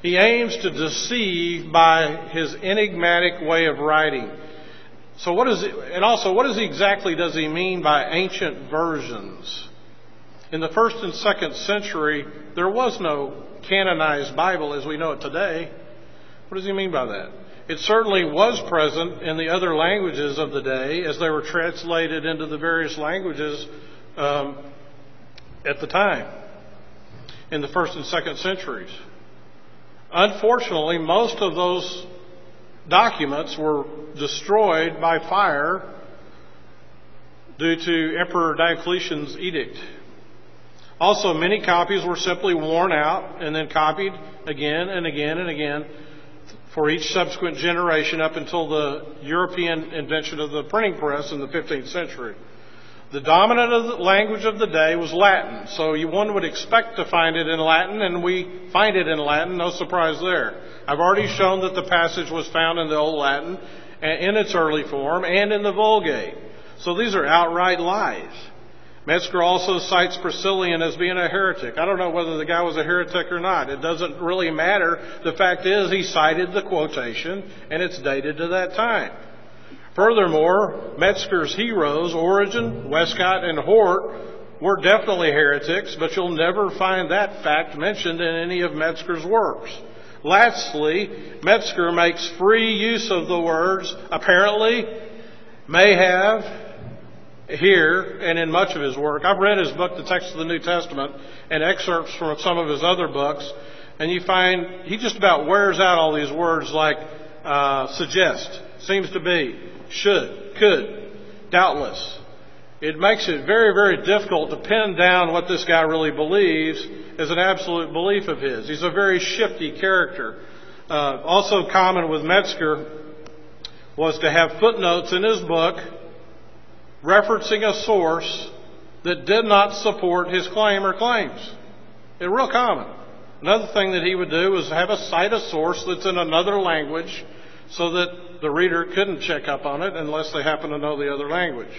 He aims to deceive by his enigmatic way of writing. So what is it, and also what is exactly does he mean by ancient versions? In the first and second century, there was no canonized Bible as we know it today. What does he mean by that? It certainly was present in the other languages of the day as they were translated into the various languages um, at the time, in the first and second centuries. Unfortunately, most of those documents were destroyed by fire due to Emperor Diocletian's edict. Also, many copies were simply worn out and then copied again and again and again for each subsequent generation up until the European invention of the printing press in the fifteenth century. The dominant language of the day was Latin, so one would expect to find it in Latin, and we find it in Latin, no surprise there. I've already shown that the passage was found in the Old Latin, in its early form, and in the Vulgate. So these are outright lies. Metzger also cites Priscillian as being a heretic. I don't know whether the guy was a heretic or not. It doesn't really matter. The fact is he cited the quotation, and it's dated to that time. Furthermore, Metzger's heroes, Origen, Westcott, and Hort, were definitely heretics, but you'll never find that fact mentioned in any of Metzger's works. Lastly, Metzger makes free use of the words apparently, may have, here, and in much of his work. I've read his book, The Text of the New Testament, and excerpts from some of his other books, and you find he just about wears out all these words like uh, suggest, seems to be, should, could, doubtless. It makes it very, very difficult to pin down what this guy really believes as an absolute belief of his. He's a very shifty character. Uh, also common with Metzger was to have footnotes in his book referencing a source that did not support his claim or claims. It's real common. Another thing that he would do is have a cite a source that's in another language so that the reader couldn't check up on it unless they happen to know the other language.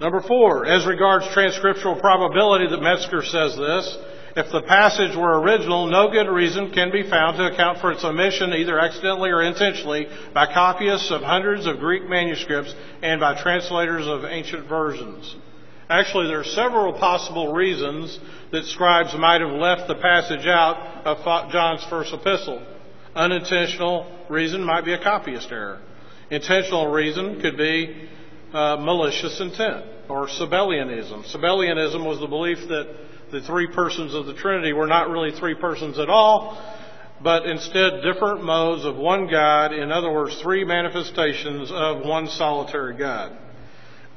Number four, as regards transcriptural probability, that Metzger says this: if the passage were original, no good reason can be found to account for its omission, either accidentally or intentionally, by copyists of hundreds of Greek manuscripts and by translators of ancient versions. Actually, there are several possible reasons that scribes might have left the passage out of John's first epistle. Unintentional reason might be a copyist error. Intentional reason could be uh, malicious intent or Sabellianism. Sabellianism was the belief that the three persons of the Trinity were not really three persons at all, but instead different modes of one God, in other words, three manifestations of one solitary God.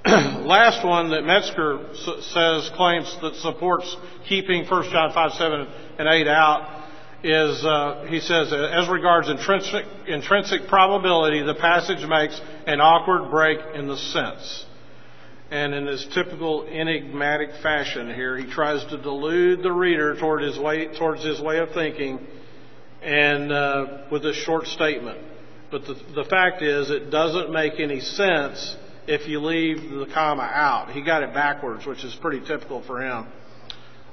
Last one that Metzger says claims that supports keeping First John five, seven, and eight out is, uh, he says, as regards intrinsic, intrinsic probability, the passage makes an awkward break in the sense. And in his typical enigmatic fashion here, he tries to delude the reader toward his way, towards his way of thinking, and uh, with a short statement. But the, the fact is, it doesn't make any sense if you leave the comma out. He got it backwards, which is pretty typical for him.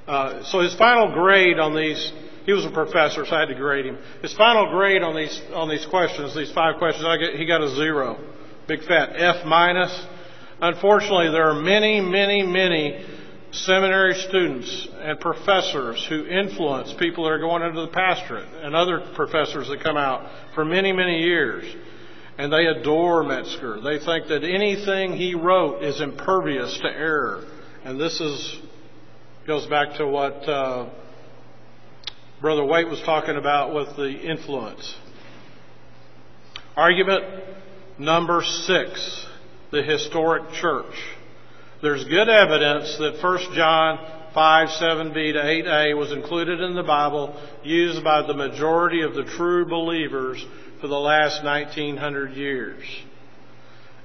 Uh, so his final grade on these, he was a professor, so I had to grade him. His final grade on these on these questions, these five questions, I get, he got a zero, big fat F minus. Unfortunately, there are many, many, many seminary students and professors who influence people that are going into the pastorate and other professors that come out for many, many years. And they adore Metzger. They think that anything he wrote is impervious to error. And this is goes back to what uh, Brother Waite was talking about with the influence. Argument number six. The historic church. There's good evidence that First John five, seven b to eight a was included in the Bible, used by the majority of the true believers for the last nineteen hundred years.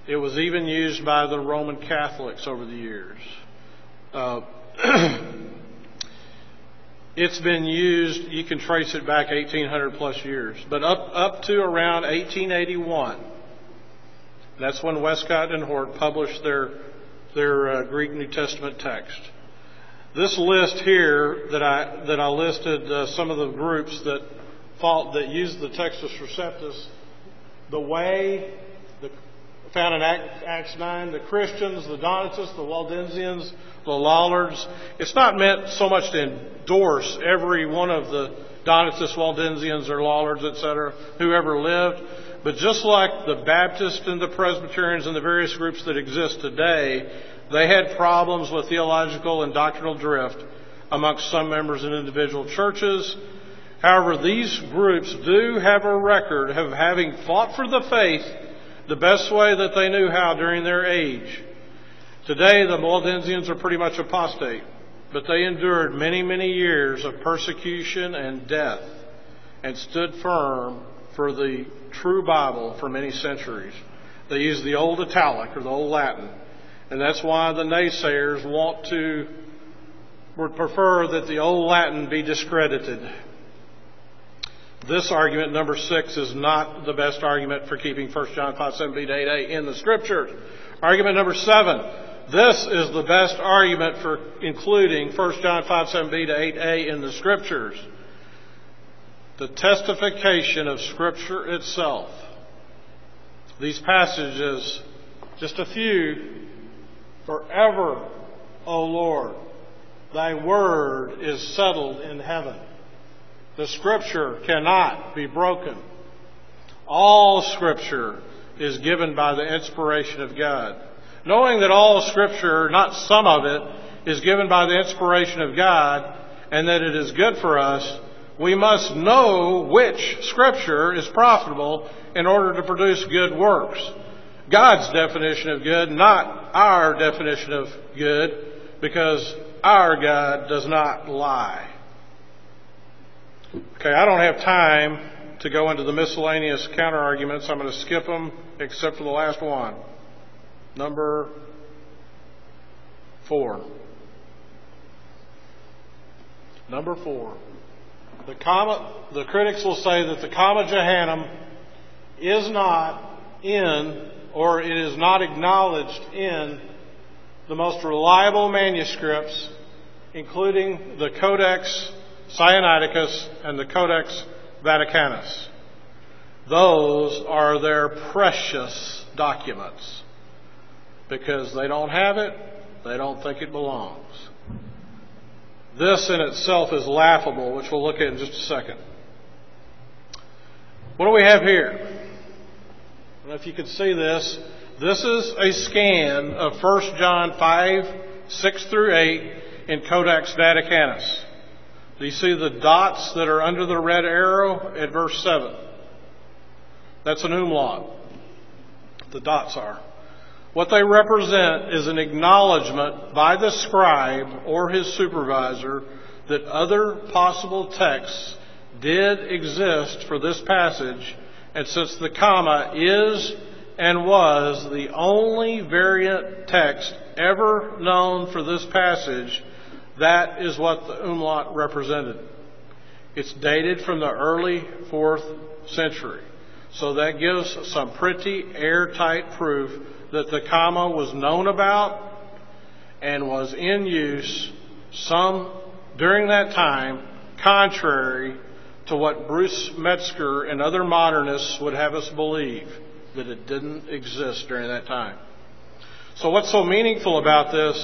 It was even used by the Roman Catholics over the years. Uh, it's been used, you can trace it back eighteen hundred plus years, but up, up to around eighteen eighty-one. That's when Westcott and Hort published their their uh, Greek New Testament text. This list here that I that I listed uh, some of the groups that fought, that used the Textus Receptus, the Way, the, found in Acts nine, the Christians, the Donatists, the Waldensians, the Lollards. It's not meant so much to endorse every one of the Donatists, Waldensians, or Lollards, et cetera, whoever lived. But just like the Baptists and the Presbyterians and the various groups that exist today, they had problems with theological and doctrinal drift amongst some members in individual churches. However, these groups do have a record of having fought for the faith the best way that they knew how during their age. Today, the Waldensians are pretty much apostate, but they endured many, many years of persecution and death and stood firm for the true Bible for many centuries. They use the old Italic or the old Latin. And that's why the naysayers want to, would prefer that the old Latin be discredited. This argument, number six, is not the best argument for keeping First John five, seven b to eight a in the Scriptures. Argument number seven. This is the best argument for including First John five, seven b to eight a in the Scriptures. The testification of Scripture itself. These passages, just a few, forever, O Lord, thy word is settled in heaven. The Scripture cannot be broken. All Scripture is given by the inspiration of God. Knowing that all Scripture, not some of it, is given by the inspiration of God, and that it is good for us, we must know which Scripture is profitable in order to produce good works. God's definition of good, not our definition of good, because our God does not lie. Okay, I don't have time to go into the miscellaneous counterarguments. I'm going to skip them except for the last one. Number four. Number four. The, comma, the critics will say that the comma Johannine is not in, or it is not acknowledged in, the most reliable manuscripts, including the Codex Sinaiticus and the Codex Vaticanus. Those are their precious documents because they don't have it, they don't think it belongs. This in itself is laughable, which we'll look at in just a second. What do we have here? I don't know if you can see this. This is a scan of First John five, six through eight in Codex Vaticanus. Do you see the dots that are under the red arrow at verse seven? That's an umlaut. The dots are. What they represent is an acknowledgement by the scribe or his supervisor that other possible texts did exist for this passage, and since the comma is and was the only variant text ever known for this passage, that is what the umlaut represented. It's dated from the early fourth century. So that gives some pretty airtight proof that the comma was known about and was in use some during that time, contrary to what Bruce Metzger and other modernists would have us believe, that it didn't exist during that time. So what's so meaningful about this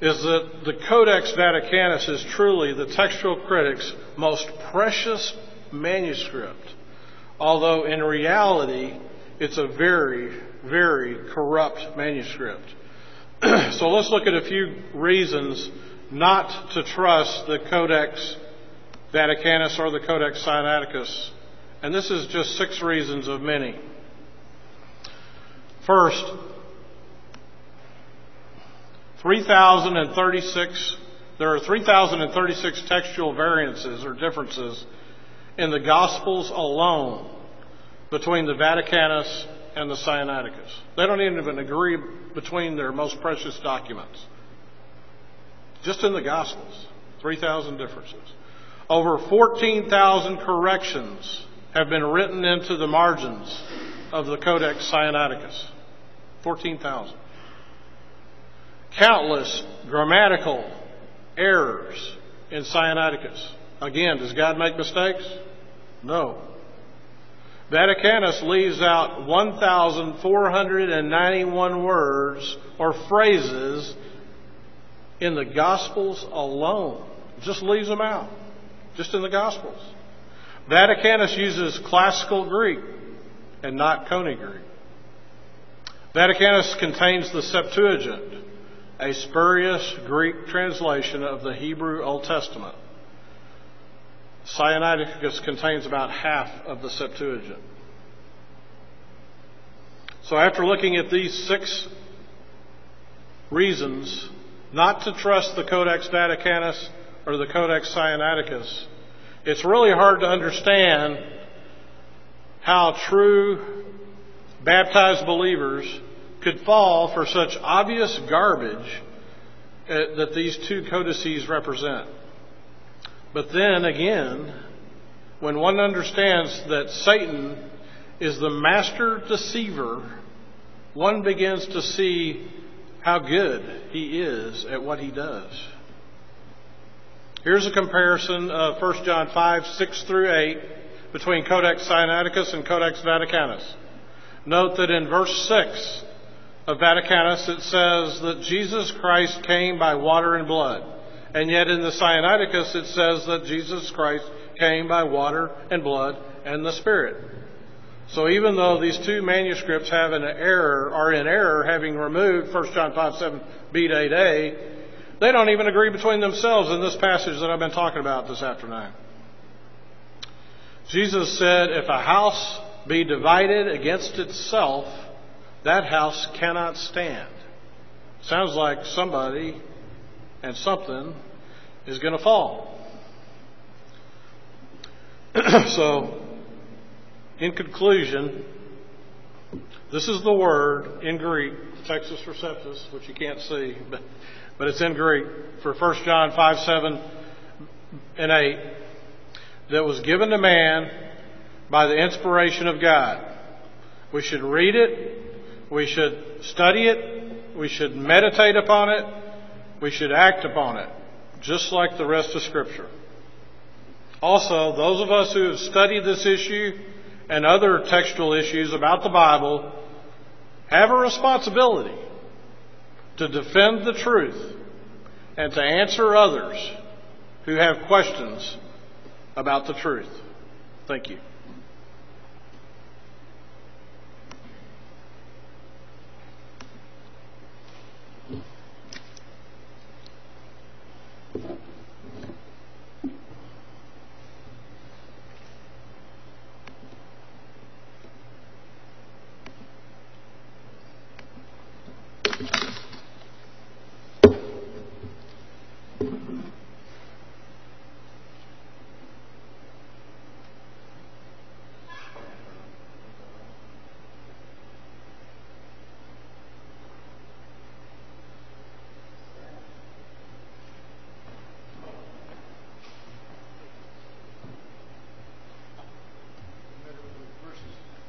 is that the Codex Vaticanus is truly the textual critic's most precious manuscript, although in reality it's a very, very corrupt manuscript. So let's look at a few reasons not to trust the Codex Vaticanus or the Codex Sinaiticus. And this is just six reasons of many. First, three thousand thirty-six, there are three thousand thirty-six textual variances or differences in the Gospels alone between the Vaticanus and the Sinaiticus. They don't even agree between their most precious documents. Just in the Gospels, three thousand differences. Over fourteen thousand corrections have been written into the margins of the Codex Sinaiticus. fourteen thousand. Countless grammatical errors in Sinaiticus. Again, does God make mistakes? No. Vaticanus leaves out one thousand four hundred ninety-one words or phrases in the Gospels alone. Just leaves them out. Just in the Gospels. Vaticanus uses classical Greek and not Koine Greek. Vaticanus contains the Septuagint, a spurious Greek translation of the Hebrew Old Testament. Sinaiticus contains about half of the Septuagint. So after looking at these six reasons not to trust the Codex Vaticanus or the Codex Sinaiticus, it's really hard to understand how true baptized believers could fall for such obvious garbage that these two codices represent. But then again, when one understands that Satan is the master deceiver, one begins to see how good he is at what he does. Here's a comparison of First John five, six through eight between Codex Sinaiticus and Codex Vaticanus. Note that in verse six of Vaticanus it says that Jesus Christ came by water and blood. And yet in the Sinaiticus it says that Jesus Christ came by water and blood and the Spirit. So even though these two manuscripts have an error, are in error, having removed First John five, seven, B to eight A, they don't even agree between themselves in this passage that I've been talking about this afternoon. Jesus said, "If a house be divided against itself, that house cannot stand." Sounds like somebody and something is going to fall. So, in conclusion, This is the word in Greek, Textus Receptus, which you can't see, but, but it's in Greek, for First John five, seven and eight, that was given to man by the inspiration of God. We should read it, we should study it, we should meditate upon it, we should act upon it, just like the rest of Scripture. Also, those of us who have studied this issue and other textual issues about the Bible have a responsibility to defend the truth and to answer others who have questions about the truth. Thank you.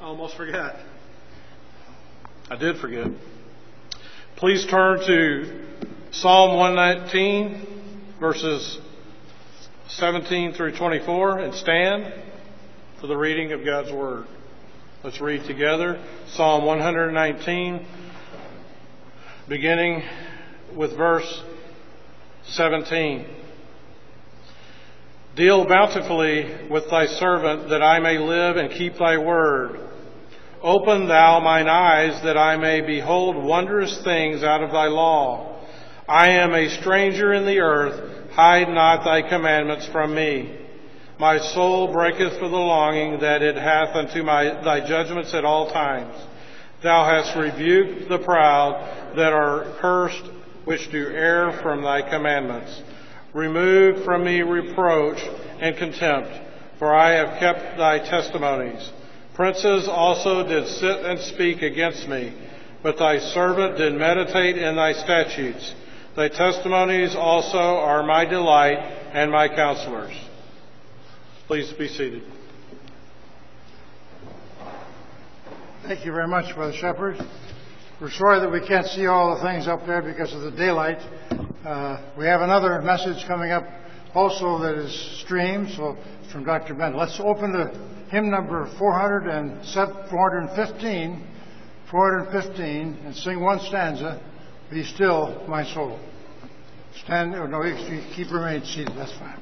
Almost forgot. I did forget. Please turn to Psalm one nineteen, verses seventeen through twenty-four, and stand for the reading of God's Word. Let's read together Psalm one nineteen, beginning with verse seventeen. Deal bountifully with thy servant, that I may live and keep thy word. Open thou mine eyes, that I may behold wondrous things out of thy law. I am a stranger in the earth. Hide not thy commandments from me. My soul breaketh for the longing that it hath unto my, thy judgments at all times. Thou hast rebuked the proud that are cursed, which do err from thy commandments. Remove from me reproach and contempt, for I have kept thy testimonies. Princes also did sit and speak against me, but thy servant did meditate in thy statutes. Thy testimonies also are my delight and my counselors. Please be seated. Thank you very much, Brother Shepherd. We're sorry that we can't see all the things up there because of the daylight. Uh, we have another message coming up also that is streamed, so it's from Doctor Bennett. Let's open the hymn number four fifteen, four fifteen, and sing one stanza, Be Still, My Soul. Stand, or no, you keep remain seated, that's fine.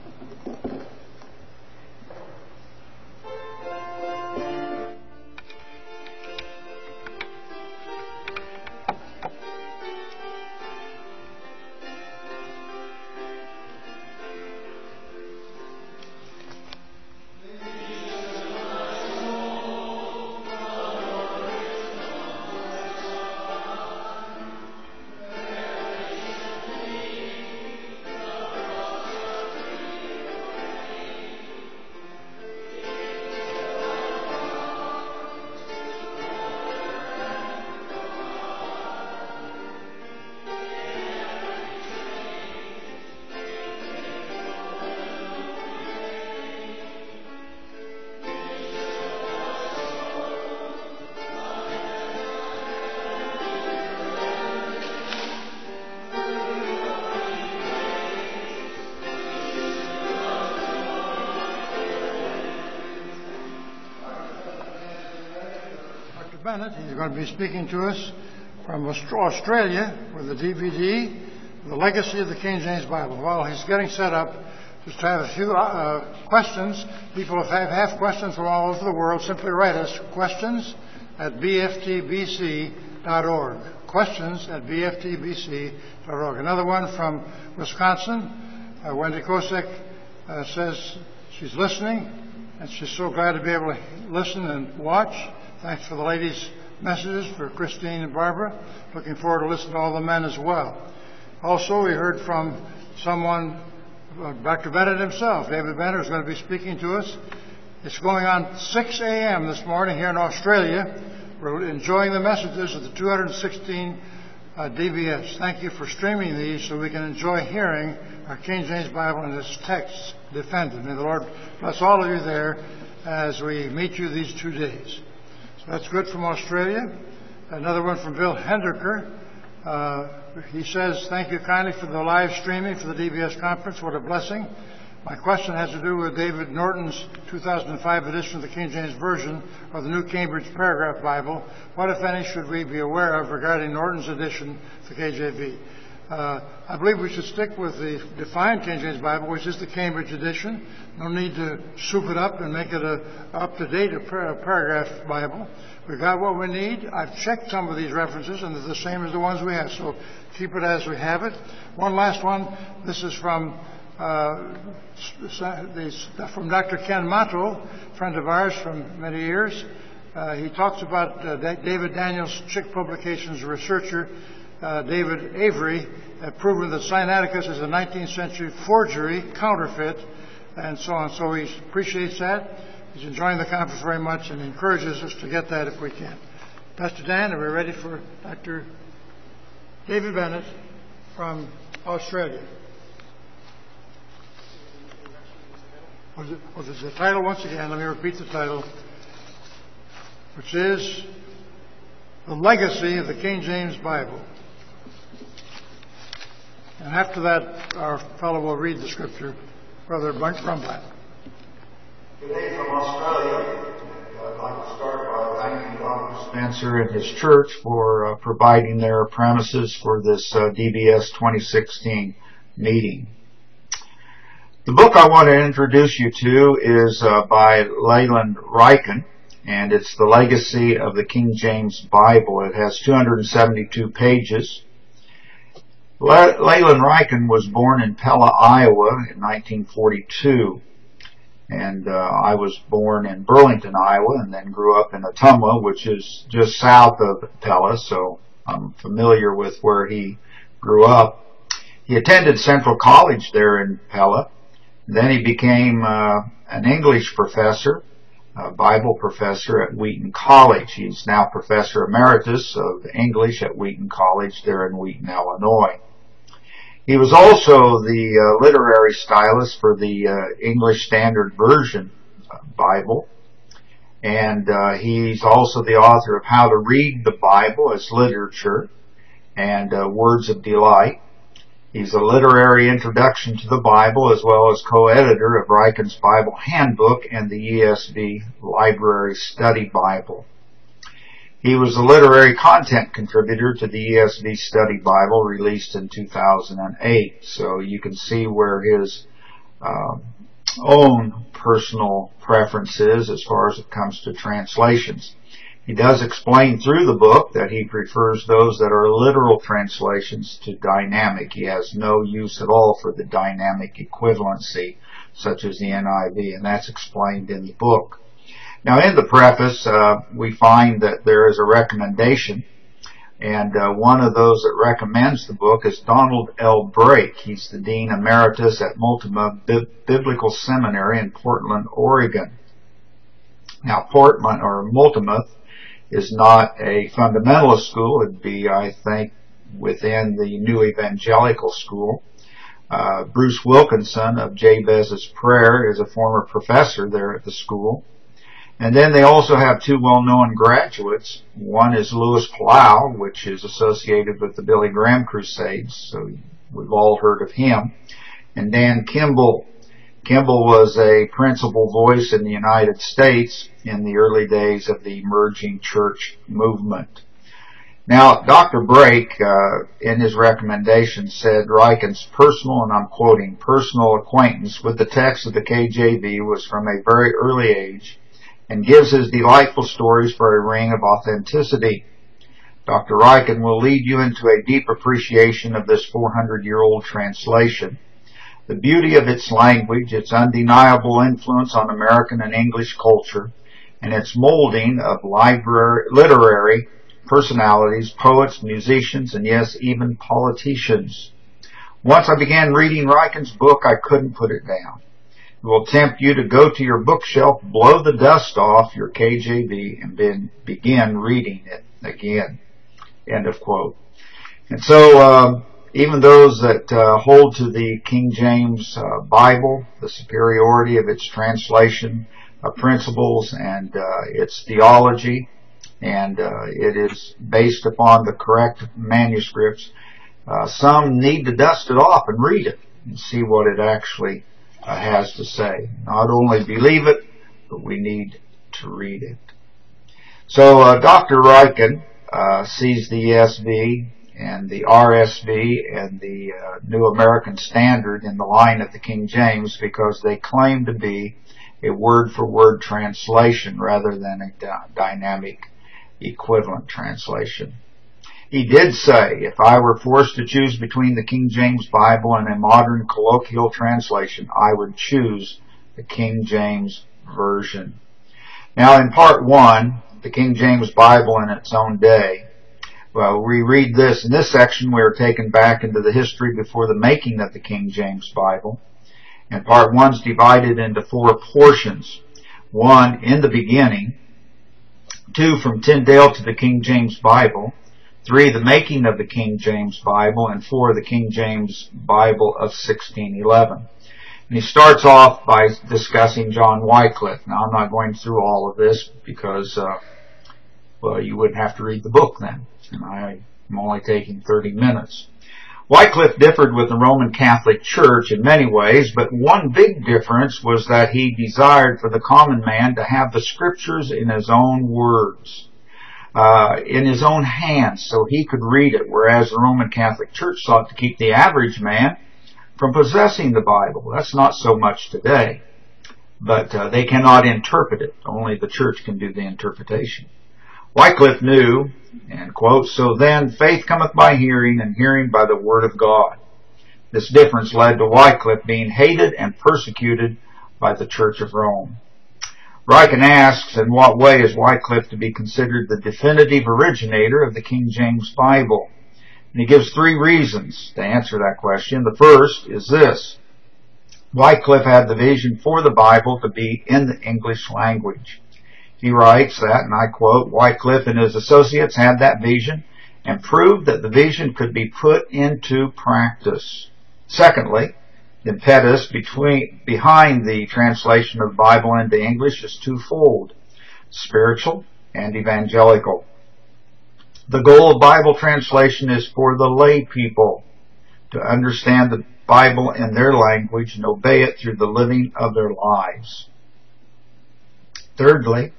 He's going to be speaking to us from Australia with the D V D, The Legacy of the King James Bible. While he's getting set up, just to have a few uh, questions. People have, have questions from all over the world. Simply write us questions at b f t b c dot org. Questions at b f t b c dot org. Another one from Wisconsin. Uh, Wendy Kosick uh, says she's listening, and she's so glad to be able to listen and watch. Thanks for the ladies' messages for Christine and Barbara. Looking forward to listening to all the men as well. Also, we heard from someone, uh, Doctor Bennett himself. David Bennett is going to be speaking to us. It's going on six a m this morning here in Australia. wrote, enjoying the messages of the two hundred sixteen uh, D B S. Thank you for streaming these so we can enjoy hearing our King James Bible and its text defended. May the Lord bless all of you there as we meet you these two days. So that's good from Australia. Another one from Bill Henderker. Uh, he says, thank you kindly for the live streaming for the D B S conference. What a blessing. My question has to do with David Norton's two thousand five edition of the King James Version of the New Cambridge Paragraph Bible. What, if any, should we be aware of regarding Norton's edition to K J V? Uh, I believe we should stick with the defined King James Bible, which is the Cambridge edition. No need to soup it up and make it an up-to-date paragraph Bible. We've got what we need. I've checked some of these references, and they're the same as the ones we have, so keep it as we have it. One last one. This is from uh, these, from Doctor Ken Mato, friend of ours from many years. Uh, he talks about uh, David Daniels, Chick Publications researcher uh, David Avery, had proven that Sinaiticus is a nineteenth century forgery, counterfeit, and so on. So he appreciates that. He's enjoying the conference very much and encourages us to get that if we can. Pastor Dan, are we ready for Doctor David Bennett from Australia? Was it, was it the title once again? Let me repeat the title, which is The Legacy of the King James Bible. And after that, our fellow will read the scripture, Brother Brumblatt. Today from Australia, I'd like to start by thanking Doctor Spencer and his church for uh, providing their premises for this uh, D B S twenty sixteen meeting. The book I want to introduce you to is uh, by Leland Ryken, and it's The Legacy of the King James Bible. It has two hundred seventy-two pages. Le Leland Ryken was born in Pella, Iowa in nineteen forty-two. And uh, I was born in Burlington, Iowa, and then grew up in Ottumwa, which is just south of Pella, so I'm familiar with where he grew up. He attended Central College there in Pella. Then he became uh, an English professor, a Bible professor at Wheaton College. He's now Professor Emeritus of English at Wheaton College there in Wheaton, Illinois. He was also the uh, literary stylist for the uh, English Standard Version Bible, and uh, he's also the author of How to Read the Bible as Literature and uh, Words of Delight. He's a literary introduction to the Bible, as well as co-editor of Ryken's Bible Handbook and the E S V Library Study Bible. He was a literary content contributor to the E S V Study Bible released in two thousand eight, so you can see where his uh, own personal preference is as far as it comes to translations. He does explain through the book that he prefers those that are literal translations to dynamic. He has no use at all for the dynamic equivalency, such as the N I V, and that's explained in the book. Now, in the preface, uh, we find that there is a recommendation, and uh, one of those that recommends the book is Donald L. Brake. He's the Dean Emeritus at Multnomah Bi- Biblical Seminary in Portland, Oregon. Now, Portland, or Multnomah, is not a fundamentalist school. It'd be, I think, within the new evangelical school. Uh, Bruce Wilkinson of Jabez's Prayer is a former professor there at the school. And then they also have two well-known graduates. One is Louis Palau, which is associated with the Billy Graham Crusades, so we've all heard of him, and Dan Kimball. Kimball was a principal voice in the United States in the early days of the emerging church movement. Now, Doctor Brake, uh, in his recommendation, said Ryken's personal, and I'm quoting, personal acquaintance with the text of the K J V was from a very early age, and gives his delightful stories for a ring of authenticity. Doctor Ryken will lead you into a deep appreciation of this four hundred year old translation. The beauty of its language, its undeniable influence on American and English culture, and its molding of library, literary personalities, poets, musicians, and yes, even politicians. Once I began reading Ryken's book, I couldn't put it down. will tempt you to go to your bookshelf, blow the dust off your K J V, and then begin reading it again. End of quote. And so um, even those that uh, hold to the King James uh, Bible, the superiority of its translation of principles and uh, its theology, and uh, it is based upon the correct manuscripts, uh, some need to dust it off and read it and see what it actually uh, has to say. Not only believe it, but we need to read it. So uh, Doctor Ryken uh, sees the E S V and the R S V and the uh, New American Standard in the line of the King James because they claim to be a word-for-word translation rather than a dynamic equivalent translation. He did say, if I were forced to choose between the King James Bible and a modern colloquial translation, I would choose the King James Version. Now in part one, the King James Bible in its own day, well, we read this. In this section, we are taken back into the history before the making of the King James Bible. And part one is divided into four portions. One, in the beginning. Two, from Tyndale to the King James Bible. Three, the making of the King James Bible. And four, the King James Bible of sixteen eleven. And he starts off by discussing John Wycliffe. Now, I'm not going through all of this because, uh, well, you wouldn't have to read the book then. And I'm only taking thirty minutes. Wycliffe differed with the Roman Catholic Church in many ways, but one big difference was that he desired for the common man to have the Scriptures in his own words, uh, in his own hands, so he could read it, whereas the Roman Catholic Church sought to keep the average man from possessing the Bible. That's not so much today, but uh, they cannot interpret it. Only the Church can do the interpretation. Wycliffe knew, and quote, so then faith cometh by hearing, and hearing by the word of God. This difference led to Wycliffe being hated and persecuted by the Church of Rome. Ryken asks, in what way is Wycliffe to be considered the definitive originator of the King James Bible? And he gives three reasons to answer that question. The first is this. Wycliffe had the vision for the Bible to be in the English language. He writes that, and I quote, Wycliffe and his associates had that vision and proved that the vision could be put into practice. Secondly, the impetus between, behind the translation of the Bible into English is twofold, spiritual and evangelical. The goal of Bible translation is for the lay people to understand the Bible in their language and obey it through the living of their lives. Thirdly,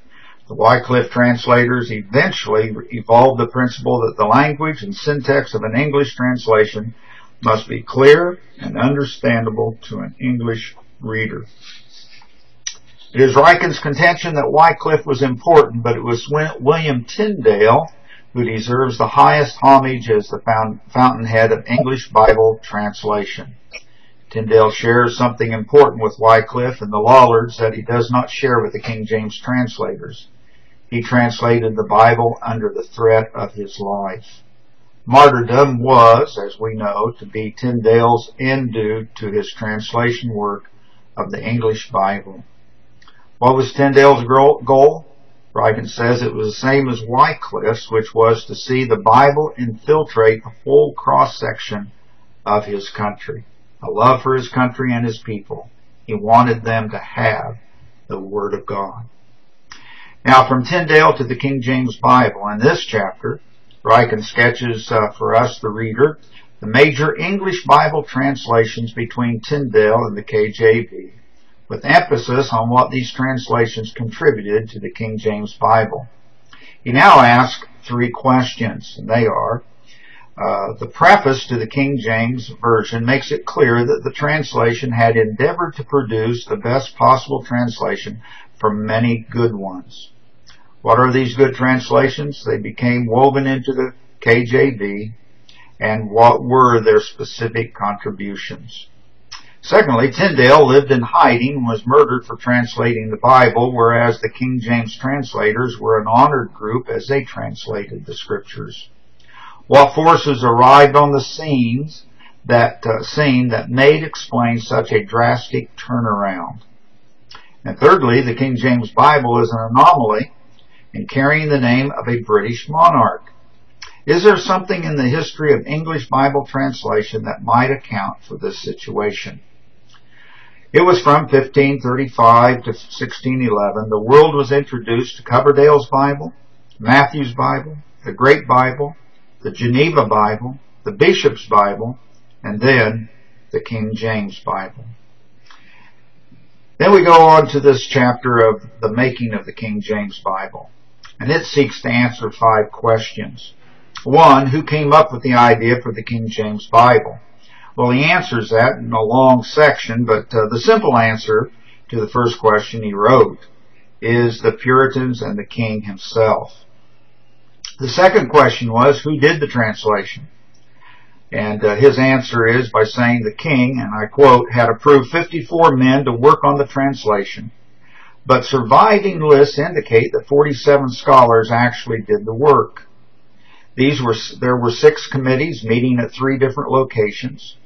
the Wycliffe translators eventually evolved the principle that the language and syntax of an English translation must be clear and understandable to an English reader. It is Ryken's contention that Wycliffe was important, but it was William Tyndale who deserves the highest homage as the fountainhead of English Bible translation. Tyndale shares something important with Wycliffe and the Lollards that he does not share with the King James translators. He translated the Bible under the threat of his life. Martyrdom was, as we know, to be Tyndale's end due to his translation work of the English Bible. What was Tyndale's goal? Ryken says it was the same as Wycliffe's, which was to see the Bible infiltrate the whole cross-section of his country. A love for his country and his people. He wanted them to have the Word of God. Now, from Tyndale to the King James Bible, in this chapter, Ryken sketches uh, for us, the reader, the major English Bible translations between Tyndale and the K J V, with emphasis on what these translations contributed to the King James Bible. He now asks three questions, and they are, Uh, the preface to the King James Version makes it clear that the translation had endeavored to produce the best possible translation from many good ones. What are these good translations? They became woven into the K J V, and what were their specific contributions? Secondly, Tyndale lived in hiding and was murdered for translating the Bible, whereas the King James translators were an honored group as they translated the Scriptures. What forces arrived on the scenes that, uh, scene that made explain such a drastic turnaround? And thirdly, the King James Bible is an anomaly in carrying the name of a British monarch. Is there something in the history of English Bible translation that might account for this situation? It was from fifteen thirty-five to sixteen eleven. The world was introduced to Coverdale's Bible, Matthew's Bible, the Great Bible, the Geneva Bible, the Bishop's Bible, and then the King James Bible. Then we go on to this chapter of the making of the King James Bible, and it seeks to answer five questions. One, who came up with the idea for the King James Bible? Well, he answers that in a long section, but uh, the simple answer to the first question he wrote is the Puritans and the King himself. The second question was, who did the translation? And uh, his answer is by saying the King, and I quote, had approved fifty-four men to work on the translation, but surviving lists indicate that forty-seven scholars actually did the work. These were, there were six committees meeting at three different locations.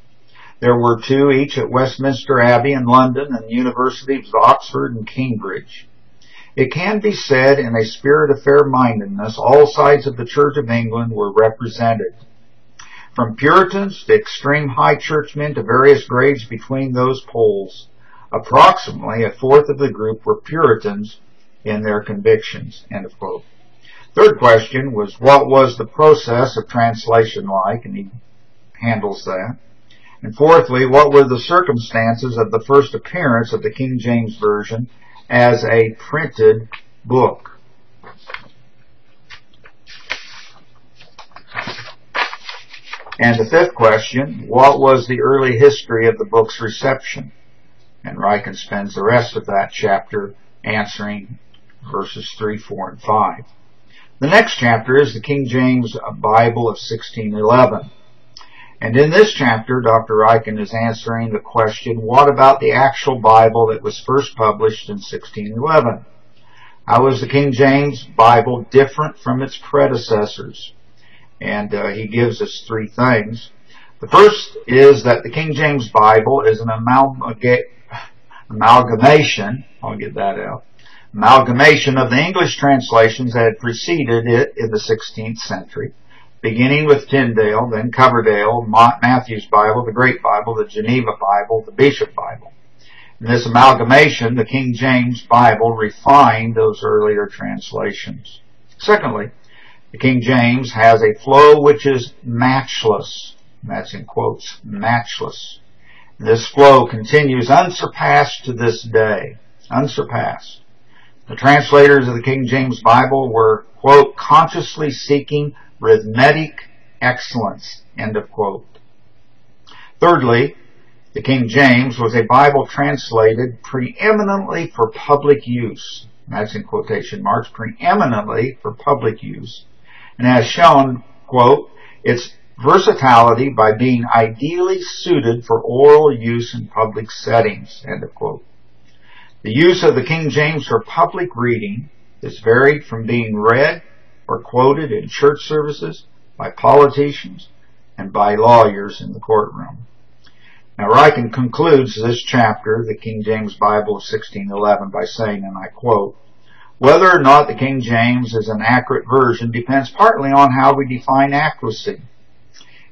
There were two each at Westminster Abbey in London and the Universities of Oxford and Cambridge. It can be said in a spirit of fair-mindedness, all sides of the Church of England were represented. From Puritans to extreme high churchmen to various grades between those poles, approximately a fourth of the group were Puritans in their convictions. End of quote. Third question was, what was the process of translation like? And he handles that. And fourthly, what were the circumstances of the first appearance of the King James Version as a printed book? And the fifth question, what was the early history of the book's reception? And Ryken spends the rest of that chapter answering verses three, four, and five. The next chapter is the King James Bible of sixteen eleven. And in this chapter, Doctor Ryken is answering the question, what about the actual Bible that was first published in sixteen eleven? How was the King James Bible different from its predecessors? And uh, he gives us three things. The first is that the King James Bible is an amalga- amalgamation, I'll get that out, amalgamation of the English translations that had preceded it in the sixteenth century, beginning with Tyndale, then Coverdale, Matthew's Bible, the Great Bible, the Geneva Bible, the Bishop Bible. In this amalgamation, the King James Bible refined those earlier translations. Secondly, the King James has a flow which is matchless. That's in quotes, matchless. This flow continues unsurpassed to this day. Unsurpassed. The translators of the King James Bible were, quote, consciously seeking rhythmic excellence, end of quote. Thirdly, the King James was a Bible translated preeminently for public use. That's in quotation marks, preeminently for public use. And as shown, quote, its versatility by being ideally suited for oral use in public settings, end of quote. The use of the King James for public reading is varied from being read or quoted in church services by politicians and by lawyers in the courtroom. Now Ryken concludes this chapter, the King James Bible of sixteen eleven, by saying, and I quote, whether or not the King James is an accurate version depends partly on how we define accuracy.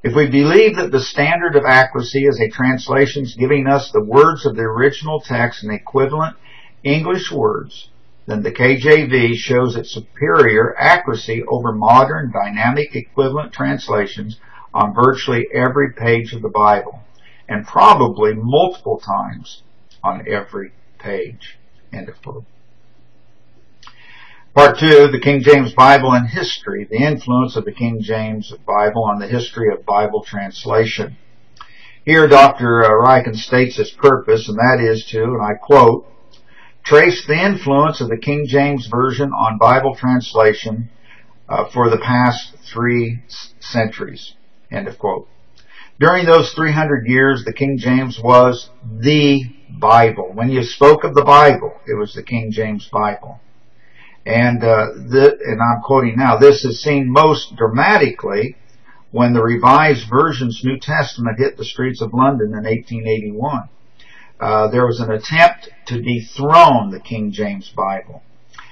If we believe that the standard of accuracy is a translation's giving us the words of the original text in equivalent English words, then the K J V shows its superior accuracy over modern dynamic equivalent translations on virtually every page of the Bible, and probably multiple times on every page. End of quote. Part two, the King James Bible and history, the influence of the King James Bible on the history of Bible translation. Here Doctor Ryken states his purpose, and that is to, and I quote, trace the influence of the King James Version on Bible translation uh, for the past three centuries, end of quote. During those three hundred years, the King James was the Bible. When you spoke of the Bible, it was the King James Bible. And, uh, the, and I'm quoting now, this is seen most dramatically when the Revised Version's New Testament hit the streets of London in eighteen eighty-one. uh, there was an attempt to dethrone the King James Bible.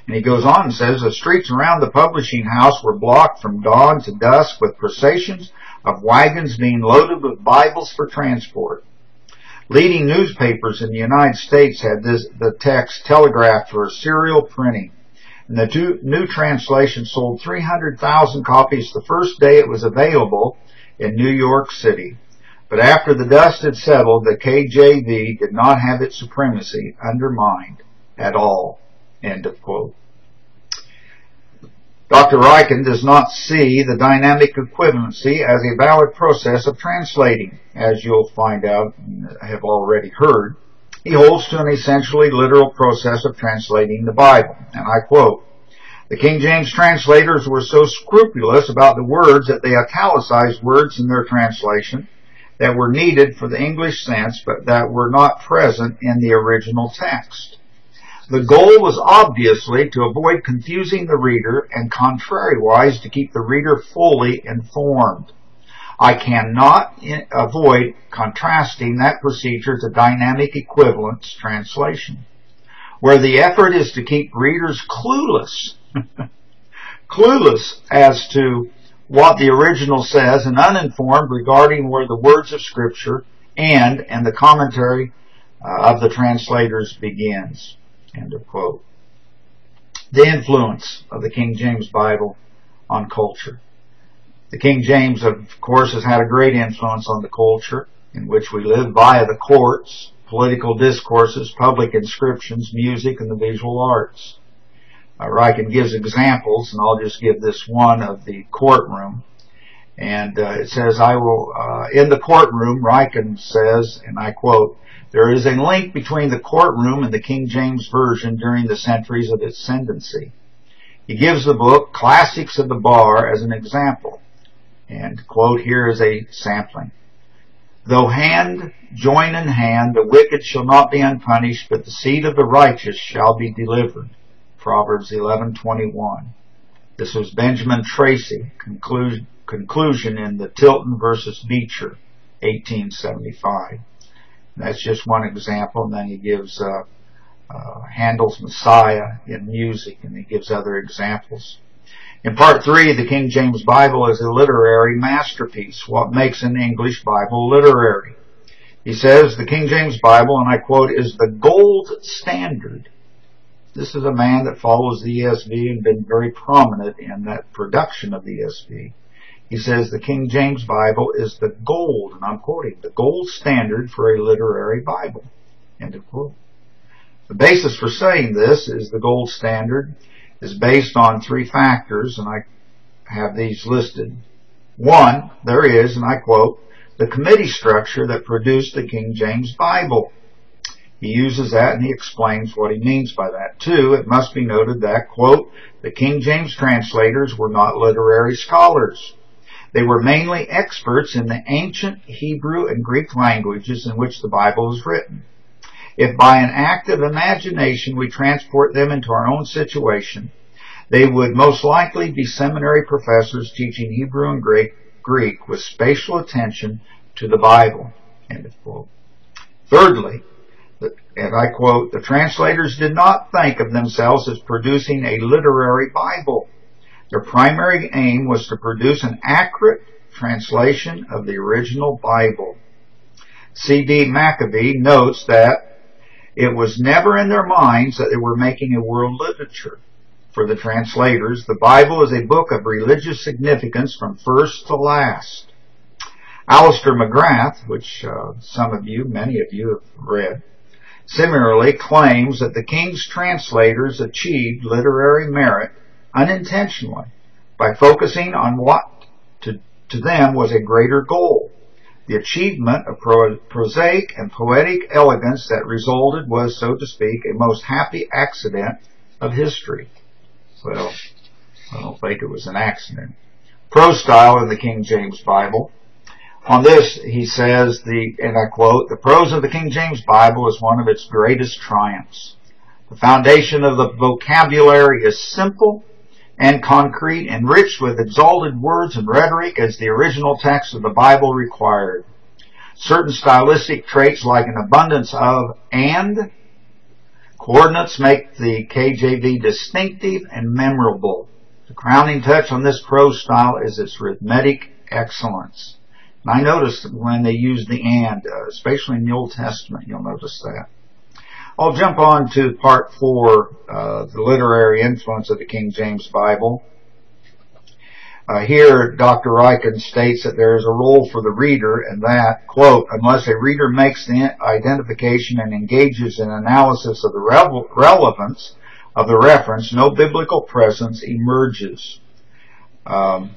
And he goes on and says, the streets around the publishing house were blocked from dawn to dusk with processions of wagons being loaded with Bibles for transport. Leading newspapers in the United States had this, the text telegraphed for serial printing. And the two, new translation sold three hundred thousand copies the first day it was available in New York City. But after the dust had settled, the K J V did not have its supremacy undermined at all. End of quote. Doctor Ryken does not see the dynamic equivalency as a valid process of translating, as you'll find out and have already heard. He holds to an essentially literal process of translating the Bible, and I quote, the King James translators were so scrupulous about the words that they italicized words in their translation that were needed for the English sense but that were not present in the original text. The goal was obviously to avoid confusing the reader and, contrariwise, to keep the reader fully informed. I cannot avoid contrasting that procedure to dynamic equivalence translation, where the effort is to keep readers clueless, clueless as to what the original says and uninformed regarding where the words of Scripture end and the commentary uh, of the translators begins. End of quote. The influence of the King James Bible on culture. The King James, of course, has had a great influence on the culture in which we live via the courts, political discourses, public inscriptions, music, and the visual arts. Uh, Ryken gives examples, and I'll just give this one of the courtroom. And uh, it says, I will, uh, in the courtroom, Ryken says, and I quote, there is a link between the courtroom and the King James Version during the centuries of its ascendancy. He gives the book Classics of the Bar as an example. And, quote, here is a sampling. Though hand join in hand, the wicked shall not be unpunished, but the seed of the righteous shall be delivered. Proverbs eleven twenty-one. This was Benjamin Tracy, conclusion, conclusion in the Tilton versus Beecher, eighteen seventy-five. That's just one example, and then he gives uh, uh, Handel's Messiah in music, and he gives other examples. In part three, the King James Bible is a literary masterpiece. What makes an English Bible literary? He says, the King James Bible, and I quote, is the gold standard. This is a man that follows the E S V and been very prominent in that production of the E S V. He says the King James Bible is the gold, and I'm quoting, the gold standard for a literary Bible. End of quote. The basis for saying this is the gold standard is based on three factors, and I have these listed. One, there is, and I quote, the committee structure that produced the King James Bible. He uses that and he explains what he means by that. Two, it must be noted that, quote, the King James translators were not literary scholars. They were mainly experts in the ancient Hebrew and Greek languages in which the Bible is written. If by an act of imagination we transport them into our own situation, they would most likely be seminary professors teaching Hebrew and Greek, Greek with spatial attention to the Bible. End of quote. Thirdly, and I quote, the translators did not think of themselves as producing a literary Bible. Their primary aim was to produce an accurate translation of the original Bible. C D Maccabee notes that it was never in their minds that they were making a world literature. For the translators, the Bible is a book of religious significance from first to last. Alistair McGrath, which uh, some of you, many of you have read, similarly claims that the King's translators achieved literary merit unintentionally, by focusing on what to, to them was a greater goal. The achievement of pro, prosaic and poetic elegance that resulted was, so to speak, a most happy accident of history. Well, I don't think it was an accident. Prose style in the King James Bible. On this, he says, the, and I quote, the prose of the King James Bible is one of its greatest triumphs. The foundation of the vocabulary is simple and concrete, enriched with exalted words and rhetoric as the original text of the Bible required. Certain stylistic traits like an abundance of and coordinates make the K J V distinctive and memorable. The crowning touch on this prose style is its rhythmic excellence. And I noticed when they use the and, uh, especially in the Old Testament, you'll notice that. I'll jump on to part four, uh, the literary influence of the King James Bible. Uh, here, Doctor Ryken states that there is a role for the reader, and that, quote, unless a reader makes the identification and engages in analysis of the rele relevance of the reference, no biblical presence emerges. Um,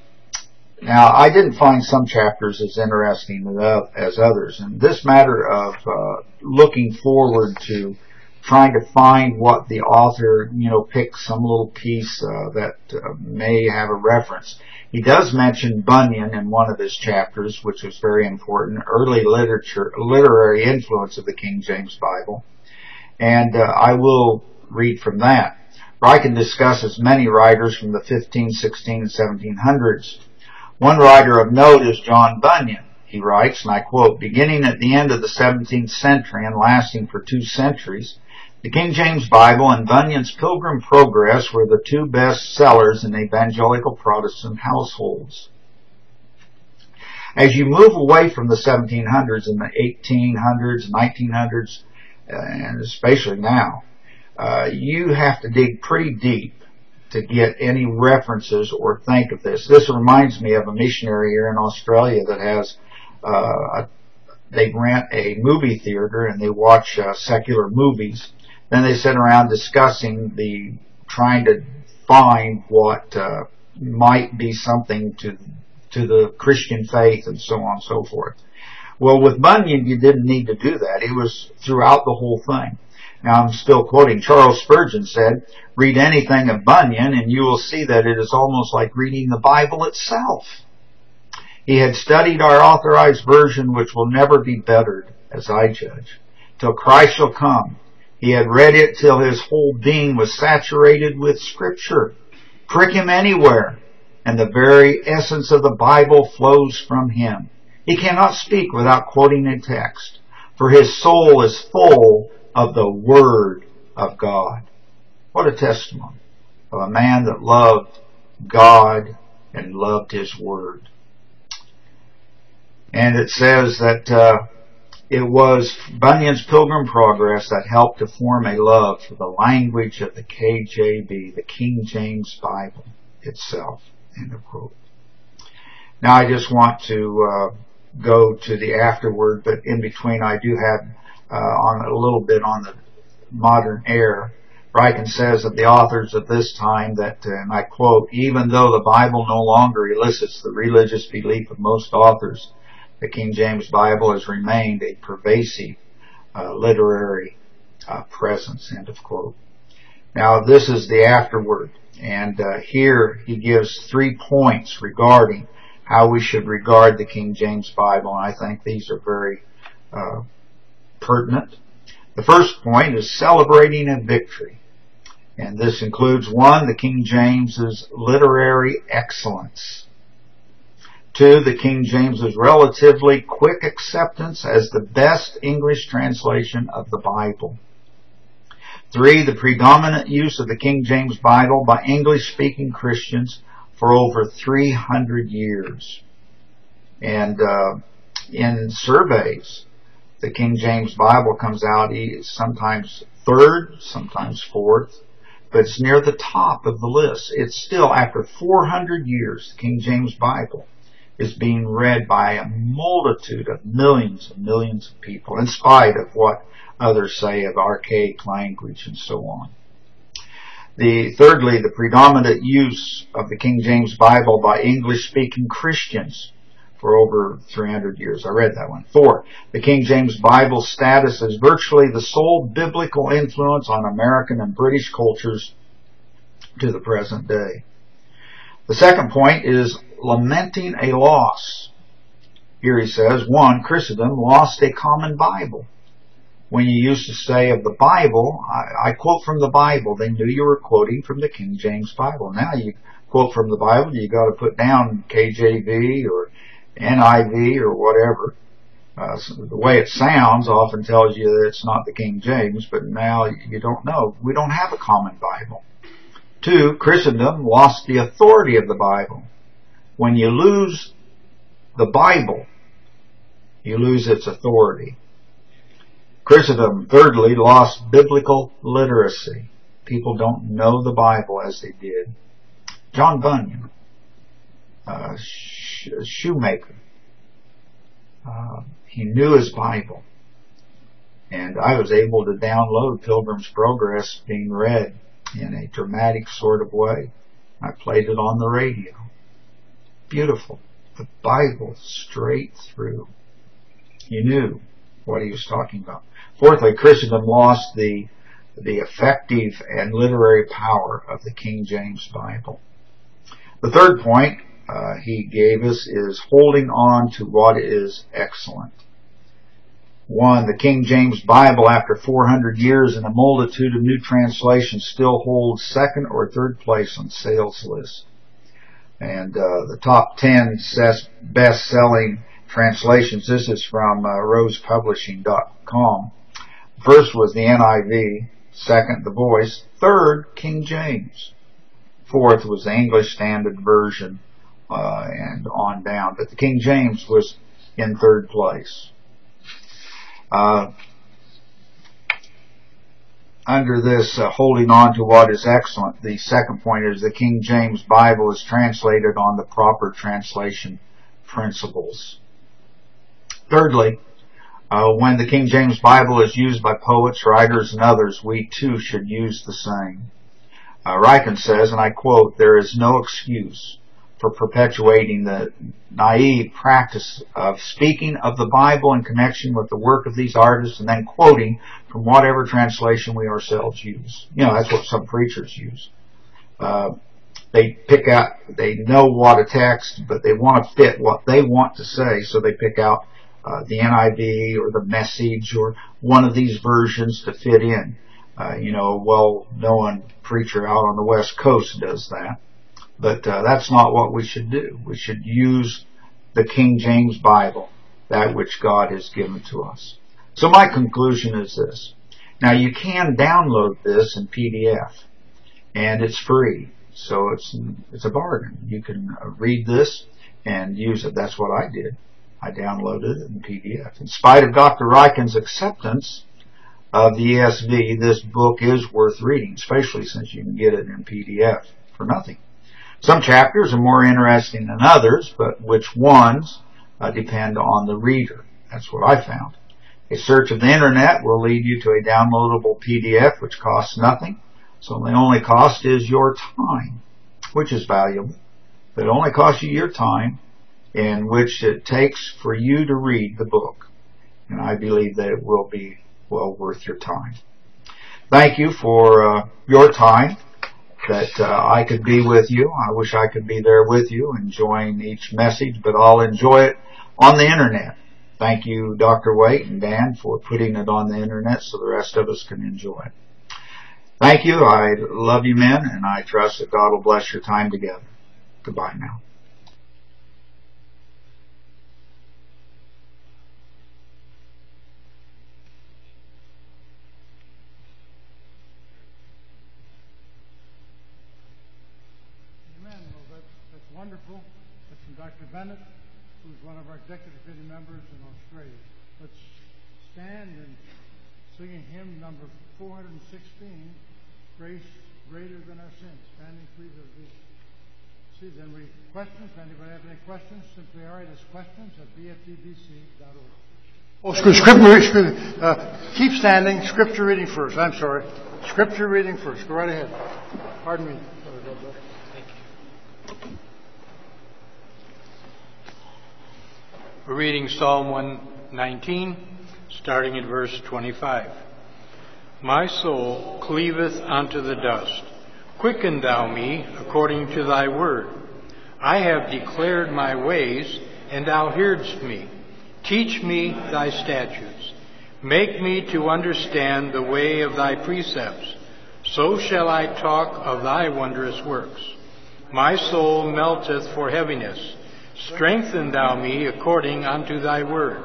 now, I didn't find some chapters as interesting as others, and this matter of uh, looking forward to trying to find what the author, you know, picks some little piece uh, that uh, may have a reference. He does mention Bunyan in one of his chapters, which is very important, early literature, literary influence of the King James Bible. And uh, I will read from that. Ryken discusses many writers from the fifteen, sixteen, and seventeen hundreds. One writer of note is John Bunyan. He writes, and I quote, beginning at the end of the seventeenth century and lasting for two centuries, the King James Bible and Bunyan's Pilgrim Progress were the two best sellers in evangelical Protestant households. As you move away from the seventeen hundreds and the eighteen hundreds, nineteen hundreds, and especially now, uh, you have to dig pretty deep to get any references or think of this. This reminds me of a missionary here in Australia that has uh, a, they rent a movie theater and they watch uh, secular movies. Then they sit around discussing the, trying to find what uh, might be something to to the Christian faith and so on and so forth. Well, with Bunyan, you didn't need to do that. It was throughout the whole thing. Now, I'm still quoting. Charles Spurgeon said, read anything of Bunyan and you will see that it is almost like reading the Bible itself. He had studied our authorized version, which will never be bettered, as I judge, till Christ shall come. He had read it till his whole being was saturated with Scripture. Prick him anywhere, and the very essence of the Bible flows from him. He cannot speak without quoting a text, for his soul is full of the Word of God. What a testimony of a man that loved God and loved His Word. And it says that uh, it was Bunyan's Pilgrim Progress that helped to form a love for the language of the K J B, the King James Bible itself. End of quote. Now I just want to uh, go to the afterword, but in between I do have uh, on a little bit on the modern era. Ryken says of the authors of this time that, and I quote, even though the Bible no longer elicits the religious belief of most authors, the King James Bible has remained a pervasive uh, literary uh, presence, end of quote. Now, this is the afterword, and uh, here he gives three points regarding how we should regard the King James Bible, and I think these are very uh, pertinent. The first point is celebrating a victory, and this includes, one, the King James's literary excellence. Two, the King James's relatively quick acceptance as the best English translation of the Bible. Three, the predominant use of the King James Bible by English-speaking Christians for over three hundred years. And uh, in surveys, the King James Bible comes out sometimes third, sometimes fourth, but it's near the top of the list. It's still, after four hundred years, the King James Bible is being read by a multitude of millions and millions of people, in spite of what others say of archaic language and so on. The, thirdly, the predominant use of the King James Bible by English-speaking Christians for over three hundred years. I read that one. Four, the King James Bible's status as virtually the sole biblical influence on American and British cultures to the present day. The second point is lamenting a loss. Here he says, one, Christendom lost a common Bible. When you used to say of the Bible, I, I quote from the Bible, they knew you were quoting from the King James Bible. Now you quote from the Bible, you got to put down K J V or N I V or whatever. Uh, so the way it sounds often tells you that it's not the King James, but now you don't know. We don't have a common Bible. Two, Christendom lost the authority of the Bible. When you lose the Bible, you lose its authority. Christendom, thirdly, lost biblical literacy. People don't know the Bible as they did. John Bunyan, a shoemaker, uh, he knew his Bible. And I was able to download Pilgrim's Progress being read in a dramatic sort of way. I played it on the radio. Beautiful. The Bible straight through. He knew what he was talking about. Fourthly, Christendom lost the the effective and literary power of the King James Bible. The third point uh, he gave us is holding on to what is excellent. One, the King James Bible, after four hundred years and a multitude of new translations, still holds second or third place on sales lists. And uh, the top ten best-selling translations, this is from uh, rose publishing dot com. First was the N I V, second the Voice, third King James, fourth was the English Standard Version, uh, and on down. But the King James was in third place. Uh, under this uh, holding on to what is excellent, the second point is the King James Bible is translated on the proper translation principles. Thirdly, Uh, when the King James Bible is used by poets, writers, and others, we too should use the same. Uh, Ryken says, and I quote, "There is no excuse for perpetuating the naive practice of speaking of the Bible in connection with the work of these artists and then quoting from whatever translation we ourselves use." You know, that's what some preachers use. Uh, they pick out, they know what a text, but they want to fit what they want to say, so they pick out Uh, the N I V or the Message or one of these versions to fit in. Uh, you know, well-known preacher out on the West Coast does that. But uh, that's not what we should do. We should use the King James Bible, that which God has given to us. So my conclusion is this. Now, you can download this in P D F, and it's free. So it's, it's a bargain. You can read this and use it. That's what I did. I downloaded it in P D F. In spite of Doctor Ryken's acceptance of the E S V, this book is worth reading, especially since you can get it in P D F for nothing. Some chapters are more interesting than others, but which ones uh, depend on the reader. That's what I found. A search of the internet will lead you to a downloadable P D F, which costs nothing. So the only cost is your time, which is valuable, but it only costs you your time, in which it takes for you to read the book. And I believe that it will be well worth your time. Thank you for uh, your time that uh, I could be with you. I wish I could be there with you enjoying each message, but I'll enjoy it on the internet. Thank you, Doctor Waite and Dan, for putting it on the internet so the rest of us can enjoy it. Thank you. I love you men, and I trust that God will bless your time together. Goodbye now. Bennett, who's one of our executive committee members in Australia. Let's stand and sing a hymn number four hundred sixteen, Grace Greater Than Our Sins. Standing free to be. See, then we questions. Anybody have any questions? Simply write us questions at b f d b c dot org. Oh, scripture, uh, keep standing. Scripture reading first. I'm sorry. Scripture reading first. Go right ahead. Pardon me. Thank you. We're reading Psalm one nineteen, starting at verse twenty-five. My soul cleaveth unto the dust. Quicken thou me according to thy word. I have declared my ways, and thou heardst me. Teach me thy statutes. Make me to understand the way of thy precepts. So shall I talk of thy wondrous works. My soul melteth for heaviness. Strengthen thou me according unto thy word.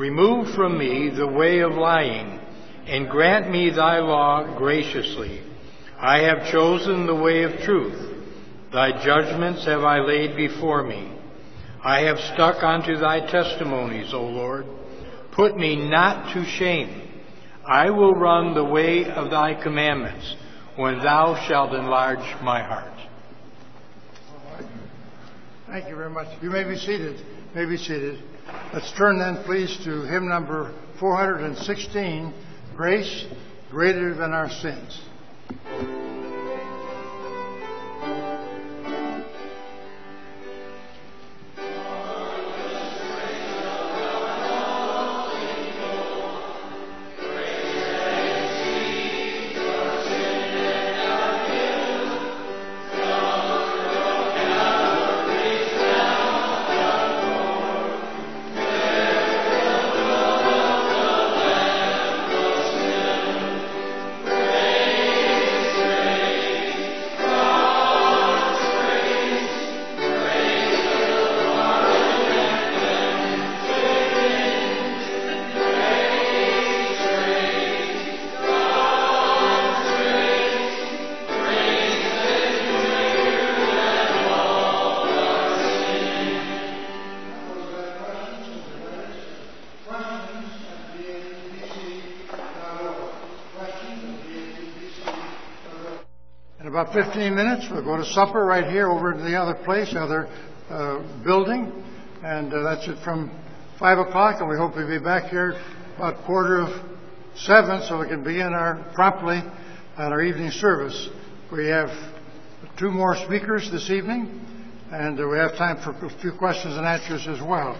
Remove from me the way of lying, and grant me thy law graciously. I have chosen the way of truth. Thy judgments have I laid before me. I have stuck unto thy testimonies, O Lord. Put me not to shame. I will run the way of thy commandments, when thou shalt enlarge my heart. Thank you very much. You may be seated. May be seated. Let's turn then, please, to hymn number four hundred sixteen, Grace Greater Than Our Sins. About fifteen minutes, we'll go to supper right here over to the other place, other uh, building, and uh, that's it from five o'clock. And we hope we'll be back here about quarter of seven, so we can begin our promptly at our evening service. We have two more speakers this evening, and uh, we have time for a few questions and answers as well.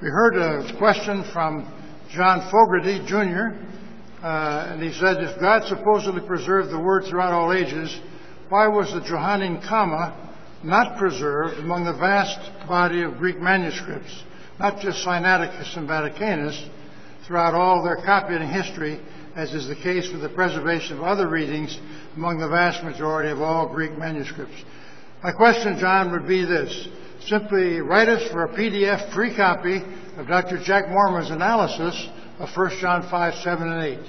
We heard a question from John Fogarty Junior, uh, and he said, "If God supposedly preserved the Word throughout all ages, why was the Johannine comma not preserved among the vast body of Greek manuscripts, not just Sinaiticus and Vaticanus, throughout all their copying history, as is the case with the preservation of other readings among the vast majority of all Greek manuscripts?" My question, John, would be this. Simply write us for a P D F free copy of Doctor Jack Mormon's analysis of First John five, seven, and eight.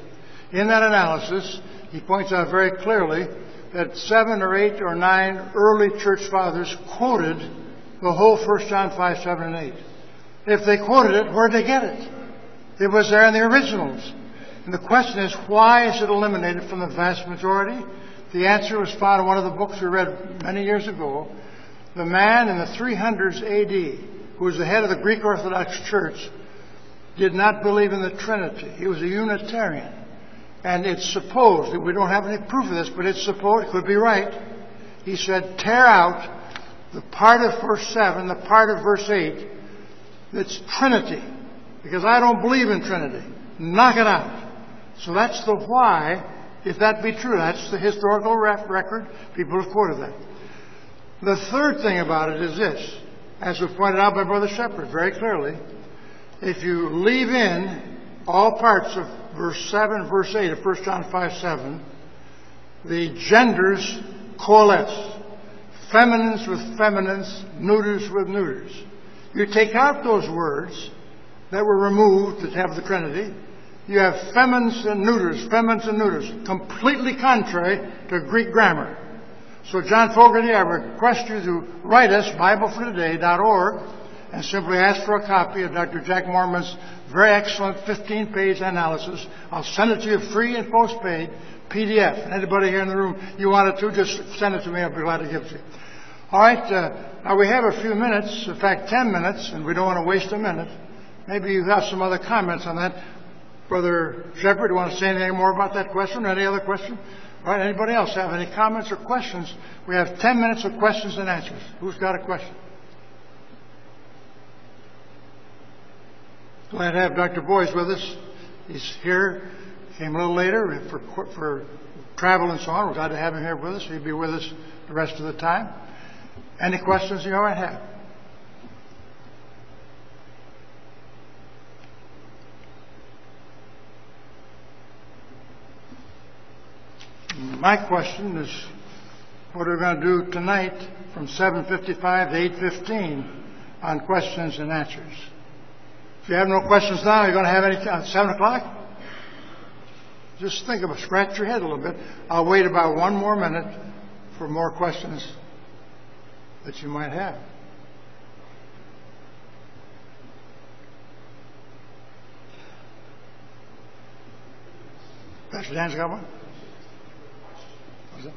In that analysis, he points out very clearly that seven or eight or nine early church fathers quoted the whole First John five, seven, and eight. If they quoted it, where'd they get it? It was there in the originals. And the question is, why is it eliminated from the vast majority? The answer was found in one of the books we read many years ago. The man in the three hundreds A D, who was the head of the Greek Orthodox Church, did not believe in the Trinity. He was a Unitarian. And it's supposed, we don't have any proof of this, but it's supposed, it could be right. He said, tear out the part of verse seven, the part of verse eight, that's Trinity, because I don't believe in Trinity. Knock it out. So that's the why, if that be true. That's the historical record. People have quoted that. The third thing about it is this, as was pointed out by Brother Shepherd very clearly, if you leave in all parts of verse seven, verse eight of First John five, seven, the genders coalesce. Feminines with feminines, neuters with neuters. You take out those words that were removed that have the Trinity. You have feminines and neuters, feminines and neuters, completely contrary to Greek grammar. So John Fogarty, I request you to write us, bible for today dot org, and simply ask for a copy of Doctor Jack Mormon's very excellent fifteen page analysis. I'll send it to you free and postpaid P D F. And anybody here in the room, you want it to, just send it to me. I'll be glad to give it to you. All right, uh, now we have a few minutes, in fact ten minutes, and we don't want to waste a minute. Maybe you have some other comments on that. Brother Shepherd, do you want to say anything more about that question or any other question? All right, anybody else have any comments or questions? We have ten minutes of questions and answers. Who's got a question? Glad to have Doctor Boyce with us. He's here, came a little later for, for travel and so on. We're glad to have him here with us. He'll be with us the rest of the time. Any questions you might have? My question is, what are we going to do tonight from seven fifty-five to eight fifteen on questions and answers? If you have no questions now, you're going to have any at seven o'clock? Just think of it. Scratch your head a little bit. I'll wait about one more minute for more questions that you might have. Pastor Dan's got one? What's it?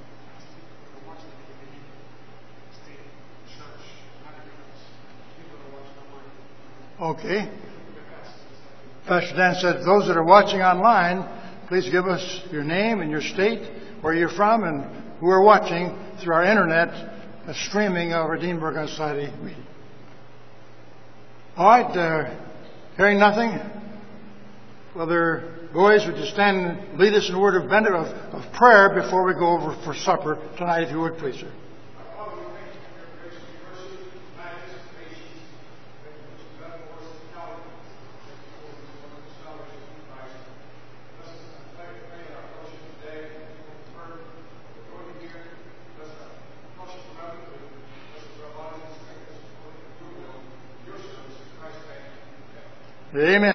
Okay. Pastor Dan said, those that are watching online, please give us your name and your state, where you're from, and who are watching through our internet a streaming of our Dean Burgon Society meeting. All right. Uh, hearing nothing. Whether... Boys, would you stand and lead us in a word of, of, of prayer before we go over for supper tonight, if you would, please, sir. Amen.